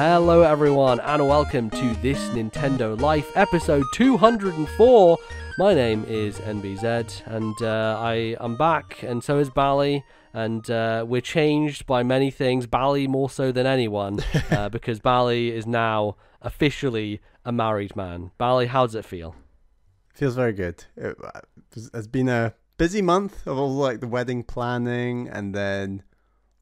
Hello everyone and welcome to this Nintendo Life episode 204. My name is NBZ and I am back, and so is Bally, and we're changed by many things, Bally more so than anyone, because Bally is now officially a married man. Bally, how does it feel? Feels very good. It has been a busy month of all like the wedding planning, and then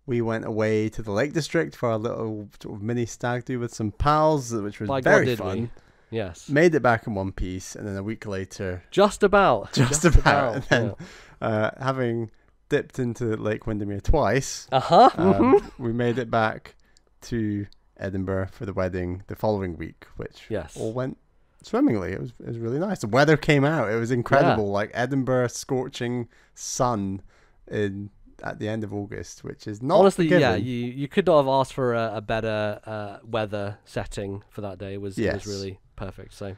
we went away to the Lake District for a little mini stag do with some pals, which was very fun. Yes. Made it back in one piece, and then a week later... Just about. And then having dipped into Lake Windermere twice, we made it back to Edinburgh for the wedding the following week, which all went swimmingly. It was really nice. The weather came out. It was incredible. Yeah. Like Edinburgh, scorching sun at the end of August, which is not honestly given. Yeah, you could not have asked for a better weather setting for that day. It was really perfect, so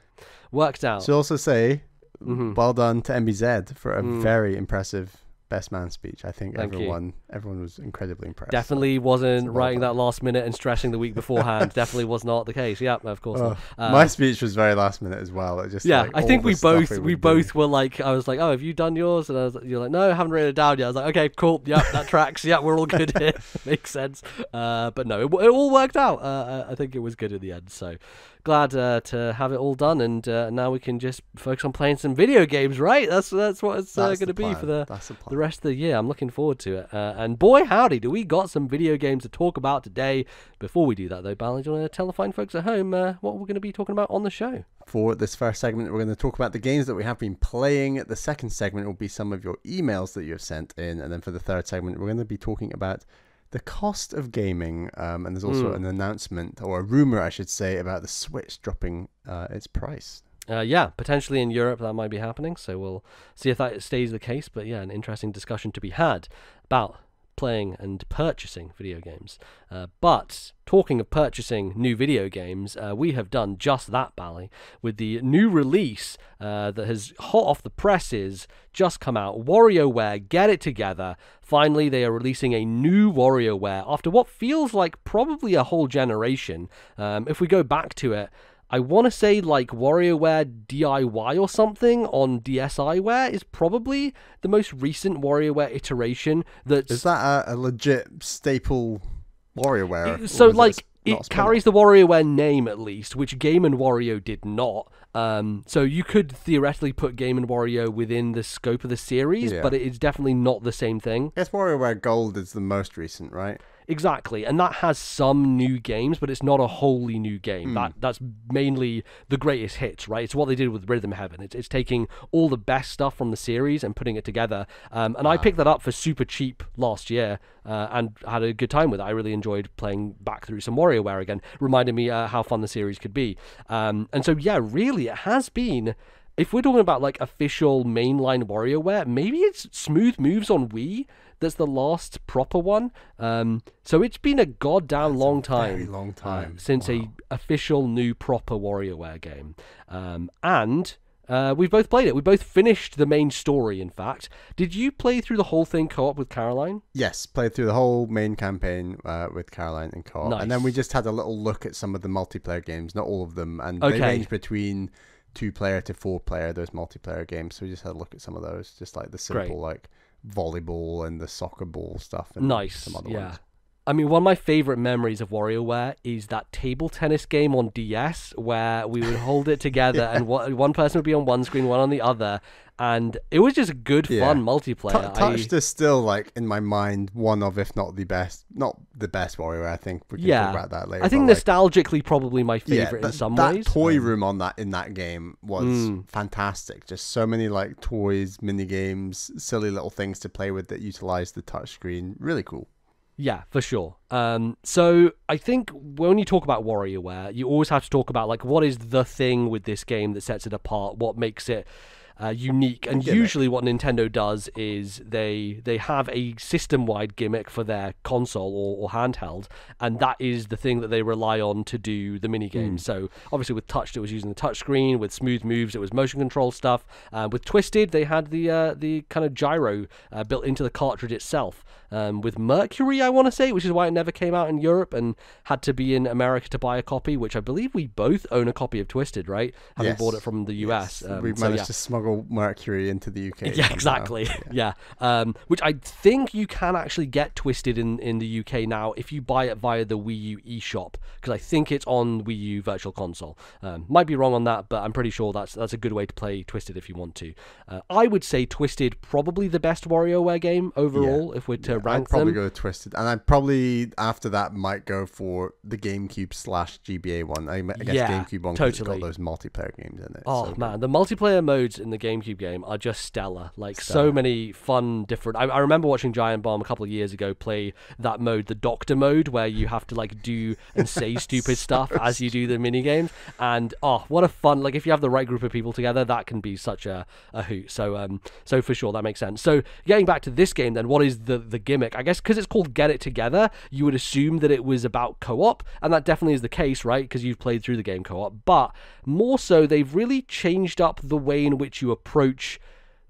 worked out. So also say well done to MBZ for a very impressive best man speech. I think everyone was incredibly impressed. Definitely wasn't writing that last minute and stressing the week beforehand. Definitely was not the case. Yeah, of course. My speech was very last minute as well. It just I think we both were like, I was like, oh, have you done yours? And I was like, you're like, no, I haven't written it down yet. I was like, okay, cool. Yeah, that tracks. Yeah, we're all good here. Makes sense. But no, it all worked out. I think it was good in the end. So glad to have it all done, and now we can just focus on playing some video games, right? That's what it's going to be for the rest of the year. I'm looking forward to it. And boy, howdy, do we got some video games to talk about today. Before we do that, though, Bally, do you want to tell the fine folks at home what we're going to be talking about on the show? For this first segment, we're going to talk about the games that we have been playing. The second segment will be some of your emails that you have sent in. And then for the third segment, we're going to be talking about the cost of gaming, and there's also an announcement, or a rumor, I should say, about the Switch dropping its price. Yeah, potentially in Europe that might be happening, so we'll see if that stays the case. But yeah, an interesting discussion to be had about playing and purchasing video games. But talking of purchasing new video games, we have done just that, Bally, with the new release that has hot off the presses just come out. WarioWare, get it together. Finally, they are releasing a new WarioWare after what feels like probably a whole generation. If we go back to it, I want to say like WarioWare DIY or something on DSiWare is probably the most recent WarioWare iteration. Is that a legit staple WarioWare? So like it carries the WarioWare name at least, which Game & Wario did not. So you could theoretically put Game & Wario within the scope of the series, but it is definitely not the same thing. I guess WarioWare Gold is the most recent, right? Exactly, and that has some new games, but it's not a wholly new game. That's mainly the greatest hits, right? It's what they did with Rhythm Heaven. It's taking all the best stuff from the series and putting it together. And I picked that up for super cheap last year and had a good time with it. I really enjoyed playing back through some WarioWare again. Reminded me how fun the series could be. And so, yeah, really, it has been... If we're talking about like official mainline WarioWare, maybe it's Smooth Moves on Wii that's the last proper one. So it's been a goddamn long time since a official new proper WarioWare game. And we've both played it. We both finished the main story, in fact. Did you play through the whole thing co-op with Caroline? Yes, played through the whole main campaign with Caroline in co-op. Nice. And then we just had a little look at some of the multiplayer games, not all of them. And they range between 2-player to 4-player, those multiplayer games. So we just had a look at some of those, just like the simple like volleyball and the soccer ball stuff and some other ones. I mean, one of my favorite memories of WarioWare is that table tennis game on DS where we would hold it together and one person would be on one screen, one on the other, and it was just good fun multiplayer. Touched is still like in my mind one of, if not the best, not the best WarioWare. I think we can talk about that later. I think nostalgically like, probably my favorite in some ways. That toy room in that game was fantastic. Just so many like toys, mini games, silly little things to play with that utilize the touch screen. Really cool. Yeah, for sure. So I think when you talk about WarioWare, you always have to talk about like what is the thing with this game that sets it apart, what makes it unique. And usually what Nintendo does is they have a system-wide gimmick for their console or handheld, and that is the thing that they rely on to do the minigame. So obviously with Touched, it was using the touchscreen. With Smooth Moves, it was motion control stuff. With Twisted, they had the kind of gyro built into the cartridge itself. With Mercury, I want to say, which is why it never came out in Europe and had to be in America to buy a copy, which I believe we both own a copy of Twisted, right? Having bought it from the US. Yes. We've managed to smuggle Mercury into the UK. Yeah, exactly. Yeah. Which I think you can actually get Twisted in the UK now if you buy it via the Wii U eShop, because I think it's on Wii U Virtual Console. Might be wrong on that, but I'm pretty sure that's a good way to play Twisted if you want to. I would say Twisted probably the best WarioWare game overall, if we're to rank I'd probably go with Twisted, and I probably after that might go for the GameCube/GBA one. I guess GameCube one because it's got those multiplayer games in it. Oh man, the multiplayer modes in the GameCube game are just stellar. Like so many fun different. I remember watching Giant Bomb a couple of years ago play that mode, the Doctor mode, where you have to like do and say stupid stuff as you do the mini games. And oh, what a fun! Like if you have the right group of people together, that can be such a hoot. So so for sure that makes sense. So getting back to this game, then what is the gimmick? I guess because it's called Get It Together, you would assume that it was about co-op, and that definitely is the case, right? Because you've played through the game co-op, but more so they've really changed up the way in which you approach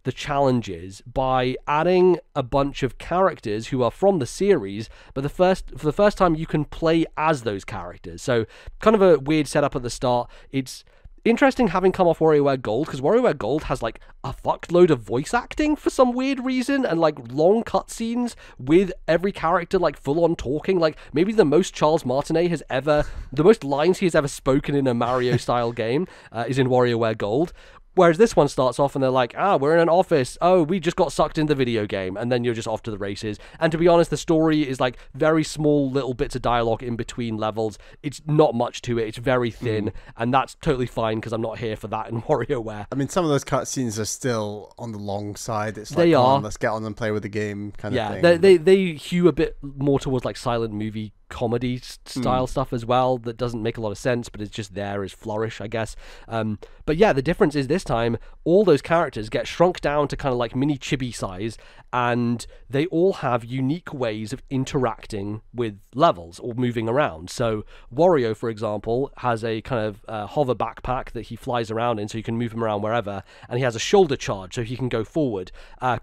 the challenges by adding a bunch of characters who are from the series, but for the first time you can play as those characters. So kind of a weird setup at the start. It's interesting having come off WarioWare Gold, because WarioWare Gold has like a fuckload of voice acting for some weird reason, and like long cutscenes with every character like full on talking, like maybe the most Charles Martinet has ever, the most lines he has ever spoken in a Mario style game is in WarioWare Gold. Whereas this one starts off and they're like, ah, we're in an office. Oh, we just got sucked into the video game. And then you're just off to the races. And to be honest, the story is like very small little bits of dialogue in between levels. It's not much to it. It's very thin. And that's totally fine because I'm not here for that in WarioWare. I mean, some of those cutscenes are still on the long side. It's like, come on, let's get on and play with the game kind of thing. Yeah, they hew a bit more towards like silent movie comedy style stuff as well that doesn't make a lot of sense, but it's just there as flourish, I guess. But yeah, the difference is this time all those characters get shrunk down to kind of like mini chibi size, and they all have unique ways of interacting with levels or moving around. So Wario, for example, has a kind of hover backpack that he flies around in, so you can move him around wherever, and he has a shoulder charge, so he can go forward.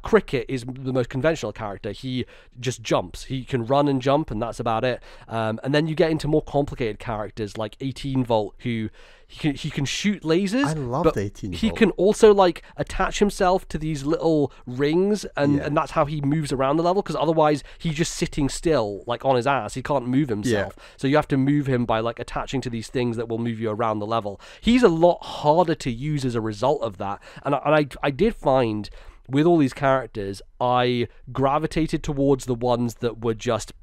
Cricket is the most conventional character. He just jumps. He can run and jump, and that's about it. And then you get into more complicated characters like 18 Volt, who he can shoot lasers. I loved 18 Volt. He can also like attach himself to these little rings, and that's how he moves around the level, because otherwise he's just sitting still like on his ass. He can't move himself. Yeah. So you have to move him by like attaching to these things that will move you around the level. He's a lot harder to use as a result of that. And I did find with all these characters, I gravitated towards the ones that were just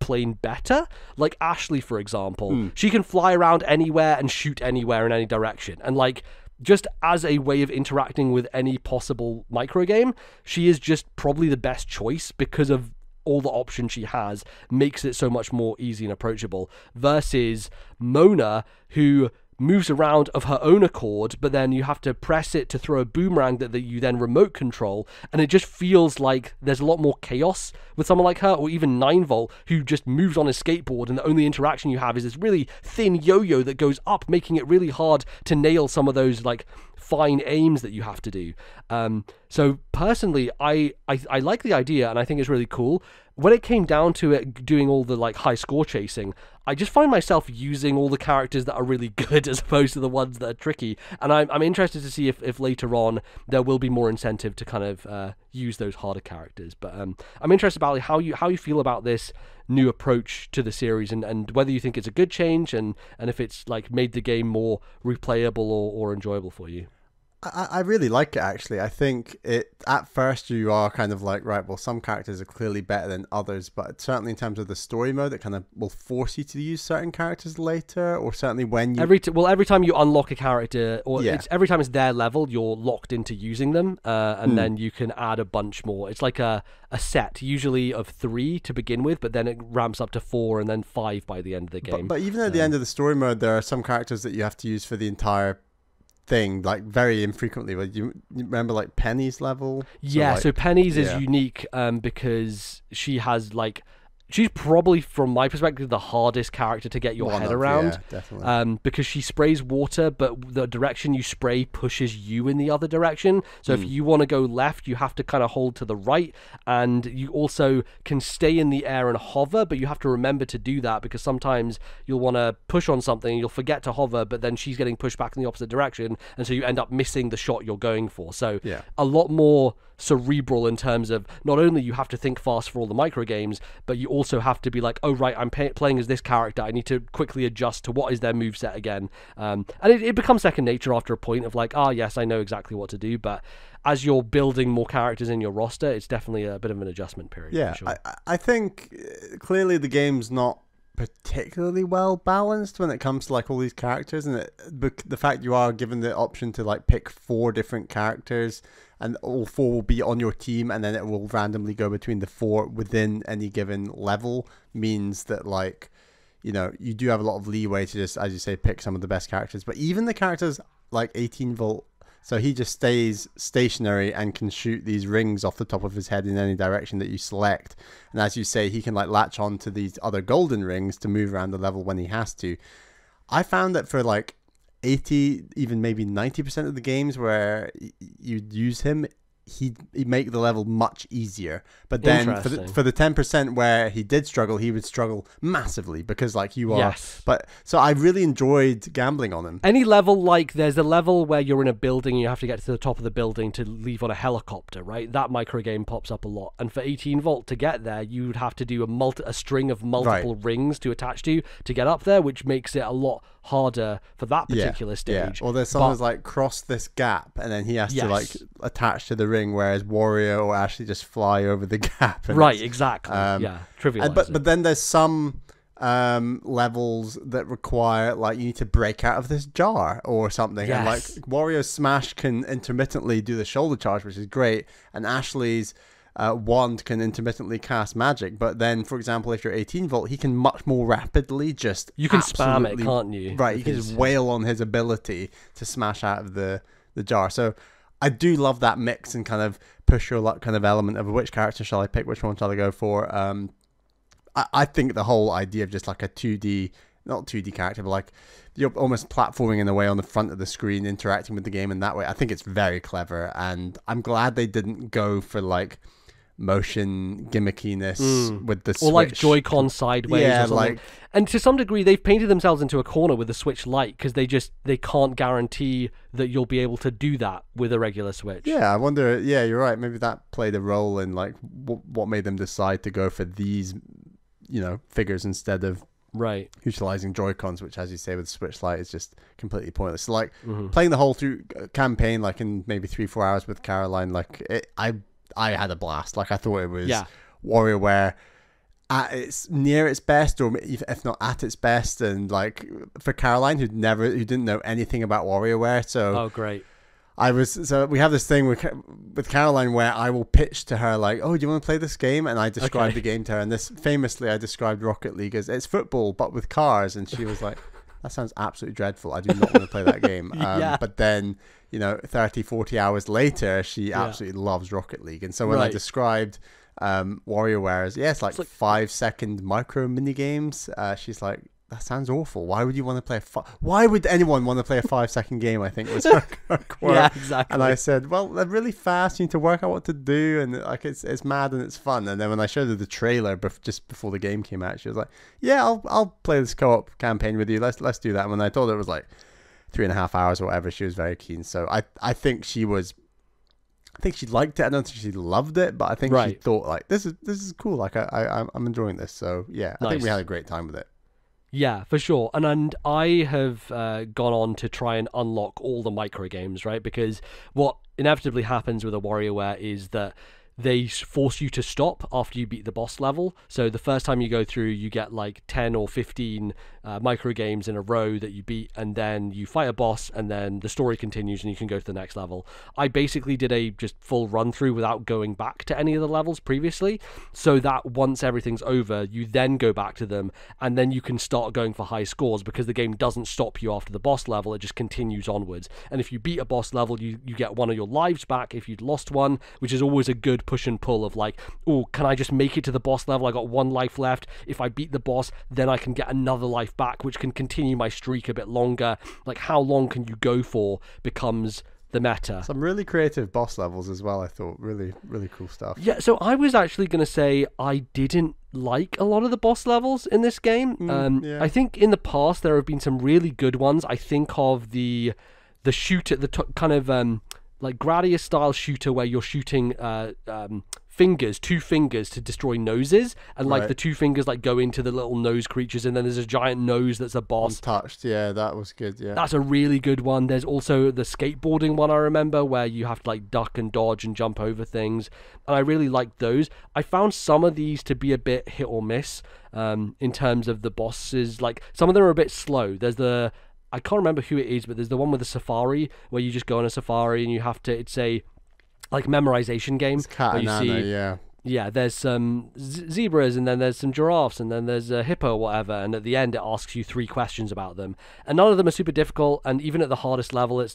plain better, like Ashley, for example. She can fly around anywhere and shoot anywhere in any direction, and like just as a way of interacting with any possible microgame, she is just probably the best choice because of all the options she has, makes it so much more easy and approachable, versus Mona, who moves around of her own accord, but then you have to press it to throw a boomerang that you then remote control, and it just feels like there's a lot more chaos with someone like her. Or even 9 Volt, who just moves on a skateboard, and the only interaction you have is this really thin yo-yo that goes up, making it really hard to nail some of those like fine aims that you have to do. So personally, I like the idea, and I think it's really cool. When it came down to it, doing all the like high score chasing, I just find myself using all the characters that are really good as opposed to the ones that are tricky. And I'm interested to see if later on there will be more incentive to kind of use those harder characters. But I'm interested about how you feel about this new approach to the series, and whether you think it's a good change, and if it's like made the game more replayable or enjoyable for you. I really like it, actually. I think it at first you are kind of like, right, well, some characters are clearly better than others, but certainly in terms of the story mode, it kind of will force you to use certain characters later, or certainly when you... Every time you unlock a character, or it's, every time it's their level, you're locked into using them, and then you can add a bunch more. It's like a set, usually of 3 to begin with, but then it ramps up to 4 and then 5 by the end of the game. But even at the end of the story mode, there are some characters that you have to use for the entire thing, like very infrequently. But you remember like Penny's level? Yeah, so, like, so Penny's is unique because she has like... She's probably, from my perspective, the hardest character to get your head around. Yeah, definitely. Because she sprays water, but the direction you spray pushes you in the other direction. So if you want to go left, you have to kind of hold to the right. And you also can stay in the air and hover, but you have to remember to do that because sometimes you'll want to push on something and you'll forget to hover, but then she's getting pushed back in the opposite direction. And so you end up missing the shot you're going for. So a lot more cerebral in terms of not only you have to think fast for all the micro games, but you also have to be like, oh right, I'm playing as this character, I need to quickly adjust to what is their moveset again. And it becomes second nature after a point of like, ah, yes, I know exactly what to do. But as you're building more characters in your roster, it's definitely a bit of an adjustment period. Yeah, sure. I think clearly the game's not particularly well balanced when it comes to like all these characters, and the fact you are given the option to like pick 4 different characters and all 4 will be on your team, and then it will randomly go between the 4 within any given level, means that, like, you know, you do have a lot of leeway to just, as you say, pick some of the best characters. But even the characters like 18 volt, so he just stays stationary and can shoot these rings off the top of his head in any direction that you select. And as you say, he can like latch on to these other golden rings to move around the level when he has to. I found that for like 80, even maybe 90% of the games where you'd use him, he'd make the level much easier. But then for the 10% where he did struggle, he would struggle massively because, like, you are. Yes. But so I really enjoyed gambling on him. Any level, like there's a level where you're in a building and you have to get to the top of the building to leave on a helicopter, right? That micro game pops up a lot. And for 18 volt to get there, you would have to do a string of multiple rings to attach to get up there, which makes it a lot harder for that particular stage. Or there's someone's like, cross this gap, and then he has to like attach to the ring, whereas Wario will actually just fly over the gap. Right, exactly. Trivialized. But then there's some levels that require, like, you need to break out of this jar or something. Yes. And like Wario's Smash can intermittently do the shoulder charge, which is great, and Ashley's wand can intermittently cast magic. But then, for example, if you're 18 volt, he can much more rapidly just... You can spam it, can't you? Right, you can just wail on his ability to smash out of the jar. So I do love that mix and kind of push your luck kind of element of which character shall I pick, which one shall I go for. I think the whole idea of just like a 2D... Not 2D character, but like you're almost platforming in a way on the front of the screen, interacting with the game in that way. I think it's very clever, and I'm glad they didn't go for like... motion gimmickiness with the Switch. Or like Joy-Con sideways or something. Like, and to some degree, they've painted themselves into a corner with the Switch Lite because they can't guarantee that you'll be able to do that with a regular Switch. Yeah, I wonder... Yeah, you're right. Maybe that played a role in like what made them decide to go for these, you know, figures instead of utilizing Joy-Cons, which, as you say, with Switch Lite is just completely pointless. So, like, playing the whole campaign like in maybe 3-4 hours with Caroline, like, I had a blast. Like, I thought it was WarioWare at its near its best, or if not at its best. And like for Caroline, who didn't know anything about WarioWare, so so we have this thing with Caroline where I will pitch to her like, oh, do you want to play this game? And I describe the game to her, and this famously I described Rocket League as it's football but with cars, and she was like, that sounds absolutely dreadful. I do not want to play that game. But then, you know, 30, 40 hours later, she absolutely loves Rocket League. And so when I described WarioWare as, it's like 5-second micro mini games, she's like, that sounds awful. Why would you want to play Why would anyone want to play a 5-second game? I think was her quote. Yeah, exactly. And I said, well, they're really fast. You need to work out what to do, and like it's mad and it's fun. And then when I showed her the trailer just before the game came out, she was like, yeah, I'll play this co-op campaign with you. Let's do that. And when I told her it was like 3.5 hours or whatever, she was very keen. So I think she was. I think she liked it. I don't think she loved it, but I think she thought like this is cool. Like I'm enjoying this. So yeah, I think we had a great time with it. Yeah, for sure. And I have gone on to try and unlock all the micro games, right? Because what inevitably happens with a WarioWare is that they force you to stop after you beat the boss level. So the first time you go through, you get like 10 or 15 micro games in a row that you beat, and then you fight a boss, and then the story continues and you can go to the next level. I basically did a just full run through without going back to any of the levels previously, so that once everything's over, you then go back to them, and then you can start going for high scores, because the game doesn't stop you after the boss level, it just continues onwards. And if you beat a boss level, you get one of your lives back if you'd lost one, which is always a good push and pull of like, oh, can I just make it to the boss level? I got one life left. If I beat the boss, then I can get another life back, which can continue my streak a bit longer. Like, how long can you go for becomes the meta. Some really creative boss levels as well, I thought. Really, really cool stuff. Yeah, so I was actually going to say I didn't like a lot of the boss levels in this game. I think in the past there have been some really good ones. I think of the shooter, the kind of like Gradius-style shooter where you're shooting two fingers to destroy noses, and like the two fingers like go into the little nose creatures, and then there's a giant nose that's a boss. Touched, yeah, that was good. Yeah, that's a really good one. There's also the skateboarding one I remember, where you have to like duck and dodge and jump over things, and I really liked those. I found some of these to be a bit hit or miss in terms of the bosses. Like, some of them are a bit slow. There's the, I can't remember who it is, but there's the one with the safari, where you just go on a safari and you have to, it's a like memorization games. Cat and Anna, yeah, there's some zebras, and then there's some giraffes, and then there's a hippo or whatever, and at the end it asks you 3 questions about them, and none of them are super difficult, and even at the hardest level it's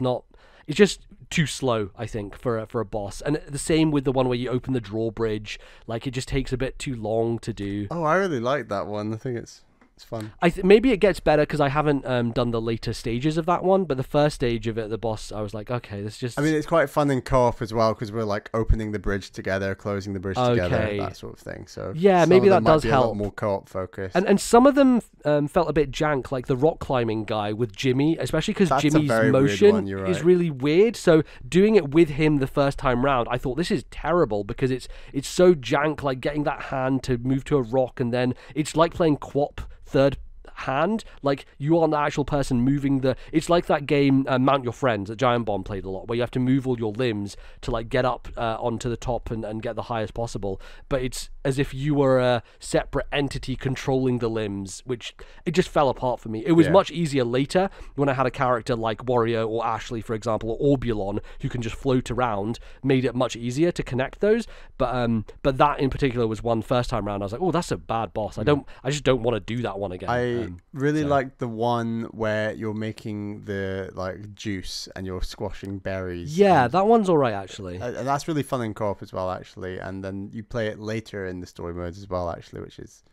just too slow, I think, for a boss. And the same with the one where you open the drawbridge, like it just takes a bit too long to do. Oh, I really like that one. I think it's fun. Maybe it gets better because I haven't done the later stages of that one, but the first stage of it, the boss, I was like, okay, this just... I mean, it's quite fun in co-op as well, because we're like opening the bridge together, closing the bridge together, that sort of thing. So yeah, maybe that does help. A lot more co-op focused. And some of them felt a bit jank, like the rock climbing guy with Jimmy, especially because Jimmy's motion is really weird. So doing it with him the first time round, I thought this is terrible because it's so jank, like getting that hand to move to a rock, and then it's like playing Quap third hand, like you aren't the actual person moving the, it's like that game Mount Your Friends that Giant Bomb played a lot, where you have to move all your limbs to like get up onto the top and get the highest possible, but it's as if you were a separate entity controlling the limbs, which it just fell apart for me. It was much easier later when I had a character like Wario or Ashley, for example, or Orbulon, who can just float around, made it much easier to connect those, but that in particular was one first time round I was like, oh, that's a bad boss. I just don't want to do that one again. I really like the one where you're making the like juice and you're squashing berries. Yeah, that one's all right actually. And that's really fun in co-op as well actually. And then you play it later in the story modes as well actually, which is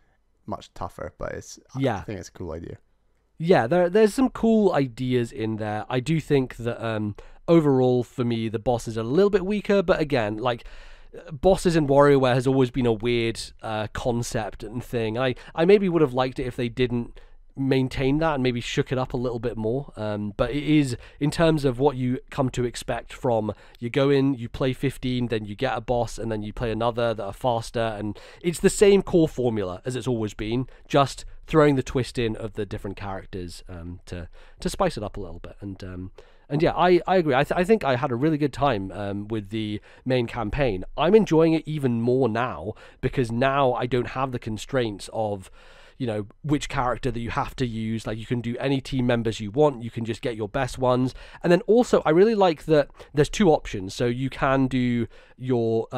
much tougher. But I think it's a cool idea. Yeah, there's some cool ideas in there. I do think that overall for me the boss is a little bit weaker. But again, like, bosses in WarioWare has always been a weird concept and thing. I maybe would have liked it if they didn't maintain that and maybe shook it up a little bit more, but it is, in terms of what you come to expect from, you go in, you play 15, then you get a boss, and then you play another that are faster, and it's the same core formula as it's always been, just throwing the twist in of the different characters to spice it up a little bit. And and yeah, I agree. I think I had a really good time with the main campaign. I'm enjoying it even more now, because now I don't have the constraints of, you know, which character that you have to use. Like, you can do any team members you want. You can just get your best ones. And then also, I really like that there's 2 options. So you can do your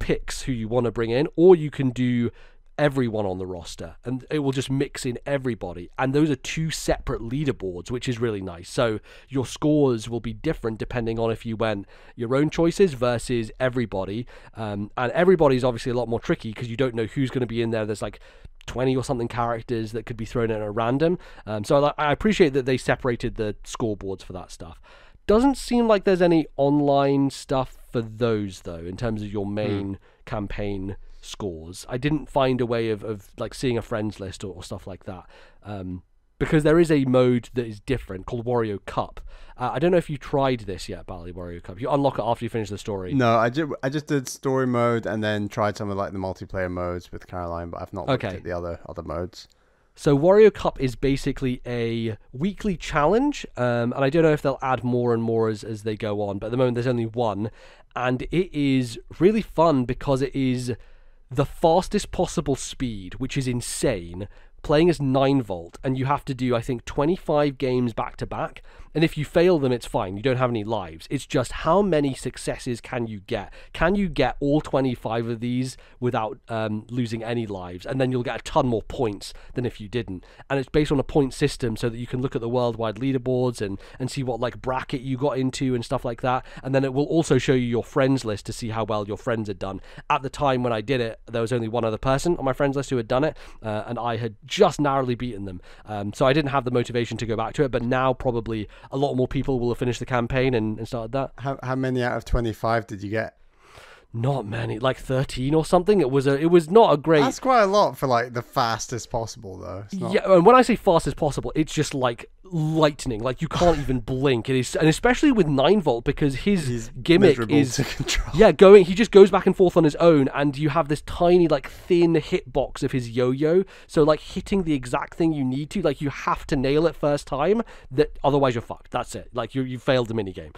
picks who you want to bring in, or you can do everyone on the roster, and it will just mix in everybody, and those are 2 separate leaderboards, which is really nice. So your scores will be different depending on if you went your own choices versus everybody, and everybody's obviously a lot more tricky because you don't know who's going to be in there. There's like 20 or something characters that could be thrown in at random, so I appreciate that they separated the scoreboards for that stuff. Doesn't seem like there's any online stuff for those though, in terms of your main campaign scores. I didn't find a way of like seeing a friends list or stuff like that, because there is a mode that is different called Wario Cup. I don't know if you tried this yet, Bally. Wario Cup, you unlock it after you finish the story. No, I just did story mode and then tried some of like the multiplayer modes with Caroline, but I've not looked at the other modes. So Wario Cup is basically a weekly challenge, and I don't know if they'll add more and more as they go on, but at the moment there's only one, and it is really fun because it is the fastest possible speed, which is insane, playing as 9 volt, and you have to do, I think, 25 games back to back, and if you fail them, it's fine, you don't have any lives. It's just how many successes can you get? Can you get all 25 of these without losing any lives? And then you'll get a ton more points than if you didn't. And it's based on a point system so that you can look at the worldwide leaderboards and see what like bracket you got into and stuff like that. And then it will also show you your friends list to see how well your friends had done. At the time when I did it, there was only one other person on my friends list who had done it, and I had just narrowly beaten them, so I didn't have the motivation to go back to it. But now probably a lot more people will have finished the campaign and started that. How many out of 25 did you get? Not many, like 13 or something. It was not a great. That's quite a lot for like the fastest possible, though. It's not... Yeah, and when I say fastest possible, it's just like lightning. Like you can't even blink. It is, and especially with 9 volt, because his gimmick is to control. Yeah, going. He just goes back and forth on his own, and you have this tiny, like thin hitbox of his yo-yo. So like hitting the exact thing you need to, like you have to nail it first time. That otherwise you're fucked. That's it. Like you failed the minigame.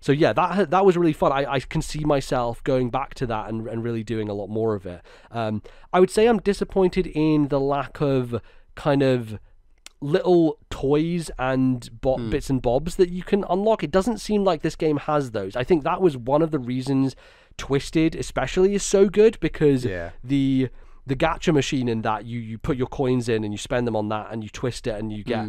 So yeah, that was really fun. I can see myself going back to that and really doing a lot more of it. I would say I'm disappointed in the lack of kind of little toys and bits and bobs that you can unlock. It doesn't seem like this game has those. I think that was one of the reasons Twisted especially is so good, because the gacha machine in that you put your coins in and you spend them on that and you twist it and you get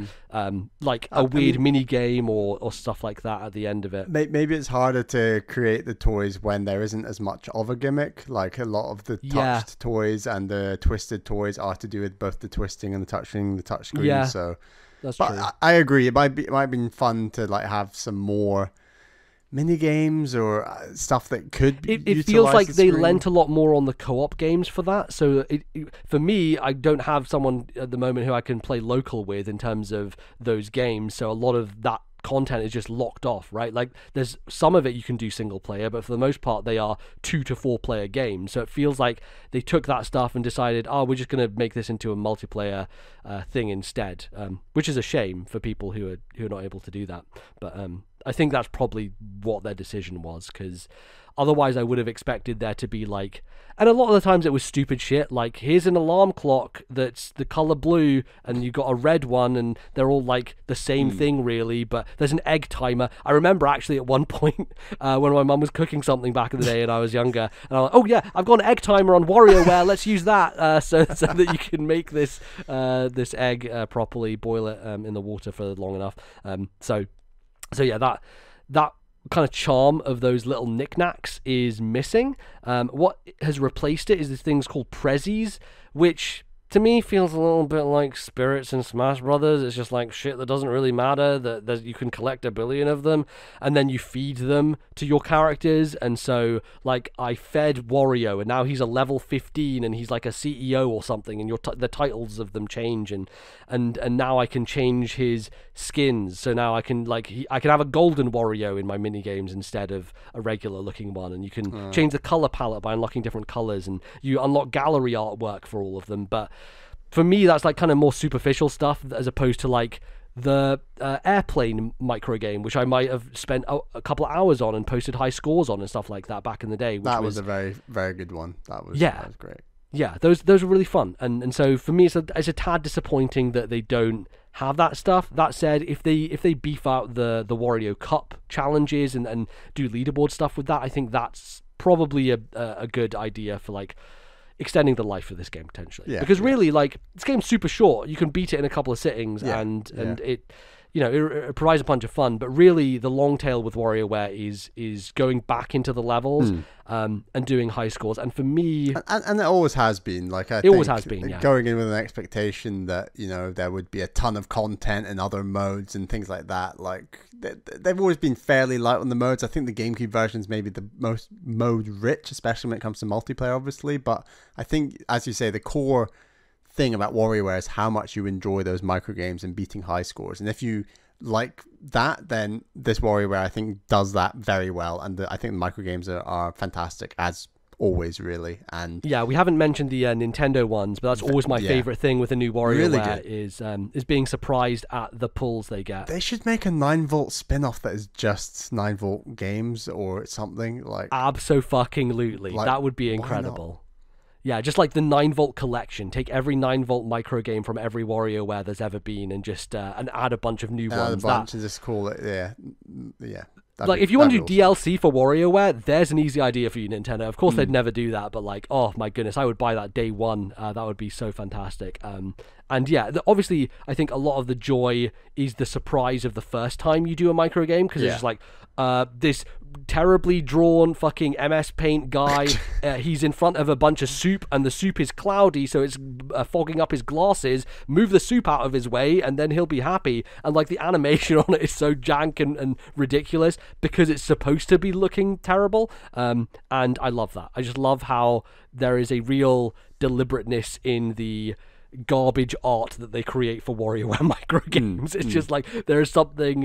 like a weird mini game or stuff like that at the end of it. Maybe it's harder to create the toys when there isn't as much of a gimmick. Like a lot of the touched toys and the twisted toys are to do with both the twisting and the touching the touchscreen. Yeah, so that's true. I agree. It might have been fun to like have some more mini games or stuff that could be. It feels like they lent a lot more on the co-op games for that. So for me, I don't have someone at the moment who I can play local with in terms of those games. So a lot of that content is just locked off, right? Like there's some of it you can do single player, but for the most part they are 2 to 4 player games. So it feels like they took that stuff and decided, oh, we're just going to make this into a multiplayer thing instead, which is a shame for people who are not able to do that. But I think that's probably what their decision was, because otherwise I would have expected there to be like, and a lot of the times it was stupid shit, like here's an alarm clock that's the color blue and you got a red one and they're all like the same thing really, but there's an egg timer. I remember actually at one point when my mum was cooking something back in the day and I was younger, and I was like, oh yeah, I've got an egg timer on WarioWare, let's use that so that you can make this this egg properly, boil it in the water for long enough. So yeah, that kind of charm of those little knickknacks is missing. What has replaced it is these things called prezzies, which to me feels a little bit like spirits in Smash Brothers. It's just like shit that doesn't really matter, that you can collect 1 billion of them, and then you feed them to your characters. And so like I fed Wario and now he's a level 15 and he's like a CEO or something, and the titles of them change, and now I can change his skins. So now I can like I can have a golden Wario in my mini games instead of a regular looking one, and you can change the color palette by unlocking different colors, and you unlock gallery artwork for all of them. But for me, that's like kind of more superficial stuff, as opposed to like the airplane micro game, which I might have spent a couple of hours on and posted high scores on and stuff like that back in the day. Which that was a very, very good one. That was great. Yeah, those were really fun. And so for me, it's a tad disappointing that they don't have that stuff. That said, if they beef out the Wario Cup challenges and do leaderboard stuff with that, I think that's probably a good idea for like extending the life of this game potentially, because really like this game's super short. You can beat it in a couple of sittings, and it, you know, it provides a bunch of fun. But really, the long tail with WarioWare is going back into the levels and doing high scores. And for me, and it always has been like it always has been going in with an expectation that you know there would be a ton of content and other modes and things like that. Like they've always been fairly light on the modes. I think the GameCube version is maybe the most mode rich, especially when it comes to multiplayer, obviously. But I think, as you say, the core thing about WarioWare is how much you enjoy those micro games and beating high scores. And if you like that, then this WarioWare I think does that very well. And I think the micro games are fantastic as always, really. And yeah, we haven't mentioned the Nintendo ones, but that's always my favorite thing with a new WarioWare is being surprised at the pulls they get. They should make a 9 volt spin-off that is just 9 volt games or something. Like abso-fucking-lutely, that would be incredible. Yeah, just like the 9-volt collection. Take every 9-volt micro game from every WarioWare there's ever been, and just and add a bunch of new ones. Add a bunch and just call it, yeah. Like, if you want to do DLC for WarioWare, there's an easy idea for you, Nintendo. Of course, they'd never do that, but like, oh my goodness, I would buy that day one. That would be so fantastic. And yeah, obviously, I think a lot of the joy is the surprise of the first time you do a micro game, because it's just like this terribly drawn fucking MS Paint guy. He's in front of a bunch of soup, and the soup is cloudy, so it's fogging up his glasses. Move the soup out of his way, and then he'll be happy. And like, the animation on it is so jank and ridiculous because it's supposed to be looking terrible. And I love that. I just love how there is a real deliberateness in the garbage art that they create for WarioWare micro games. It's just like, there is something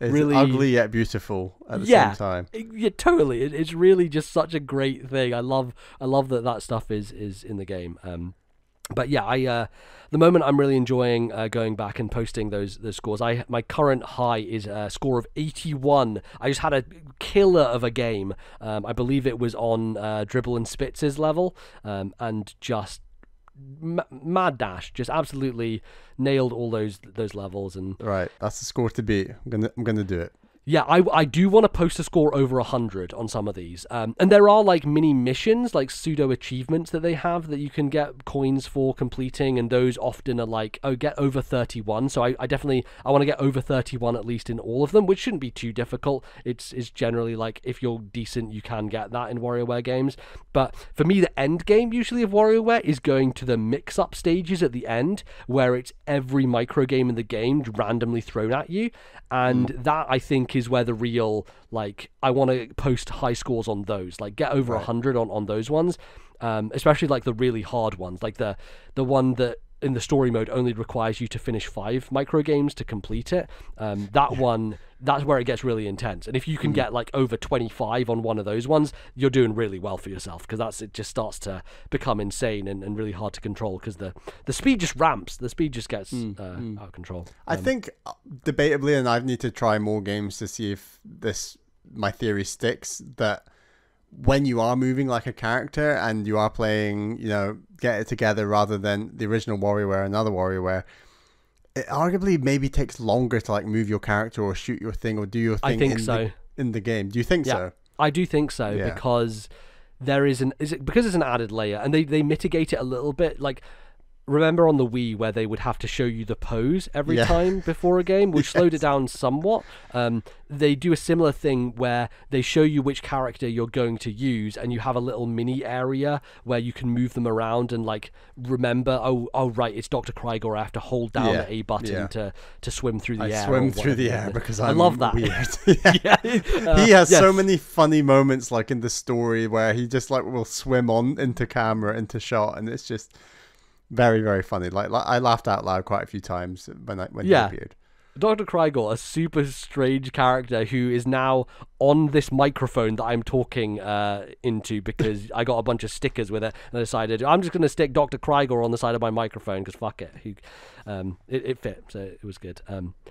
really ugly yet beautiful at the same time. Yeah, totally. It's really just such a great thing. I love that stuff is in the game. But yeah, the moment I'm really enjoying going back and posting those scores. My current high is a score of 81. I just had a killer of a game. I believe it was on Dribble and Spitz's level, and just mad dash, just absolutely nailed all those levels. And right, that's the score to beat. I'm gonna do it. Yeah, I do want to post a score over 100 on some of these. And there are like mini missions, like pseudo achievements that they have that you can get coins for completing, and those often are like, oh, get over 31. So I want to get over 31 at least in all of them, which shouldn't be too difficult. It's generally like, if you're decent, you can get that in WarioWare games. But for me, the end game usually of WarioWare is going to the mix-up stages at the end, where it's every micro game in the game randomly thrown at you, and that, I think, is where the real, like, I want to post high scores on those, like get over 100 on those ones, especially like the really hard ones, like the one that in the story mode only requires you to finish 5 micro games to complete it. One, that's where it gets really intense, and if you can get like over 25 on one of those ones, you're doing really well for yourself, because it just starts to become insane and really hard to control, because the speed just ramps, the speed just gets out of control. I think debatably, and I need to try more games to see if my theory sticks, that when you are moving like a character and you are playing, you know, Get It Together rather than the original WarioWare, another WarioWare, it arguably maybe takes longer to like move your character or shoot your thing or do your thing in the game. Do you think so? I do think so, because there is because it's an added layer, and they mitigate it a little bit. Like, remember on the Wii where they would have to show you the pose every time before a game, which slowed it down somewhat. They do a similar thing where they show you which character you're going to use, and you have a little mini area where you can move them around and like remember, oh right, it's Dr. Krygor, I have to hold down the A button to swim through the air. I swim through the air because I love that. Weird. He has so many funny moments, like in the story, where he just like will swim on into camera, into shot, and it's just very, very funny. Like I laughed out loud quite a few times when he appeared. Dr. Krygor, a super strange character who is now on this microphone that I'm talking into, because I got a bunch of stickers with it, and I decided I'm just going to stick Dr. Krygor on the side of my microphone because fuck it. It fit, so it was good.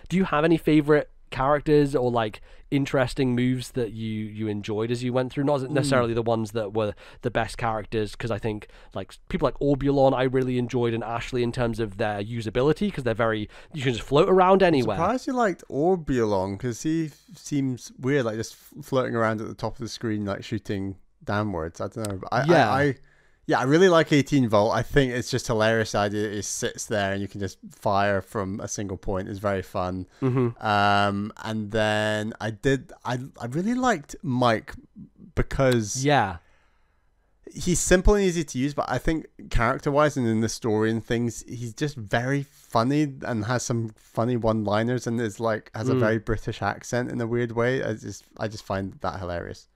Do you have any favourite characters or like interesting moves that you enjoyed as you went through? Not necessarily the ones that were the best characters, because I think like people like Orbulon I really enjoyed, and Ashley in terms of their usability, because they're very, you can just float around anywhere. I'm surprised you liked Orbulon, because he seems weird, like just floating around at the top of the screen, like shooting downwards. I don't know. I really like 18 volt. I think it's just hilarious idea. It sits there and you can just fire from a single point. It's very fun. And then I really liked Mike, because he's simple and easy to use, but I think character wise and in the story and things, he's just very funny and has some funny one liners, and is like has a very British accent in a weird way. I just find that hilarious.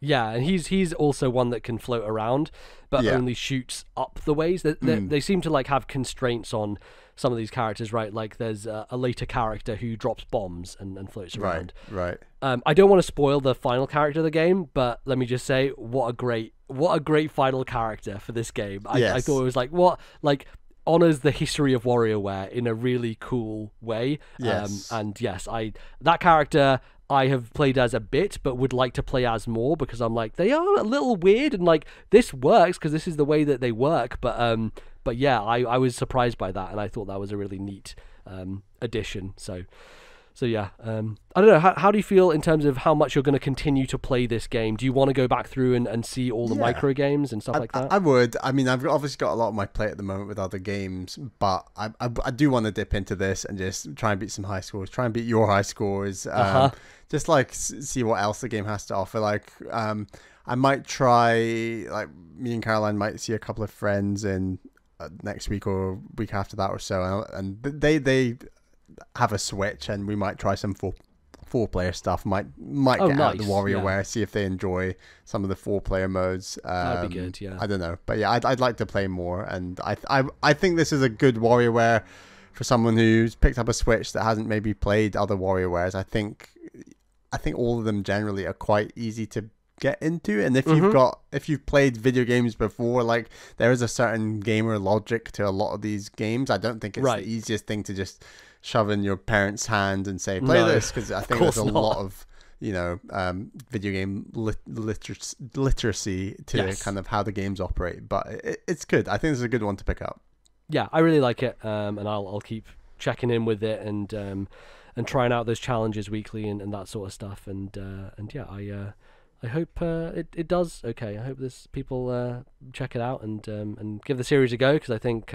Yeah, and he's also one that can float around, but only shoots up the ways. They seem to like have constraints on some of these characters, right? Like there's a later character who drops bombs and floats around. Right. I don't want to spoil the final character of the game, but let me just say, what a great final character for this game. I thought it was like honors the history of WarioWare in a really cool way. That character I have played as a bit, but would like to play as more, because I'm like, they are a little weird, and like, this works because this is the way that they work. But yeah, I was surprised by that, and I thought that was a really neat addition. So yeah, I don't know. How do you feel in terms of how much you're going to continue to play this game? Do you want to go back through and see all the micro games and stuff like that? I would. I mean, I've obviously got a lot on my plate at the moment with other games, but I do want to dip into this and just try and beat some high scores, try and beat your high scores, just like see what else the game has to offer. Like, I might try, like, me and Caroline might see a couple of friends in next week or week after that or so, and they have a Switch, and we might try some four player stuff. Might get out of the WarioWare, see if they enjoy some of the 4-player modes. That'd be good. Yeah, I don't know, but yeah, I'd like to play more, and I think this is a good WarioWare for someone who's picked up a Switch that hasn't maybe played other WarioWares. I think all of them generally are quite easy to get into, and if you've played video games before, like, there is a certain gamer logic to a lot of these games. I don't think it's the easiest thing to just shove in your parents' hand and say, play this, because I think there's a lot of, you know, video game literacy to kind of how the games operate, but it's good. I think this is a good one to pick up. Yeah, I really like it, and I'll keep checking in with it and trying out those challenges weekly and that sort of stuff, and yeah, I hope it does okay. I hope this people check it out and give the series a go, because I think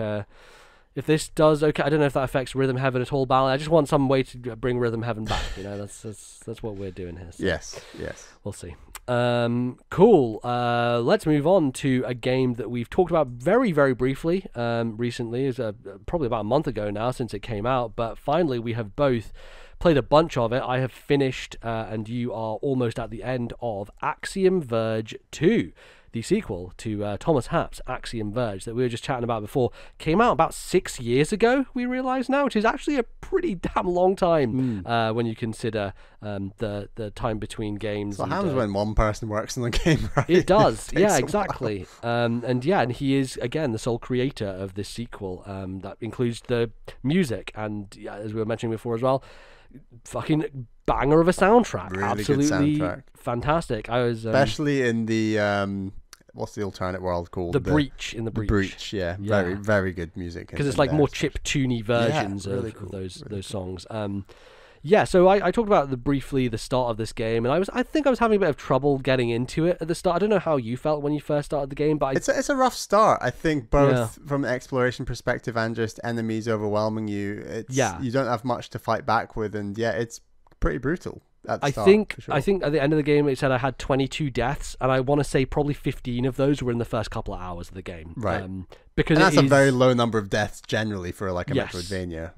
if this does okay, I don't know if that affects Rhythm Heaven at all, Bally. I just want some way to bring Rhythm Heaven back. You know, that's what we're doing here. So. Yes. We'll see. Cool. Let's move on to a game that we've talked about very, very briefly recently. It's probably about a month ago now since it came out, but finally we have both played a bunch of it. I have finished, and you are almost at the end of Axiom Verge 2, the sequel to Thomas Happ's Axiom Verge that we were just chatting about before. Came out about 6 years ago, we realise now, which is actually a pretty damn long time when you consider the time between games. So happens when one person works on the game, right? It does, yeah, exactly. And he is, again, the sole creator of this sequel. That includes the music and, as we were mentioning before as well, fucking banger of a soundtrack. Really absolutely good soundtrack. Fantastic. I was especially in the what's the alternate world called? The Breach. Yeah. Very, very good music, because it's like more chiptune-y versions of those really cool songs. Yeah, so I talked about briefly the start of this game, and I think I was having a bit of trouble getting into it at the start. I don't know how you felt when you first started the game, but it's a rough start. I think both from an exploration perspective and just enemies overwhelming you. You don't have much to fight back with, and yeah, it's pretty brutal. I think at the end of the game it said I had 22 deaths, and I want to say probably 15 of those were in the first couple of hours of the game. Right, because and that's a very low number of deaths generally for like a Metroidvania.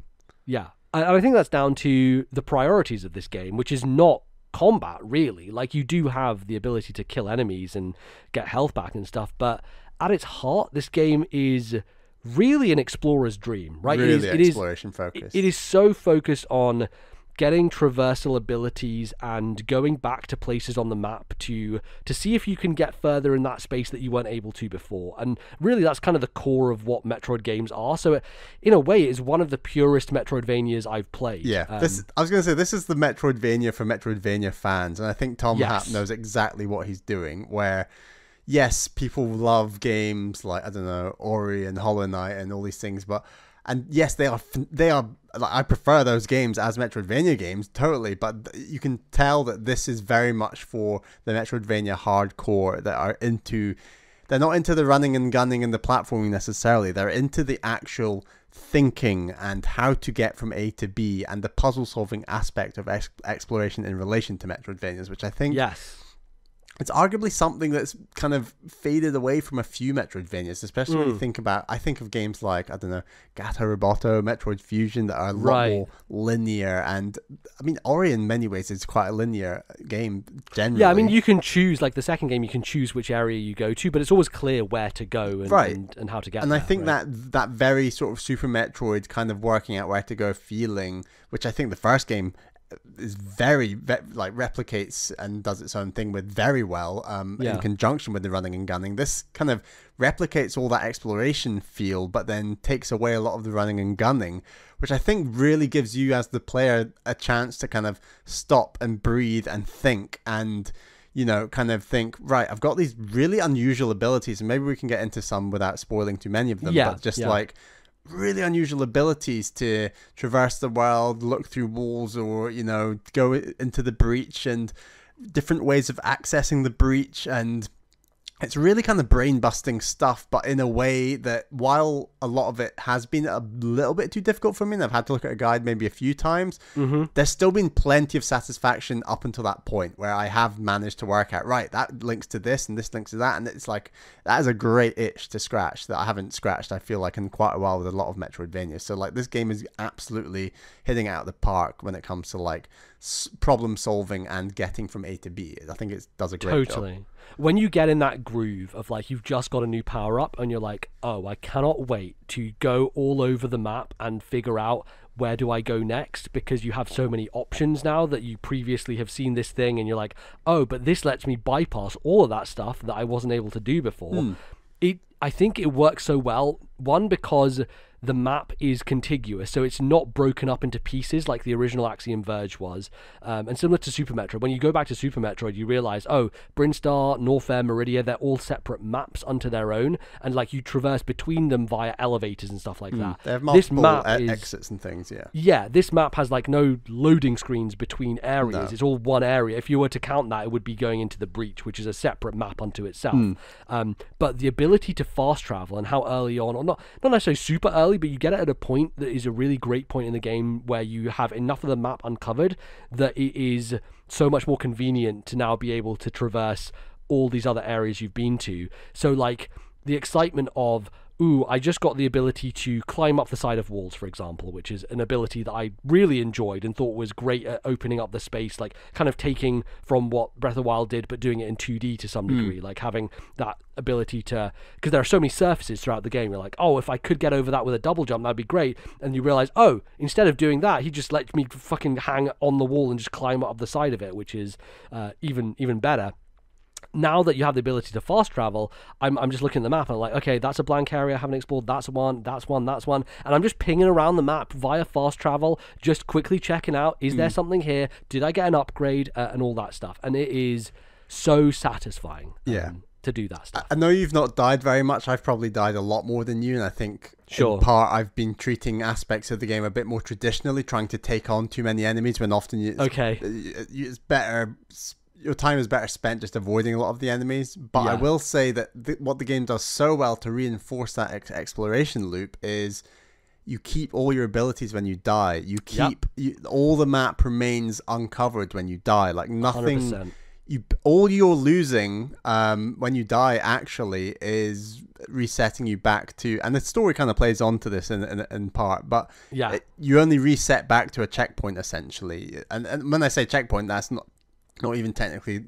Yeah. I think that's down to the priorities of this game, which is not combat, really. Like, you do have the ability to kill enemies and get health back and stuff, but at its heart, this game is really an explorer's dream, right? Really exploration-focused. It is so focused on getting traversal abilities and going back to places on the map to see if you can get further in that space that you weren't able to before. And really, that's kind of the core of what Metroid games are. So in a way, it is one of the purest Metroidvanias I've played. Yeah, I was going to say, this is the Metroidvania for Metroidvania fans. And I think Tom Happ knows exactly what he's doing, where... Yes, people love games like, I don't know, Ori and Hollow Knight and all these things, but... And yes, they are. Like, I prefer those games as Metroidvania games, totally. But you can tell that this is very much for the Metroidvania hardcore that are into. They're not into the running and gunning and the platforming necessarily. They're into the actual thinking and how to get from A to B and the puzzle solving aspect of exploration in relation to Metroidvanias, which I think. Yes. It's arguably something that's kind of faded away from a few Metroidvanias, especially when you think about... I think of games like, I don't know, Gato Roboto, Metroid Fusion, that are a lot more linear. And, I mean, Ori in many ways is quite a linear game, generally. Yeah, I mean, you can choose, like the second game, you can choose which area you go to, but it's always clear where to go and how to get there. And I think that very sort of Super Metroid kind of working out where to go feeling, which I think the first game... is very like replicates and does its own thing with very well in conjunction with the running and gunning. This kind of replicates all that exploration feel, but then takes away a lot of the running and gunning, which I think really gives you as the player a chance to kind of stop and breathe and think and, you know, kind of think, right, I've got these really unusual abilities, and maybe we can get into some without spoiling too many of them, but just like really unusual abilities to traverse the world, look through walls, or, you know, go into the breach, and different ways of accessing the breach. And it's really kind of brain-busting stuff, but in a way that, while a lot of it has been a little bit too difficult for me, and I've had to look at a guide maybe a few times, there's still been plenty of satisfaction up until that point where I have managed to work out, right, that links to this and this links to that, and it's like, that is a great itch to scratch that I haven't scratched, I feel like, in quite a while with a lot of Metroidvania. So, like, this game is absolutely hitting it out of the park when it comes to, like, problem solving and getting from A to B. I think it does a great job. Totally. When you get in that groove of, like, you've just got a new power up and you're like, oh, I cannot wait to go all over the map and figure out where do I go next, because you have so many options now that you previously have seen this thing, and you're like, oh, but this lets me bypass all of that stuff that I wasn't able to do before. I think it works so well, one, because the map is contiguous, so it's not broken up into pieces like the original Axiom Verge was. And similar to Super Metroid, when you go back to Super Metroid, you realize, oh, Brinstar, Norfair, Meridia, they're all separate maps unto their own, and, like, you traverse between them via elevators and stuff like that. They have multiple exits and things, yeah, this map has, like, no loading screens between areas. It's all one area. If you were to count that, it would be going into the Breach, which is a separate map unto itself. But the ability to fast travel, and how early on, or not necessarily super early, but you get it at a point that is a really great point in the game where you have enough of the map uncovered that it is so much more convenient to now be able to traverse all these other areas you've been to. So, like, the excitement of, ooh, I just got the ability to climb up the side of walls, for example, which is an ability that I really enjoyed and thought was great at opening up the space, like, kind of taking from what Breath of the Wild did, but doing it in 2D to some degree, like having that ability to, because there are so many surfaces throughout the game, you're like, oh, if I could get over that with a double jump, that'd be great. And you realize, oh, instead of doing that, he just let me fucking hang on the wall and just climb up the side of it, which is even better. Now that you have the ability to fast travel, I'm just looking at the map and I'm like, okay, that's a blank area I haven't explored, that's one, that's one, that's one, and I'm just pinging around the map via fast travel, just quickly checking out, is there something here, did I get an upgrade, and all that stuff, and it is so satisfying to do that stuff. I know you've not died very much. I've probably died a lot more than you, and I think in part I've been treating aspects of the game a bit more traditionally, trying to take on too many enemies when often it's better, your time is better spent just avoiding a lot of the enemies. But I will say that what the game does so well to reinforce that exploration loop is you keep all your abilities when you die. You keep all the map remains uncovered when you die. Like, nothing, 100%. All you're losing when you die actually is resetting you back to, and the story kind of plays on to this in part, but you only reset back to a checkpoint essentially. And when I say checkpoint, that's not even technically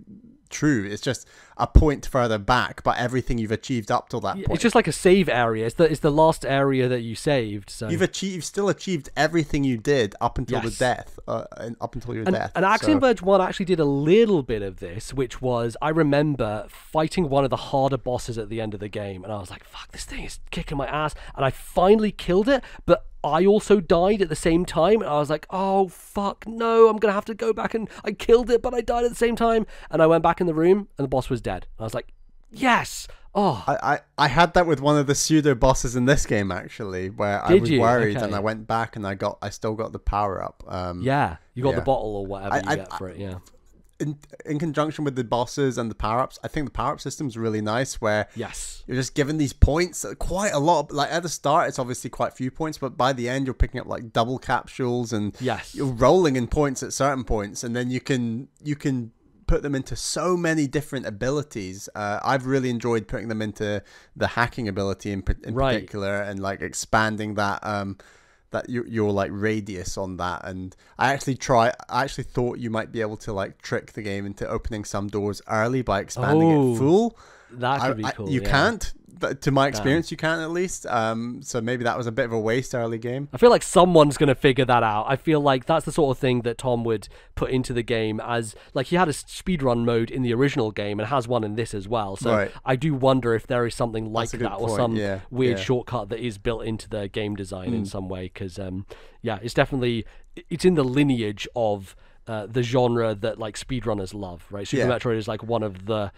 true, it's just a point further back, but everything you've achieved up till that point, it's just like a save area, it's the last area that you saved, so you've still achieved everything you did up until the death, up until your death. And Axiom Verge 1 actually did a little bit of this, which was, I remember fighting one of the harder bosses at the end of the game, and I was like, fuck, this thing is kicking my ass, and I finally killed it, but I also died at the same time, and I was like, oh, fuck, no, I'm going to have to go back, and I killed it, but I died at the same time. And I went back in the room, and the boss was dead. I was like, yes! Oh, I had that with one of the pseudo bosses in this game actually, where I was worried and I went back and I still got the power up. You got the bottle or whatever you get for it, In conjunction with the bosses and the power-ups, I think the power-up system's really nice, where you're just given these points, quite a lot. Like, at the start, it's obviously quite few points, but by the end, you're picking up, like, double capsules, and you're rolling in points at certain points, and then you can put them into so many different abilities. I've really enjoyed putting them into the hacking ability in particular, and, like, expanding that that your like radius on that. And I actually thought you might be able to, like, trick the game into opening some doors early by expanding it full. That could be cool. You can't. to my experience, you can at least. So maybe that was a bit of a waste early game. I feel like someone's going to figure that out. I feel like that's the sort of thing that Tom would put into the game as, like, he had a speedrun mode in the original game and has one in this as well. So I do wonder if there is something like that or some weird shortcut that is built into their game design in some way. Because, yeah, it's definitely, it's in the lineage of the genre that, like, speedrunners love, right? Super Metroid is, like, one of the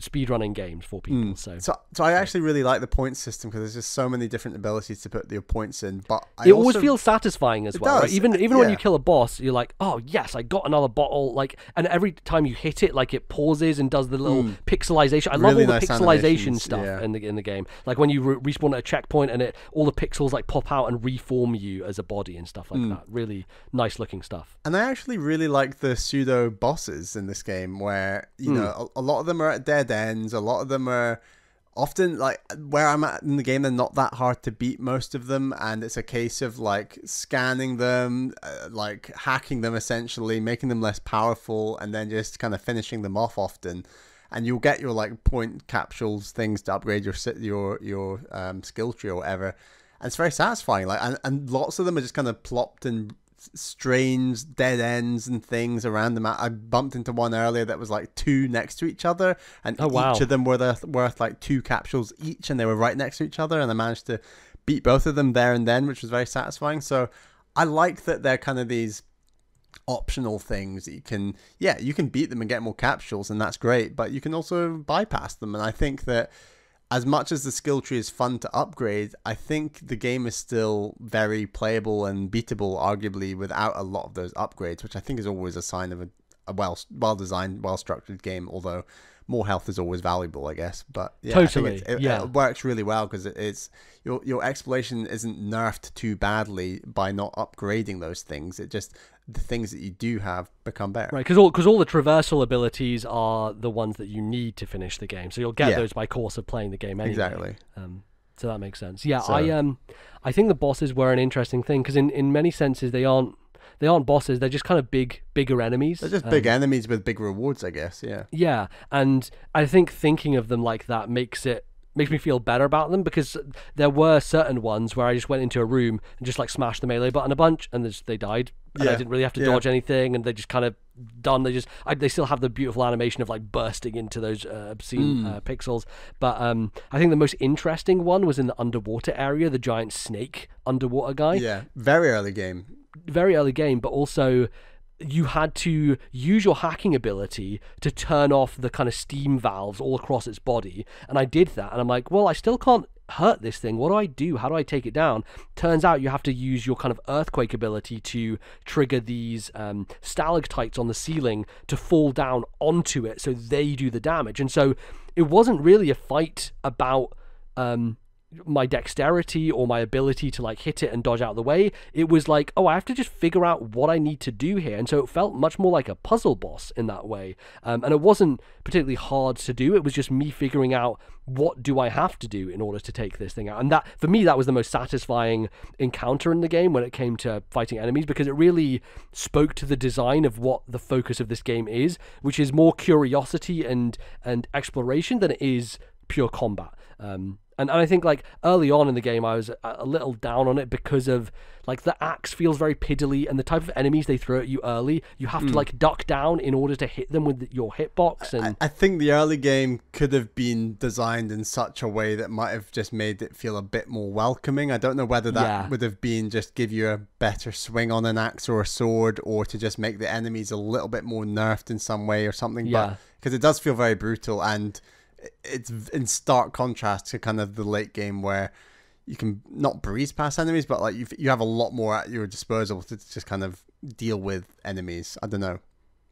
speedrunning games for people. So I actually really like the point system, because there's just so many different abilities to put your points in, but I it always feels satisfying as well, right? even when you kill a boss, you're like, oh yes, I got another bottle, like, and every time you hit it, like, it pauses and does the little pixelization. I love all the pixelization stuff in the game, like when you respawn at a checkpoint and it, all the pixels like pop out and reform you as a body and stuff like that. Really nice looking stuff. And I actually really like the pseudo bosses in this game, where you know, a lot of them are at dead ends. A lot of them are often, like, where I'm at in the game, they're not that hard to beat, most of them, and it's a case of, like, scanning them, like hacking them essentially, making them less powerful, and then just kind of finishing them off often. And you'll get your, like, point capsules, things to upgrade your skill tree or whatever. And it's very satisfying. Like, and lots of them are just kind of plopped and strange dead ends and things around them. I bumped into one earlier that was like two next to each other, and each of them were worth like two capsules each, and they were right next to each other, and I managed to beat both of them there and then, which was very satisfying. So I like that they're kind of these optional things that you can, yeah, you can beat them and get more capsules, and that's great, but you can also bypass them. And I think that as much as the skill tree is fun to upgrade, I think the game is still very playable and beatable, arguably, without a lot of those upgrades, which I think is always a sign of a well-designed, well-structured game, although more health is always valuable, I guess. But yeah, totally. It works really well, because it's your exploration isn't nerfed too badly by not upgrading those things. It just, the things that you do have become better, right? Because all the traversal abilities are the ones that you need to finish the game, so you'll get those by course of playing the game anyway. Exactly. So that makes sense. Yeah, so I think the bosses were an interesting thing, because in many senses they aren't bosses, they're just kind of bigger enemies. They're just big enemies with big rewards, I guess. Yeah, and I think thinking of them like that makes me feel better about them, because there were certain ones where I just went into a room and just, like, smashed the melee button a bunch, and they died, and I didn't really have to dodge anything, and they just kind of done. They still have the beautiful animation of, like, bursting into those obscene pixels. But I think the most interesting one was in the underwater area, the giant snake underwater guy. Yeah, very early game, but also you had to use your hacking ability to turn off the kind of steam valves all across its body. And I did that, and I'm like, well, I still can't hurt this thing. What do I do? How do I take it down? Turns out you have to use your kind of earthquake ability to trigger these stalactites on the ceiling to fall down onto it, so they do the damage. And so it wasn't really a fight about my dexterity or my ability to, like, hit it and dodge out of the way. It was like, oh, I have to just figure out what I need to do here. And so it felt much more like a puzzle boss in that way. And it wasn't particularly hard to do. It was just me figuring out, what do I have to do in order to take this thing out? And that, for me, that was the most satisfying encounter in the game when it came to fighting enemies, because it really spoke to the design of what the focus of this game is, which is more curiosity and exploration than it is pure combat. And I think, like, early on in the game, I was a little down on it because of, like, the axe feels very piddly, and the type of enemies they throw at you early, you have to, like, duck down in order to hit them with your hitbox. And I think the early game could have been designed in such a way that might have just made it feel a bit more welcoming. I don't know whether that would have been just give you a better swing on an axe or a sword, or to just make the enemies a little bit more nerfed in some way or something. Yeah. Because it does feel very brutal, and it's in stark contrast to kind of the late game, where you can not breeze past enemies, but, like, you have a lot more at your disposal to just kind of deal with enemies. I don't know.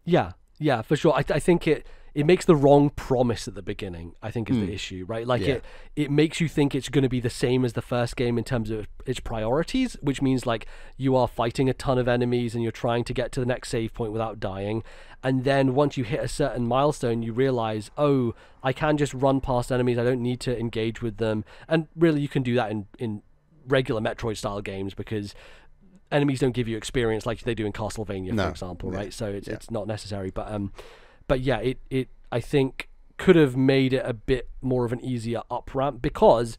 Yeah, for sure. I think it makes the wrong promise at the beginning, I think, is the issue, right? Like, it makes you think it's going to be the same as the first game in terms of its priorities, which means, like, you are fighting a ton of enemies and you're trying to get to the next save point without dying. And then once you hit a certain milestone, you realize, oh, I can just run past enemies. I don't need to engage with them. And really, you can do that in regular Metroid-style games, because enemies don't give you experience like they do in Castlevania, for example, right? So it's not necessary. But yeah, it I think could have made it a bit more of an easier up ramp, because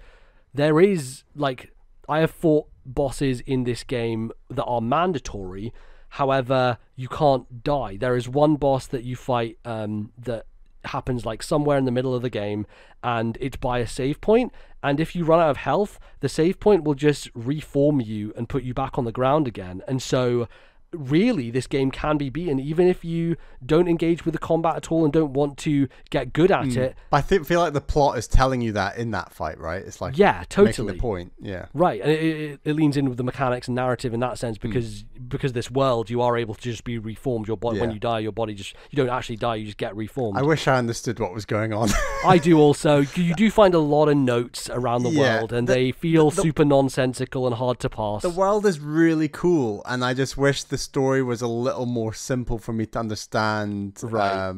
there is, like, I have fought bosses in this game that are mandatory. However, you can't die. There is one boss that you fight that happens like somewhere in the middle of the game, and it's by a save point, and if you run out of health, the save point will just reform you and put you back on the ground again. And so really, this game can be beaten even if you don't engage with the combat at all and don't want to get good at it. I feel like the plot is telling you that in that fight, right? It's like, yeah, totally making the point. Yeah, right. And it leans in with the mechanics and narrative in that sense, because this world, you are able to just be reformed. Your body, when you die, your body just, you don't actually die, you just get reformed. I wish I understood what was going on. I do also. You do find a lot of notes around the world, and they feel super nonsensical and hard to pass. The world is really cool, and I just wish the story was a little more simple for me to understand. Right.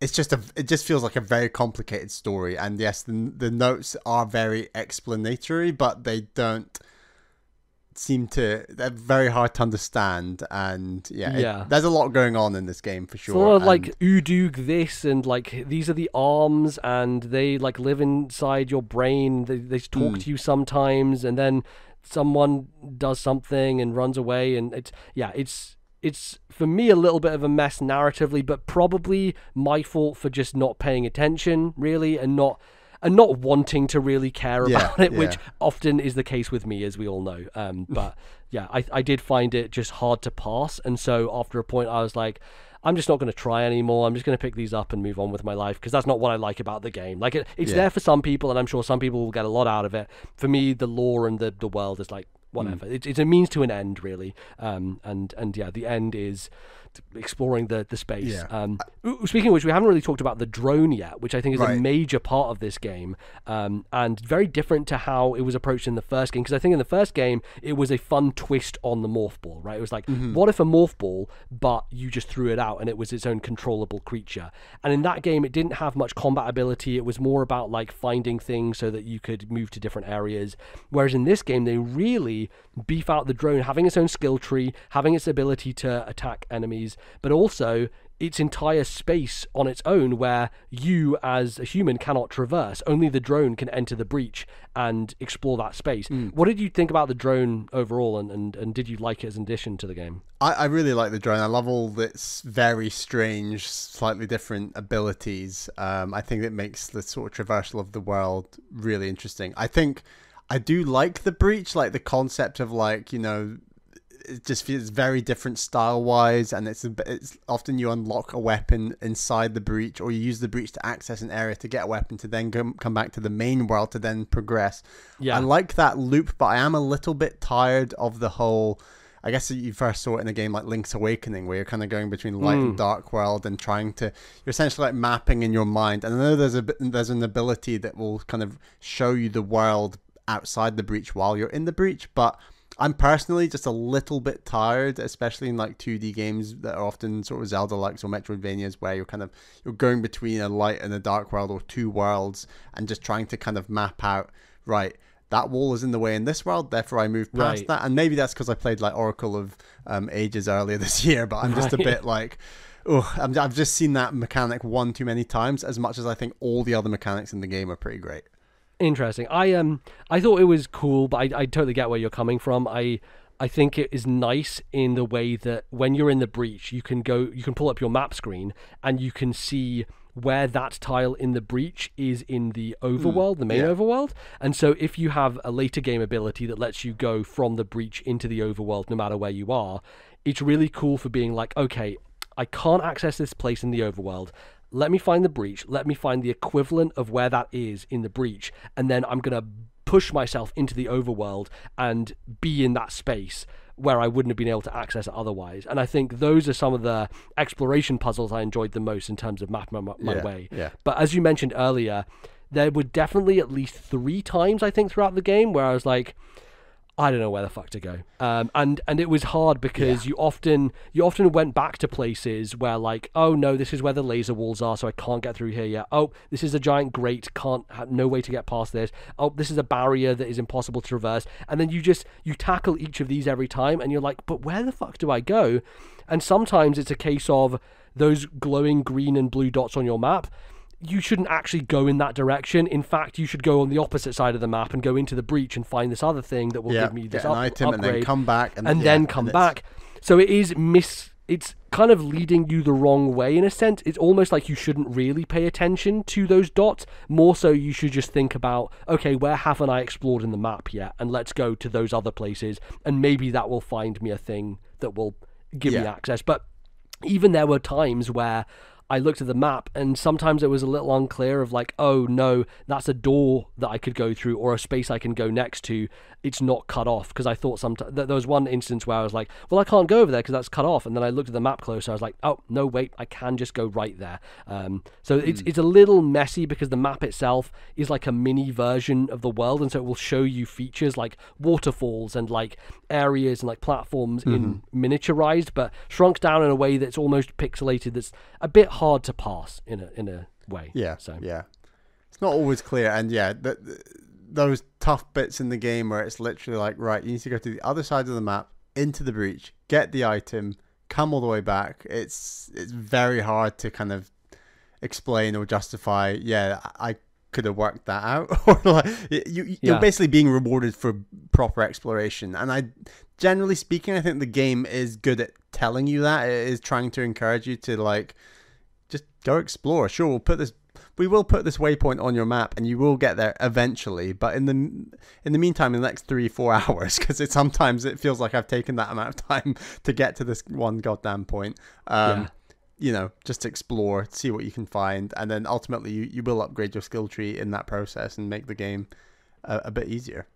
It's just it just feels like a very complicated story, and yes, the notes are very explanatory, but they don't seem to, they're very hard to understand. And there's a lot going on in this game for sure. Sort of like Udug this, and like these are the arms, and they like live inside your brain. They talk to you sometimes, and then someone does something and runs away, and it's for me a little bit of a mess narratively, but probably my fault for just not paying attention really, and not wanting to really care about it, which often is the case with me, as we all know. But yeah, I did find it just hard to pass, and so after a point I was like, I'm just not going to try anymore. I'm just going to pick these up and move on with my life, because that's not what I like about the game. Like, it's there for some people, and I'm sure some people will get a lot out of it. For me, the lore and the world is like, whatever. It's a means to an end, really. And yeah, the end is exploring the space. Yeah. Speaking of which, we haven't really talked about the drone yet, which I think is a major part of this game, and very different to how it was approached in the first game, because I think in the first game it was a fun twist on the morph ball, right? It was like, what if a morph ball, but you just threw it out and it was its own controllable creature. And in that game, it didn't have much combat ability. It was more about like finding things so that you could move to different areas, whereas in this game they really beef out the drone, having its own skill tree, having its ability to attack enemies, but also its entire space on its own, where you as a human cannot traverse. Only the drone can enter the breach and explore that space. What did you think about the drone overall, and did you like it as an addition to the game? I really like the drone. I love all its very strange, slightly different abilities. I think it makes the sort of traversal of the world really interesting. I think I do like the breach, like the concept of, like, you know, it just feels very different style-wise, and it's often you unlock a weapon inside the breach, or you use the breach to access an area to get a weapon to then come back to the main world to then progress. Yeah, I like that loop, but I am a little bit tired of the whole, I guess you first saw it in a game like Link's Awakening, where you're kind of going between light and dark world and trying to, you're essentially like mapping in your mind. And I know there's an ability that will kind of show you the world outside the breach while you're in the breach, but I'm personally just a little bit tired, especially in like 2D games that are often sort of Zelda-like or Metroidvanias, where you're kind of, you're going between a light and a dark world, or two worlds, and just trying to kind of map out, right, that wall is in the way in this world, therefore I move past that. And maybe that's because I played like Oracle of Ages earlier this year, but I'm just a bit like, oh, I've just seen that mechanic one too many times, as much as I think all the other mechanics in the game are pretty great. Interesting. I thought it was cool, but I totally get where you're coming from. I think it is nice in the way that when you're in the breach, you can pull up your map screen and you can see where that tile in the breach is in the overworld, the main overworld. And so if you have a later game ability that lets you go from the breach into the overworld, no matter where you are, it's really cool for being like, okay, I can't access this place in the overworld. Let me find the breach. Let me find the equivalent of where that is in the breach. And then I'm going to push myself into the overworld and be in that space where I wouldn't have been able to access it otherwise. And I think those are some of the exploration puzzles I enjoyed the most in terms of mapping my way. Yeah. But as you mentioned earlier, there were definitely at least 3 times, I think, throughout the game where I was like, I don't know where the fuck to go. And it was hard because you often went back to places where like, oh no, this is where the laser walls are, so I can't get through here yet. Oh, this is a giant grate, no way to get past this. Oh, this is a barrier that is impossible to traverse. And then you tackle each of these every time, and you're like, but where the fuck do I go? And sometimes it's a case of those glowing green and blue dots on your map. you shouldn't actually go in that direction. In fact, you should go on the opposite side of the map and go into the breach and find this other thing that will give me this upgrade. And then come back. And then come back. So it is it's kind of leading you the wrong way in a sense. It's almost like you shouldn't really pay attention to those dots. More so, you should just think about, okay, where haven't I explored in the map yet? And let's go to those other places. And maybe that will find me a thing that will give me access. But even there were times where I looked at the map and sometimes it was a little unclear of like, oh no, that's a door that I could go through or a space I can go next to. It's not cut off, because I thought sometimes there was one instance where I was like, well, I can't go over there because that's cut off. And then I looked at the map closer. I was like, oh no, wait, I can just go right there. So it's a little messy because the map itself is like a mini version of the world. And so it will show you features like waterfalls and like areas and like platforms in miniaturized, but shrunk down in a way that's almost pixelated. That's a bit hard to pass in a way. Yeah. It's not always clear, and those tough bits in the game where it's literally like, right, you need to go to the other side of the map, into the breach, get the item, come all the way back. It's very hard to kind of explain or justify, I could have worked that out. Or like you're basically being rewarded for proper exploration. And generally speaking, I think the game is good at telling you that. It is trying to encourage you to like, just go explore. Sure, we will put this waypoint on your map and you will get there eventually, but in the meantime, in the next 3-4 hours, because sometimes it feels like I've taken that amount of time to get to this one goddamn point. Just explore, see what you can find, and then ultimately you will upgrade your skill tree in that process and make the game a bit easier.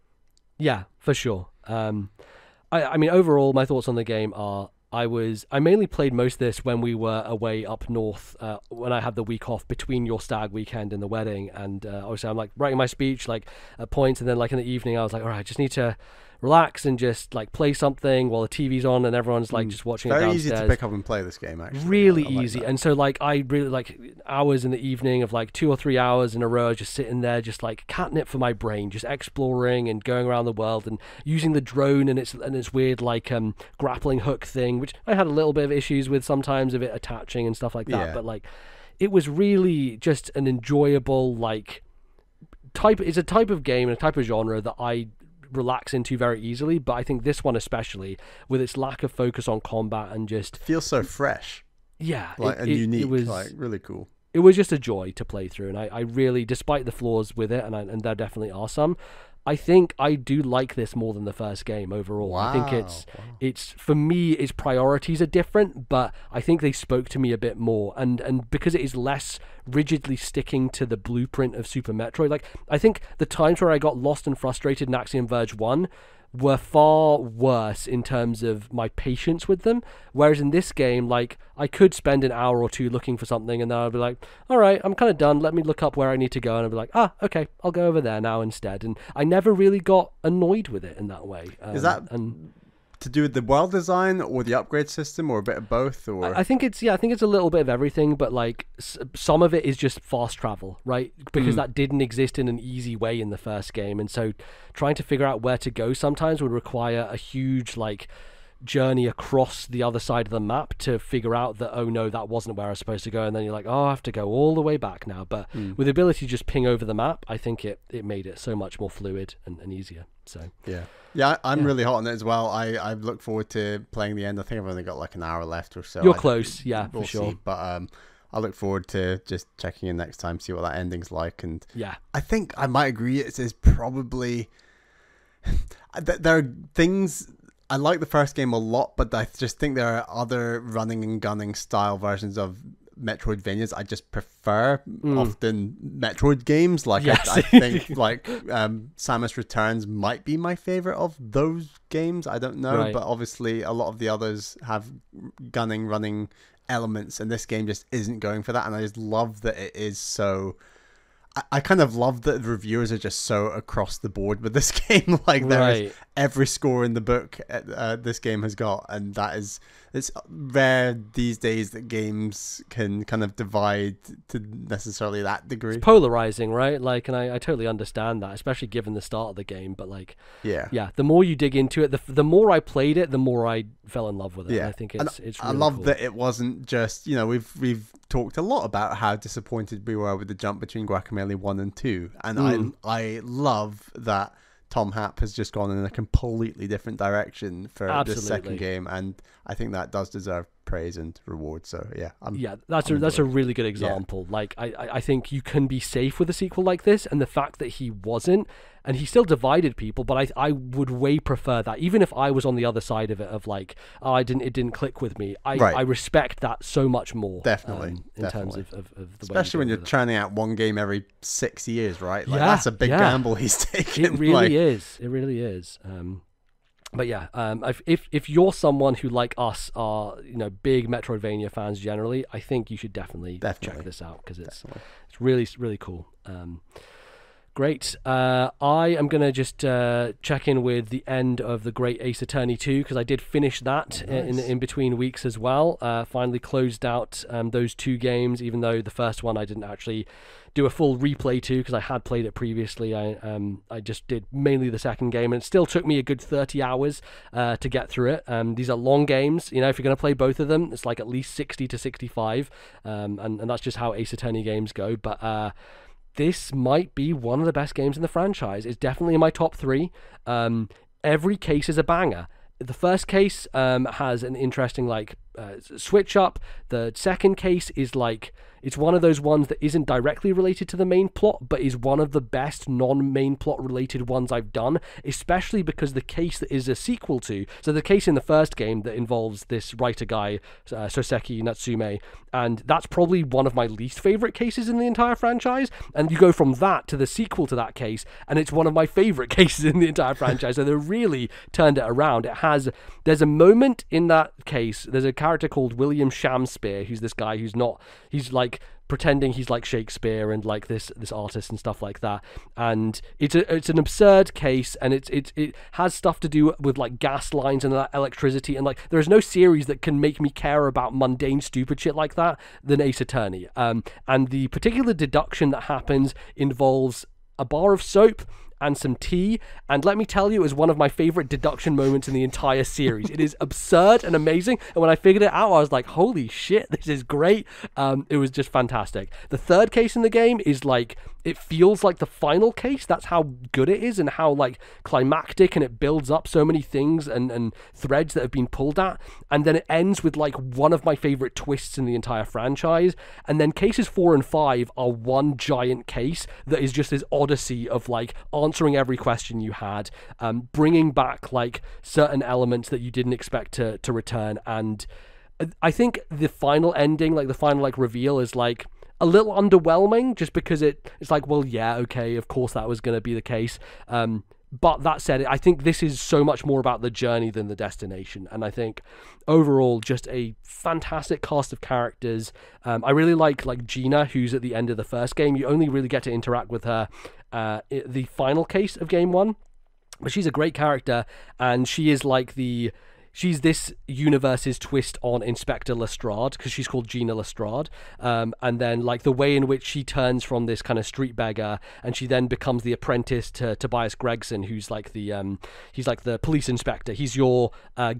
Yeah, for sure. I mean, overall, my thoughts on the game are, I mainly played most of this when we were away up north, when I had the week off between your stag weekend and the wedding. And obviously I'm like writing my speech like at points, and then like in the evening I was like, all right, I just need to relax and just like play something while the TV's on and everyone's like just watching it downstairs. Very easy to pick up and play this game, actually. Really easy. And so like I really like hours in the evening of like 2 or 3 hours in a row just sitting there, just like catnip for my brain, just exploring and going around the world and using the drone and its weird like grappling hook thing, which I had a little bit of issues with sometimes of it attaching and stuff like that. But like it was really just an enjoyable like type. It's a type of game and a type of genre that I relax into very easily, but I think this one especially, with its lack of focus on combat, and just feels so fresh, and unique. It was like really cool. It was just a joy to play through, and I really, despite the flaws with it, and there definitely are some, I think I do like this more than the first game overall. Wow. I think it's for me, its priorities are different, but I think they spoke to me a bit more. And because it is less rigidly sticking to the blueprint of Super Metroid, like I think the times where I got lost and frustrated in Axiom Verge 1 were far worse in terms of my patience with them. Whereas in this game, like I could spend an hour or two looking for something, and then I'd be like, all right, I'm kind of done. Let me look up where I need to go. And I'd be like, okay, I'll go over there now instead. And I never really got annoyed with it in that way. Is that to do with the world design or the upgrade system or a bit of both? Or I think it's a little bit of everything, but like some of it is just fast travel, right? Because that didn't exist in an easy way in the first game. And so trying to figure out where to go sometimes would require a huge like journey across the other side of the map to figure out that, oh no, that wasn't where I was supposed to go. And then you're like, oh, I have to go all the way back now. But with the ability to just ping over the map, I think it made it so much more fluid and easier. So I'm really hot on it as well. I look forward to playing the end. I think I've only got like an hour left or so. You're close, we'll for sure. See. But I look forward to just checking in next time, see what that ending's like. And I think I might agree. It is probably there are things. I like the first game a lot, but I just think there are other running and gunning style versions of Metroidvanias I just prefer. Often Metroid games, like I think like Samus Returns might be my favorite of those games. I don't know, but obviously a lot of the others have gunning, running elements, and this game just isn't going for that. And I just love that it is so. I kind of love that the reviewers are just so across the board with this game. Like there is every score in the book this game has got, and that is, it's rare these days that games can kind of divide to necessarily that degree. It's polarizing, right? Like, and I totally understand that, especially given the start of the game. But like, the more you dig into it, the more I played it, the more I fell in love with it. I think it's really I love cool that it wasn't just, we've talked a lot about how disappointed we were with the jump between Guacamelee 1 and 2. And I love that Tom Happ has just gone in a completely different direction for the second game, and I think that does deserve praise and reward. So yeah, that's a really good example. Yeah. Like I think you can be safe with a sequel like this, and the fact that he wasn't, and he still divided people, but I would way prefer that. Even if I was on the other side of it, of like, oh, it didn't click with me. I respect that so much more. Definitely, in terms of the especially way when you're churning out one game every 6 years, right? Like that's a big gamble he's taking. It really is. It really is. But yeah, if you're someone who, like us, are big Metroidvania fans generally, I think you should definitely check this out, because it's really, really cool. Great. I am going to just check in with the end of The Great Ace Attorney 2, because I did finish that in between weeks as well. Finally closed out those two games, even though the first one I didn't actually do a full replay to, because I had played it previously. I just did mainly the second game, and it still took me a good 30 hours to get through it. These are long games. If you're going to play both of them, it's like at least 60 to 65, and that's just how Ace Attorney games go. But this might be one of the best games in the franchise. It's definitely in my top 3. Every case is a banger. The first case has an interesting switch up. The second case is it's one of those ones that isn't directly related to the main plot, but is one of the best non-main plot related ones I've done, especially because the case that is a sequel to, so the case in the first game that involves this writer guy, Soseki Natsume, and that's probably one of my least favorite cases in the entire franchise, and you go from that to the sequel to that case, and it's one of my favorite cases in the entire franchise. So they really turned it around. There's a moment in that case, there's a character called William Shamspeare, who's this guy who's not, he's like pretending he's like Shakespeare and like this artist and stuff like that, and it's an absurd case, and it has stuff to do with like gas lines and electricity, and like there is no series that can make me care about mundane stupid shit like that than Ace Attorney. And the particular deduction that happens involves a bar of soap and some tea, and let me tell you, is one of my favorite deduction moments in the entire series. It is absurd and amazing, and when I figured it out, I was like, holy shit, this is great. It was just fantastic. The third case in the game is like, it feels like the final case. That's how good it is, and how like climactic, and it builds up so many things and threads that have been pulled at, and then it ends with like one of my favorite twists in the entire franchise. And then cases 4 and 5 are one giant case that is just this odyssey of like answering every question you had, bringing back like certain elements that you didn't expect to return. And I think the final ending, like the final like reveal, is like a little underwhelming, just because it's like, well, yeah, okay, of course that was going to be the case. But that said, I think this is so much more about the journey than the destination. And I think overall, just a fantastic cast of characters. I really like Gina, who's at the end of the first game. You only really get to interact with her the final case of game 1, but she's a great character, and she is like she's this universe's twist on Inspector Lestrade, because she's called Gina Lestrade. And then like the way in which she turns from this kind of street beggar, and she then becomes the apprentice to Tobias Gregson, who's like he's like the police inspector. He's your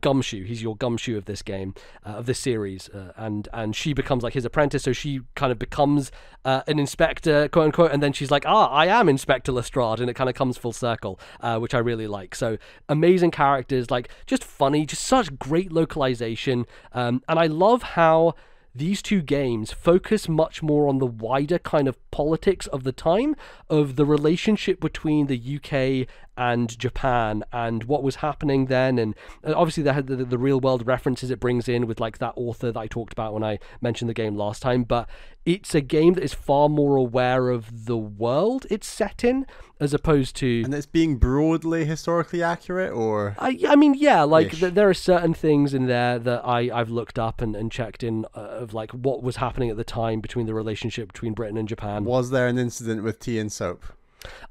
gumshoe. He's your gumshoe of this game, of this series. And she becomes like his apprentice. So she kind of becomes an inspector, quote unquote. And then she's like, I am Inspector Lestrade. And it kind of comes full circle, which I really like. So amazing characters, like just funny, just such great localization, and I love how these two games focus much more on the wider kind of politics of the time, of the relationship between the UK and Japan, and what was happening then. And obviously they had the real world references it brings in with like that author that I talked about when I mentioned the game last time. But it's a game that is far more aware of the world it's set in, as opposed to... And it's being broadly historically accurate, or... I mean, yeah, like there are certain things in there that I've looked up and checked in of like what was happening at the time between the relationship between Britain and Japan. Was there an incident with tea and soap?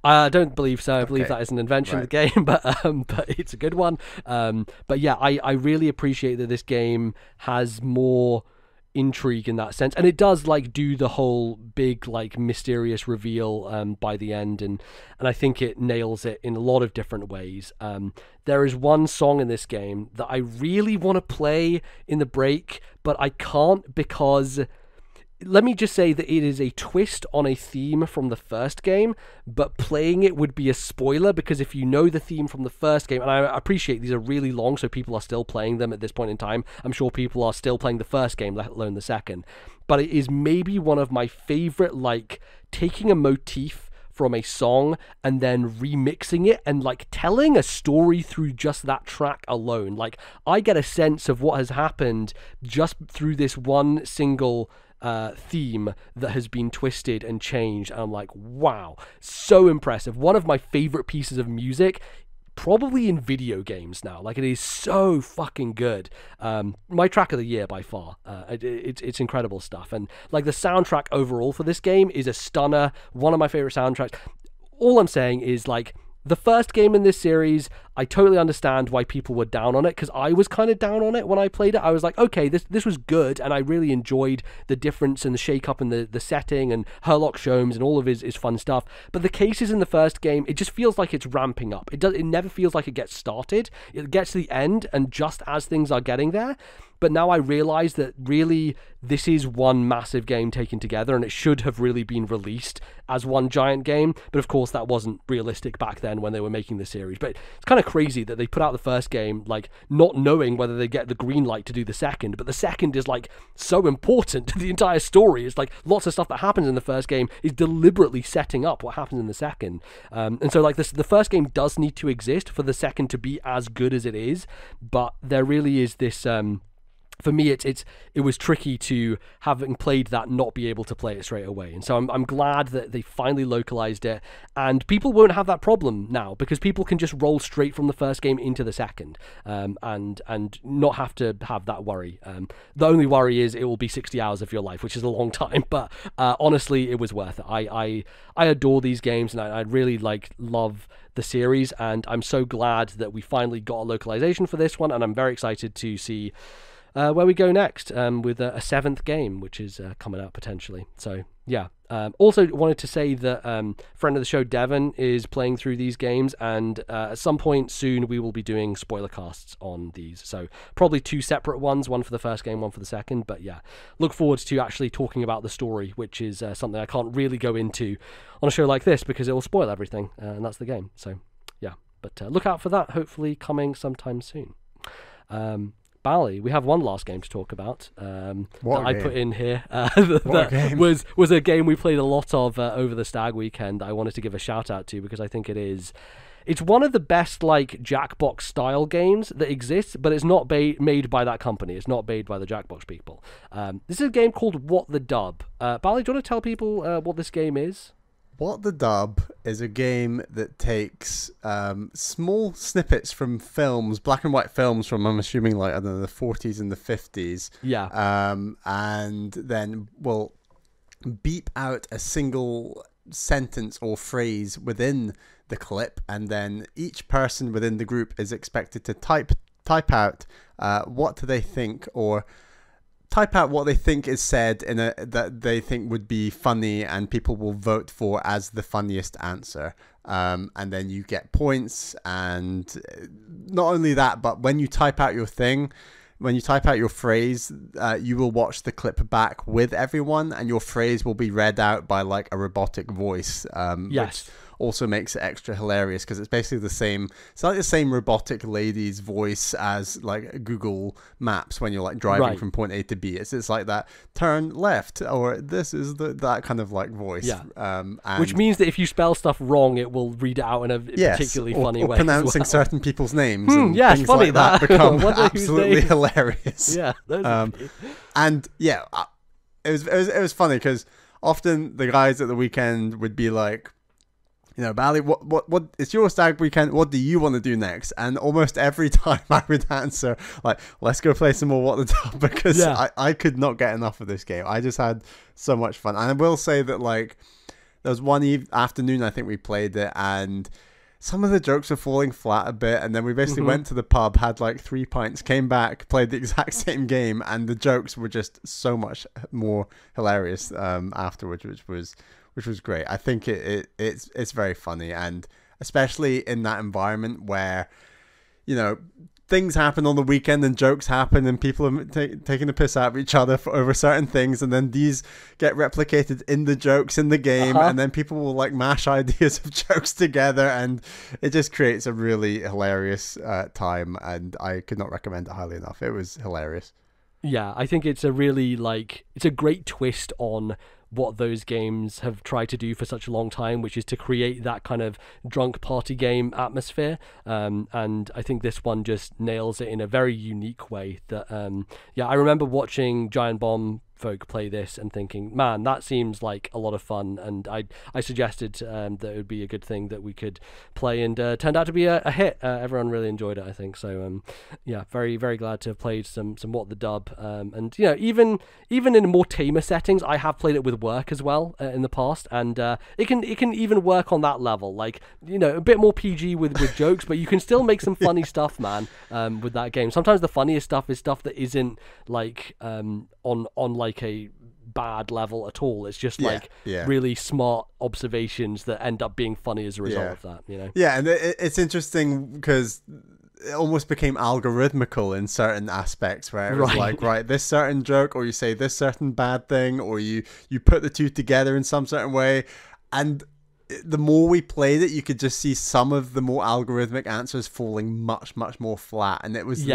I don't believe so. I believe that is an invention of the game, but it's a good one. But yeah, I really appreciate that this game has more intrigue in that sense, and it does like do the whole big like mysterious reveal by the end, and I think it nails it in a lot of different ways. There is one song in this game that I really want to play in the break, but I can't, because let me just say that it is a twist on a theme from the first game, but playing it would be a spoiler, because if you know the theme from the first game, and I appreciate these are really long, so people are still playing them at this point in time. I'm sure people are still playing the first game, let alone the second. But it is maybe one of my favorite, like, taking a motif from a song and then remixing it and, like, telling a story through just that track alone. Like, I get a sense of what has happened just through this one single theme that has been twisted and changed, and I'm like, wow, so impressive. One of my favorite pieces of music probably in video games now. Like, it is so fucking good. My track of the year by far. It's incredible stuff. And, like, the soundtrack overall for this game is a stunner. One of my favorite soundtracks. All I'm saying is, like, the first game in this series, I totally understand why people were down on it, because I was kind of down on it when I played it. I was like, okay, this was good, and I really enjoyed the difference and the shake-up and the setting and Herlock Sholmes and all of his fun stuff. But the cases in the first game, it just feels like it's ramping up. It never feels like it gets started. It gets to the end, and just as things are getting there. But now I realize that really this is one massive game taken together, and it should have really been released as one giant game. But of course, that wasn't realistic back then when they were making the series. But it's kind of crazy that they put out the first game, like, not knowing whether they get the green light to do the second. But the second is, like, so important to the entire story. It's like lots of stuff that happens in the first game is deliberately setting up what happens in the second. And so, like, the first game does need to exist for the second to be as good as it is. But there really is this... For me, it was tricky to, having played that, not be able to play it straight away. And so I'm glad that they finally localized it. And people won't have that problem now, because people can just roll straight from the first game into the second, and not have to have that worry. The only worry is it will be 60 hours of your life, which is a long time. But honestly, it was worth it. I adore these games, and I really, like, love the series. And I'm so glad that we finally got a localization for this one. And I'm very excited to see... where we go next with a seventh game, which is coming out potentially. So, yeah. Also wanted to say that friend of the show, Devon, is playing through these games, and at some point soon we will be doing spoiler casts on these. So probably two separate ones, one for the first game, one for the second. But yeah, look forward to actually talking about the story, which is something I can't really go into on a show like this, because it will spoil everything, and that's the game. So, yeah. But look out for that, hopefully coming sometime soon. Bally, we have one last game to talk about that I put in here. That was a game we played a lot of over the Stag weekend that I wanted to give a shout out to, because I think it's one of the best, like, Jackbox style games that exists, but it's not made by that company. It's not made by the Jackbox people. This is a game called What the Dub. Bally, do you want to tell people what this game is? What the Dub is a game that takes small snippets from films, black and white films from, I'm assuming, like, I don't know, the 40s and the 50s. Yeah. And then will beep out a single sentence or phrase within the clip, and then each person within the group is expected to type out what do they think, or... type out what they think is said in a that they think would be funny, and people will vote for as the funniest answer. And then you get points, and not only that, but when you type out your thing, when you type out your phrase, you will watch the clip back with everyone, and your phrase will be read out by, like, a robotic voice. Yes. Which also makes it extra hilarious, because it's basically the same. It's like the same robotic lady's voice as, like, Google Maps when you're, like, driving from point A to B. It's like that, turn left, or this is that kind of, like, voice. Yeah. Which means that if you spell stuff wrong, it will read it out in a particularly funny way. Or pronouncing certain people's names. And things funny like that become absolutely hilarious. Yeah. And yeah, it was funny, because often the guys at the weekend would be like, you know, Bally, what? It's your Stag weekend. What do you want to do next? And almost every time I would answer, like, let's go play some more What the Dub, because I could not get enough of this game. I just had so much fun. And I will say that, like, there was one afternoon I think we played it, and some of the jokes were falling flat a bit, and then we basically went to the pub, had like 3 pints, came back, played the exact same game, and the jokes were just so much more hilarious afterwards, which was great. I think it's very funny, and especially in that environment where, you know, things happen on the weekend and jokes happen and people are taking the piss out of each other over certain things, and then these get replicated in the jokes in the game, and then people will like mash ideas of jokes together, and it just creates a really hilarious time, and I could not recommend it highly enough. It was hilarious. Yeah, I think it's a really, like, it's a great twist on what those games have tried to do for such a long time, which is to create that kind of drunk party game atmosphere, and I think this one just nails it in a very unique way that yeah, I remember watching Giant Bomb folk play this and thinking, man, that seems like a lot of fun, and I suggested that it would be a good thing that we could play, and turned out to be a hit. Everyone really enjoyed it, I think. So yeah, very, very glad to have played some What the Dub, and you know, even in more tamer settings, I have played it with work as well in the past, and it can even work on that level, like, you know, a bit more PG with jokes, but you can still make some funny stuff, man, with that game. Sometimes the funniest stuff is stuff that isn't like on like a bad level at all. It's just like really smart observations that end up being funny as a result of that, you know. Yeah, and it's interesting because it almost became algorithmical in certain aspects, where it was like, right, this certain joke, or you say this certain bad thing, or you put the two together in some certain way, and the more we played it, you could just see some of the more algorithmic answers falling much more flat, and it was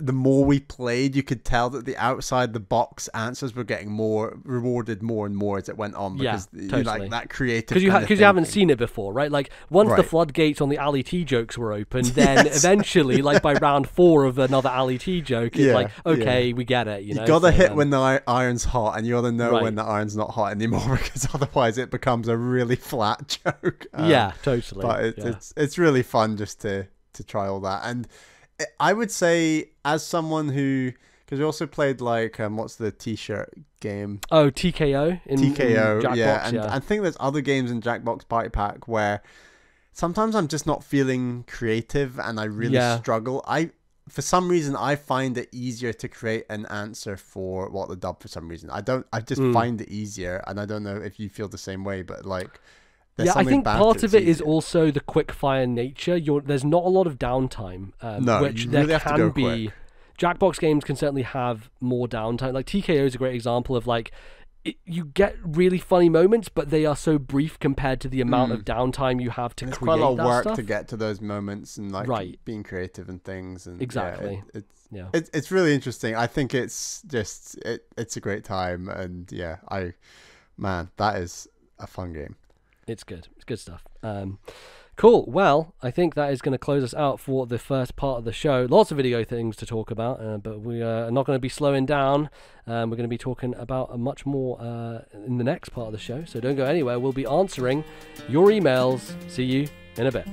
the more we played, you could tell that the outside the box answers were getting more rewarded more and more as it went on, because you like that creative, because you haven't seen it before, right? Like once the floodgates on the Ali T jokes were open, then eventually like by round 4 of another Ali T joke, it's like, okay, we get it, you know, you gotta hit when the iron's hot, and you gotta know when the iron's not hot anymore, because otherwise it becomes a really flat joke. Yeah, totally. But it's really fun just to try all that. And I would say, as someone who, because we also played like what's the t-shirt game, TKO in Jackbox, and I think there's other games in Jackbox Party Pack where sometimes I'm just not feeling creative, and I really struggle. For some reason, I find it easier to create an answer for What the Dub. For some reason, I just find it easier, and I don't know if you feel the same way, but like, I think part of it is also the quick-fire nature. There's not a lot of downtime, which there can be. Jackbox games can certainly have more downtime. Like TKO is a great example of like, you get really funny moments, but they are so brief compared to the amount of downtime you have to create that stuff. It's quite a lot of work to get to those moments, and like being creative and things. And exactly. It's really interesting. I think it's just it's a great time, and yeah, man, that is a fun game. It's good. It's good stuff. Cool. Well, I think that is going to close us out for the first part of the show. Lots of video things to talk about, but we are not going to be slowing down. We're going to be talking about much more in the next part of the show, so don't go anywhere. We'll be answering your emails. See you in a bit.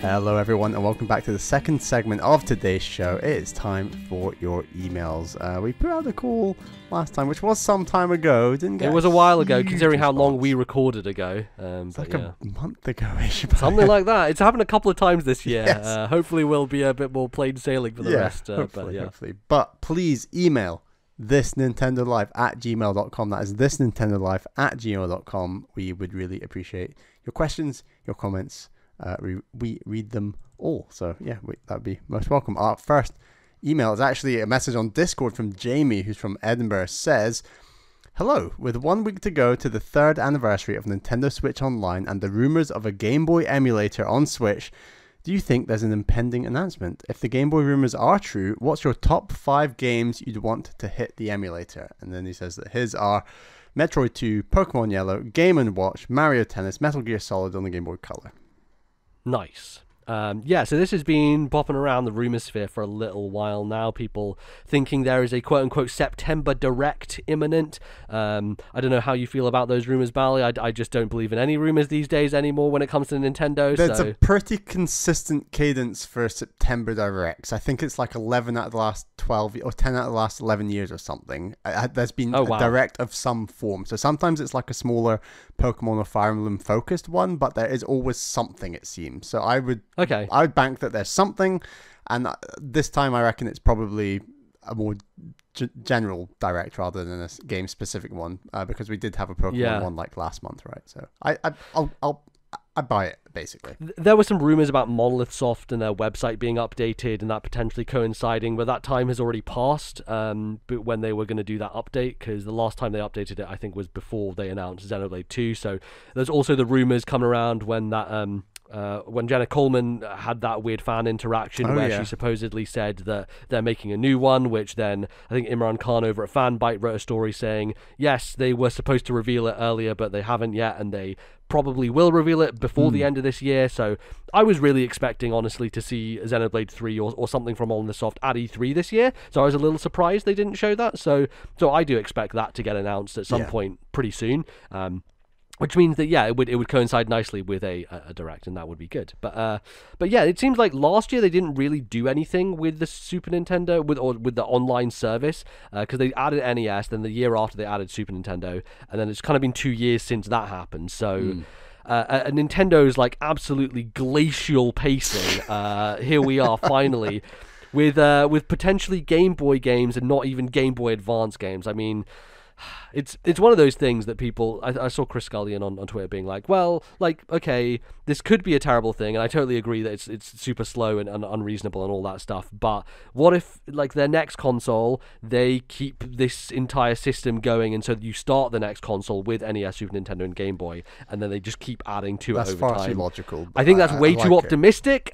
Hello everyone and welcome back to the second segment of today's show. It is time for your emails. We put out a call last time, which was some time ago, didn't it? It was a while ago, considering how long we recorded ago. It's like a month ago-ish. Something like that. It's happened a couple of times this year. Yes. Hopefully we'll be a bit more plain sailing for the rest. Hopefully. But please email thisnintendolife@gmail.com. That is thisnintendolife@gmail.com. We would really appreciate your questions, your comments. We read them all, so yeah, that'd be most welcome. Our first email is actually a message on Discord from Jamie, who's from Edinburgh. Says, hello, with 1 week to go to the 3rd anniversary of Nintendo Switch Online and the rumours of a Game Boy emulator on Switch, do you think there's an impending announcement? If the Game Boy rumours are true, what's your top 5 games you'd want to hit the emulator? And then he says that his are Metroid 2, Pokemon Yellow, Game & Watch, Mario Tennis, Metal Gear Solid on the Game Boy Color. Nice. Yeah, so this has been bopping around the rumour sphere for a little while now. People thinking there is a quote-unquote September direct imminent. I don't know how you feel about those rumours, Bally. I just don't believe in any rumours these days anymore when it comes to Nintendo. There's a pretty consistent cadence for September directs. I think it's like 11 out of the last 12 or 10 out of the last 11 years or something. There's been a direct of some form. So sometimes it's like a smaller Pokemon or Fire Emblem focused one, but there is always something, it seems. So I would... Okay. I would bank that there's something, and this time I reckon it's probably a more general direct rather than a game-specific one, because we did have a Pokemon one like last month, right? So I buy it, basically. There were some rumours about Monolith Soft and their website being updated and that potentially coinciding, but that time has already passed but when they were going to do that update, because the last time they updated it, I think, was before they announced Xenoblade 2, so there's also the rumours coming around when that... when Jenna Coleman had that weird fan interaction where she supposedly said that they're making a new one, which then I think Imran Khan over at Fanbyte wrote a story saying, yes, they were supposed to reveal it earlier, but they haven't yet, and they probably will reveal it before the end of this year. So I was really expecting, honestly, to see Xenoblade 3 or something from Monolith Soft at E3 this year. So I was a little surprised they didn't show that. So I do expect that to get announced at some point pretty soon. Which means that, yeah, it would coincide nicely with a direct, and that would be good. But yeah, it seems like last year they didn't really do anything with the Super Nintendo, with the online service, because they added NES, then the year after they added Super Nintendo, and then it's kind of been 2 years since that happened, so... Nintendo's, like, absolutely glacial pacing, here we are, finally... with potentially Game Boy games and not even Game Boy Advance games. I mean, it's one of those things that people... I saw Chris Scullion on Twitter being like, well, like, okay, this could be a terrible thing, and I totally agree that it's super slow and unreasonable and all that stuff, but what if, like, their next console, they keep this entire system going, and so you start the next console with NES, Super Nintendo, and Game Boy, and then they just keep adding to it over time. That's far too logical. I think that's way too optimistic,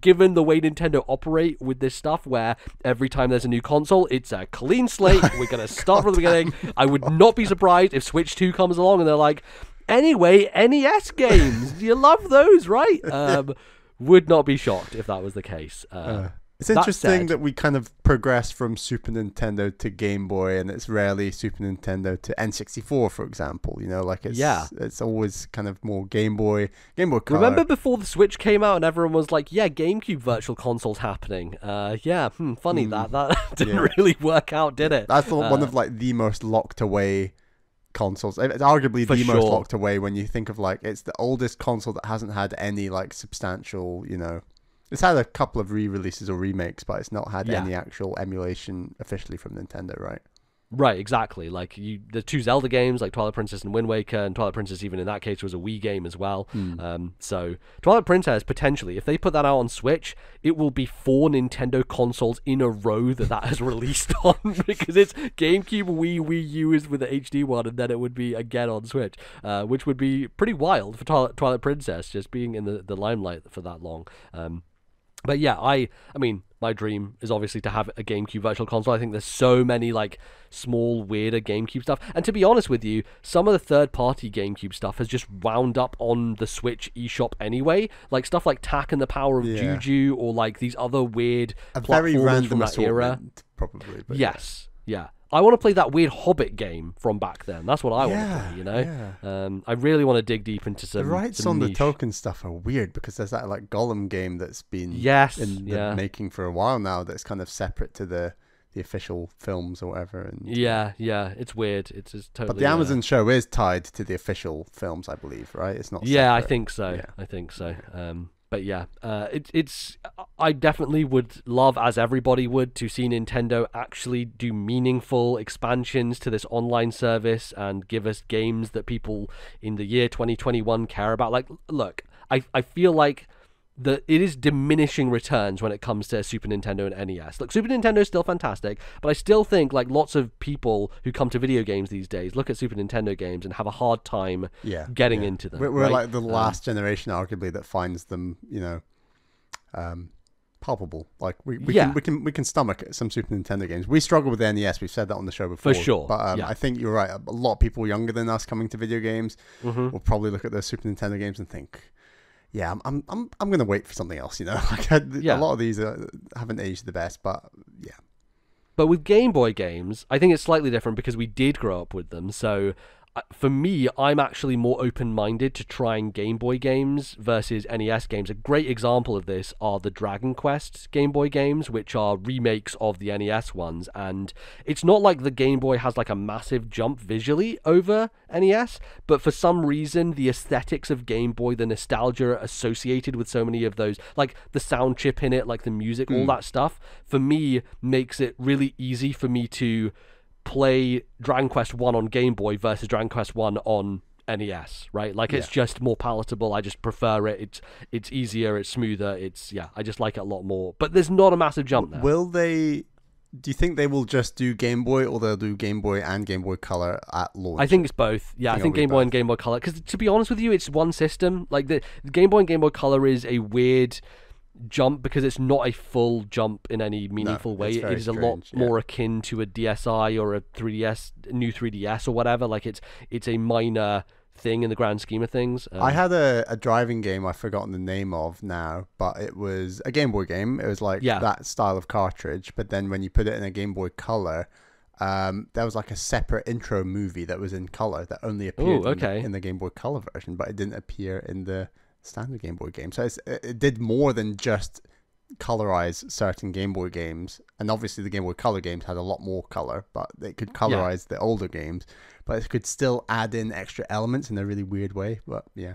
given the way Nintendo operate with this stuff, where every time there's a new console, it's a clean slate, we're going to start from the beginning. I would not be surprised if Switch 2 comes along and they're like, anyway, NES games, you love those, right? Would not be shocked if that was the case. It's interesting that we kind of progressed from Super Nintendo to Game Boy, and it's rarely Super Nintendo to N64, for example. You know, like it's always kind of more Game Boy Color. Remember before the Switch came out and everyone was like, yeah, GameCube Virtual Console's happening. Funny that didn't really work out, did it? That's one of like the most locked away consoles. It's arguably the most locked away when you think of like it's the oldest console that hasn't had any like substantial, you know... It's had a couple of re-releases or remakes, but it's not had any actual emulation officially from Nintendo, right? Right, exactly. Like the two Zelda games, like Twilight Princess and Wind Waker, and Twilight Princess, even in that case, was a Wii game as well. So Twilight Princess, potentially, if they put that out on Switch, it will be 4 Nintendo consoles in a row that has released on, because it's GameCube, Wii U is with the HD one, and then it would be again on Switch, which would be pretty wild for Twilight Princess, just being in the limelight for that long. But yeah, I mean, my dream is obviously to have a GameCube Virtual Console. I think there's so many, like, small, weirder GameCube stuff. And to be honest with you, some of the third-party GameCube stuff has just wound up on the Switch eShop anyway. Like, stuff like Tak and the Power of Juju, or, like, these other weird platforms from that era. Probably. But yes, yeah. I want to play that weird Hobbit game from back then. That's what I want to play, you know? Yeah. I really want to dig deep into some. The rights on the token stuff are weird because there's that like Gollum game that's been in the making for a while now that's kind of separate to the official films or whatever. And yeah, it's weird. It's just totally. But the Amazon show is tied to the official films, I believe, right? It's not. Yeah, separate. I think so. Yeah. I think so. But yeah, it's. I definitely would love, as everybody would, to see Nintendo actually do meaningful expansions to this online service and give us games that people in the year 2021 care about. Like, look, I feel like it is diminishing returns when it comes to Super Nintendo and NES. Look, Super Nintendo is still fantastic, but I still think like lots of people who come to video games these days look at Super Nintendo games and have a hard time getting into them. We're right? Like the last generation, arguably, that finds them, you know, palpable. Like we can stomach some Super Nintendo games. We struggle with the NES. We've said that on the show before, for sure. But I think you're right. A lot of people younger than us coming to video games will probably look at those Super Nintendo games and think, yeah, I'm gonna wait for something else, you know. Like a lot of these haven't aged the best, but yeah. But with Game Boy games, I think it's slightly different because we did grow up with them. So for me, I'm actually more open-minded to trying Game Boy games versus NES games. A great example of this are the Dragon Quest Game Boy games, which are remakes of the NES ones. And it's not like the Game Boy has like a massive jump visually over NES, but for some reason, the aesthetics of Game Boy, the nostalgia associated with so many of those, like the sound chip in it, like the music, all that stuff, for me, makes it really easy for me to play Dragon Quest 1 on Game Boy versus Dragon Quest 1 on NES, right? Like it's just more palatable. I just prefer it. It's easier, it's smoother, it's I just like it a lot more. But there's not a massive jump there. Will they do you think they will just do Game Boy, or they'll do Game Boy and Game Boy Color at launch? I think it's both. Yeah, I think Game Boy and Game Boy Color, because to be honest with you, it's one system. Like the Game Boy and Game Boy Color is a weird jump because it's not a full jump in any meaningful way. It is strange, a lot more akin to a DSi or a 3DS, new 3DS or whatever. Like it's a minor thing in the grand scheme of things. I had a driving game I've forgotten the name of now, but it was a Game Boy game. It was like that style of cartridge, but then when you put it in a Game Boy Color, there was like a separate intro movie that was in color that only appeared in the Game Boy Color version, but it didn't appear in the standard Game Boy game. So it did more than just colorize certain Game Boy games, and obviously the Game Boy Color games had a lot more color, but it could colorize the older games, but it could still add in extra elements in a really weird way. But yeah,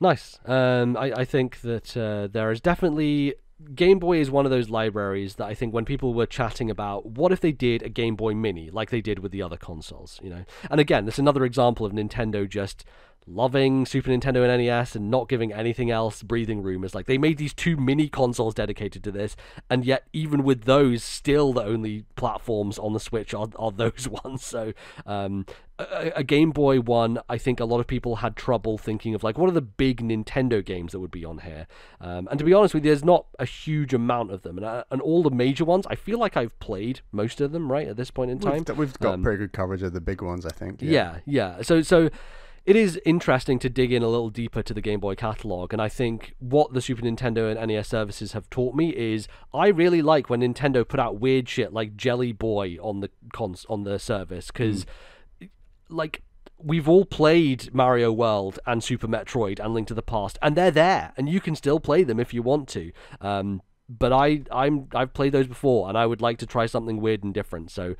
nice. I think that there is definitely, Game Boy is one of those libraries that I think when people were chatting about what if they did a Game Boy Mini like they did with the other consoles, you know. And again, that's another example of Nintendo just loving Super Nintendo and NES and not giving anything else breathing room. Is like they made these two mini consoles dedicated to this, and yet even with those, still the only platforms on the Switch are those ones. So a Game Boy one, I think a lot of people had trouble thinking of like what are the big Nintendo games that would be on here. And to be honest with you, there's not a huge amount of them, and all the major ones, I feel like I've played most of them right at this point in time. We've got pretty good coverage of the big ones, I think. Yeah. So it is interesting to dig in a little deeper to the Game Boy catalogue, and I think what the Super Nintendo and NES services have taught me is I really like when Nintendo put out weird shit like Jelly Boy on the service, because like we've all played Mario World and Super Metroid and Link to the Past, and they're there, and you can still play them if you want to. But I've played those before, and I would like to try something weird and different. So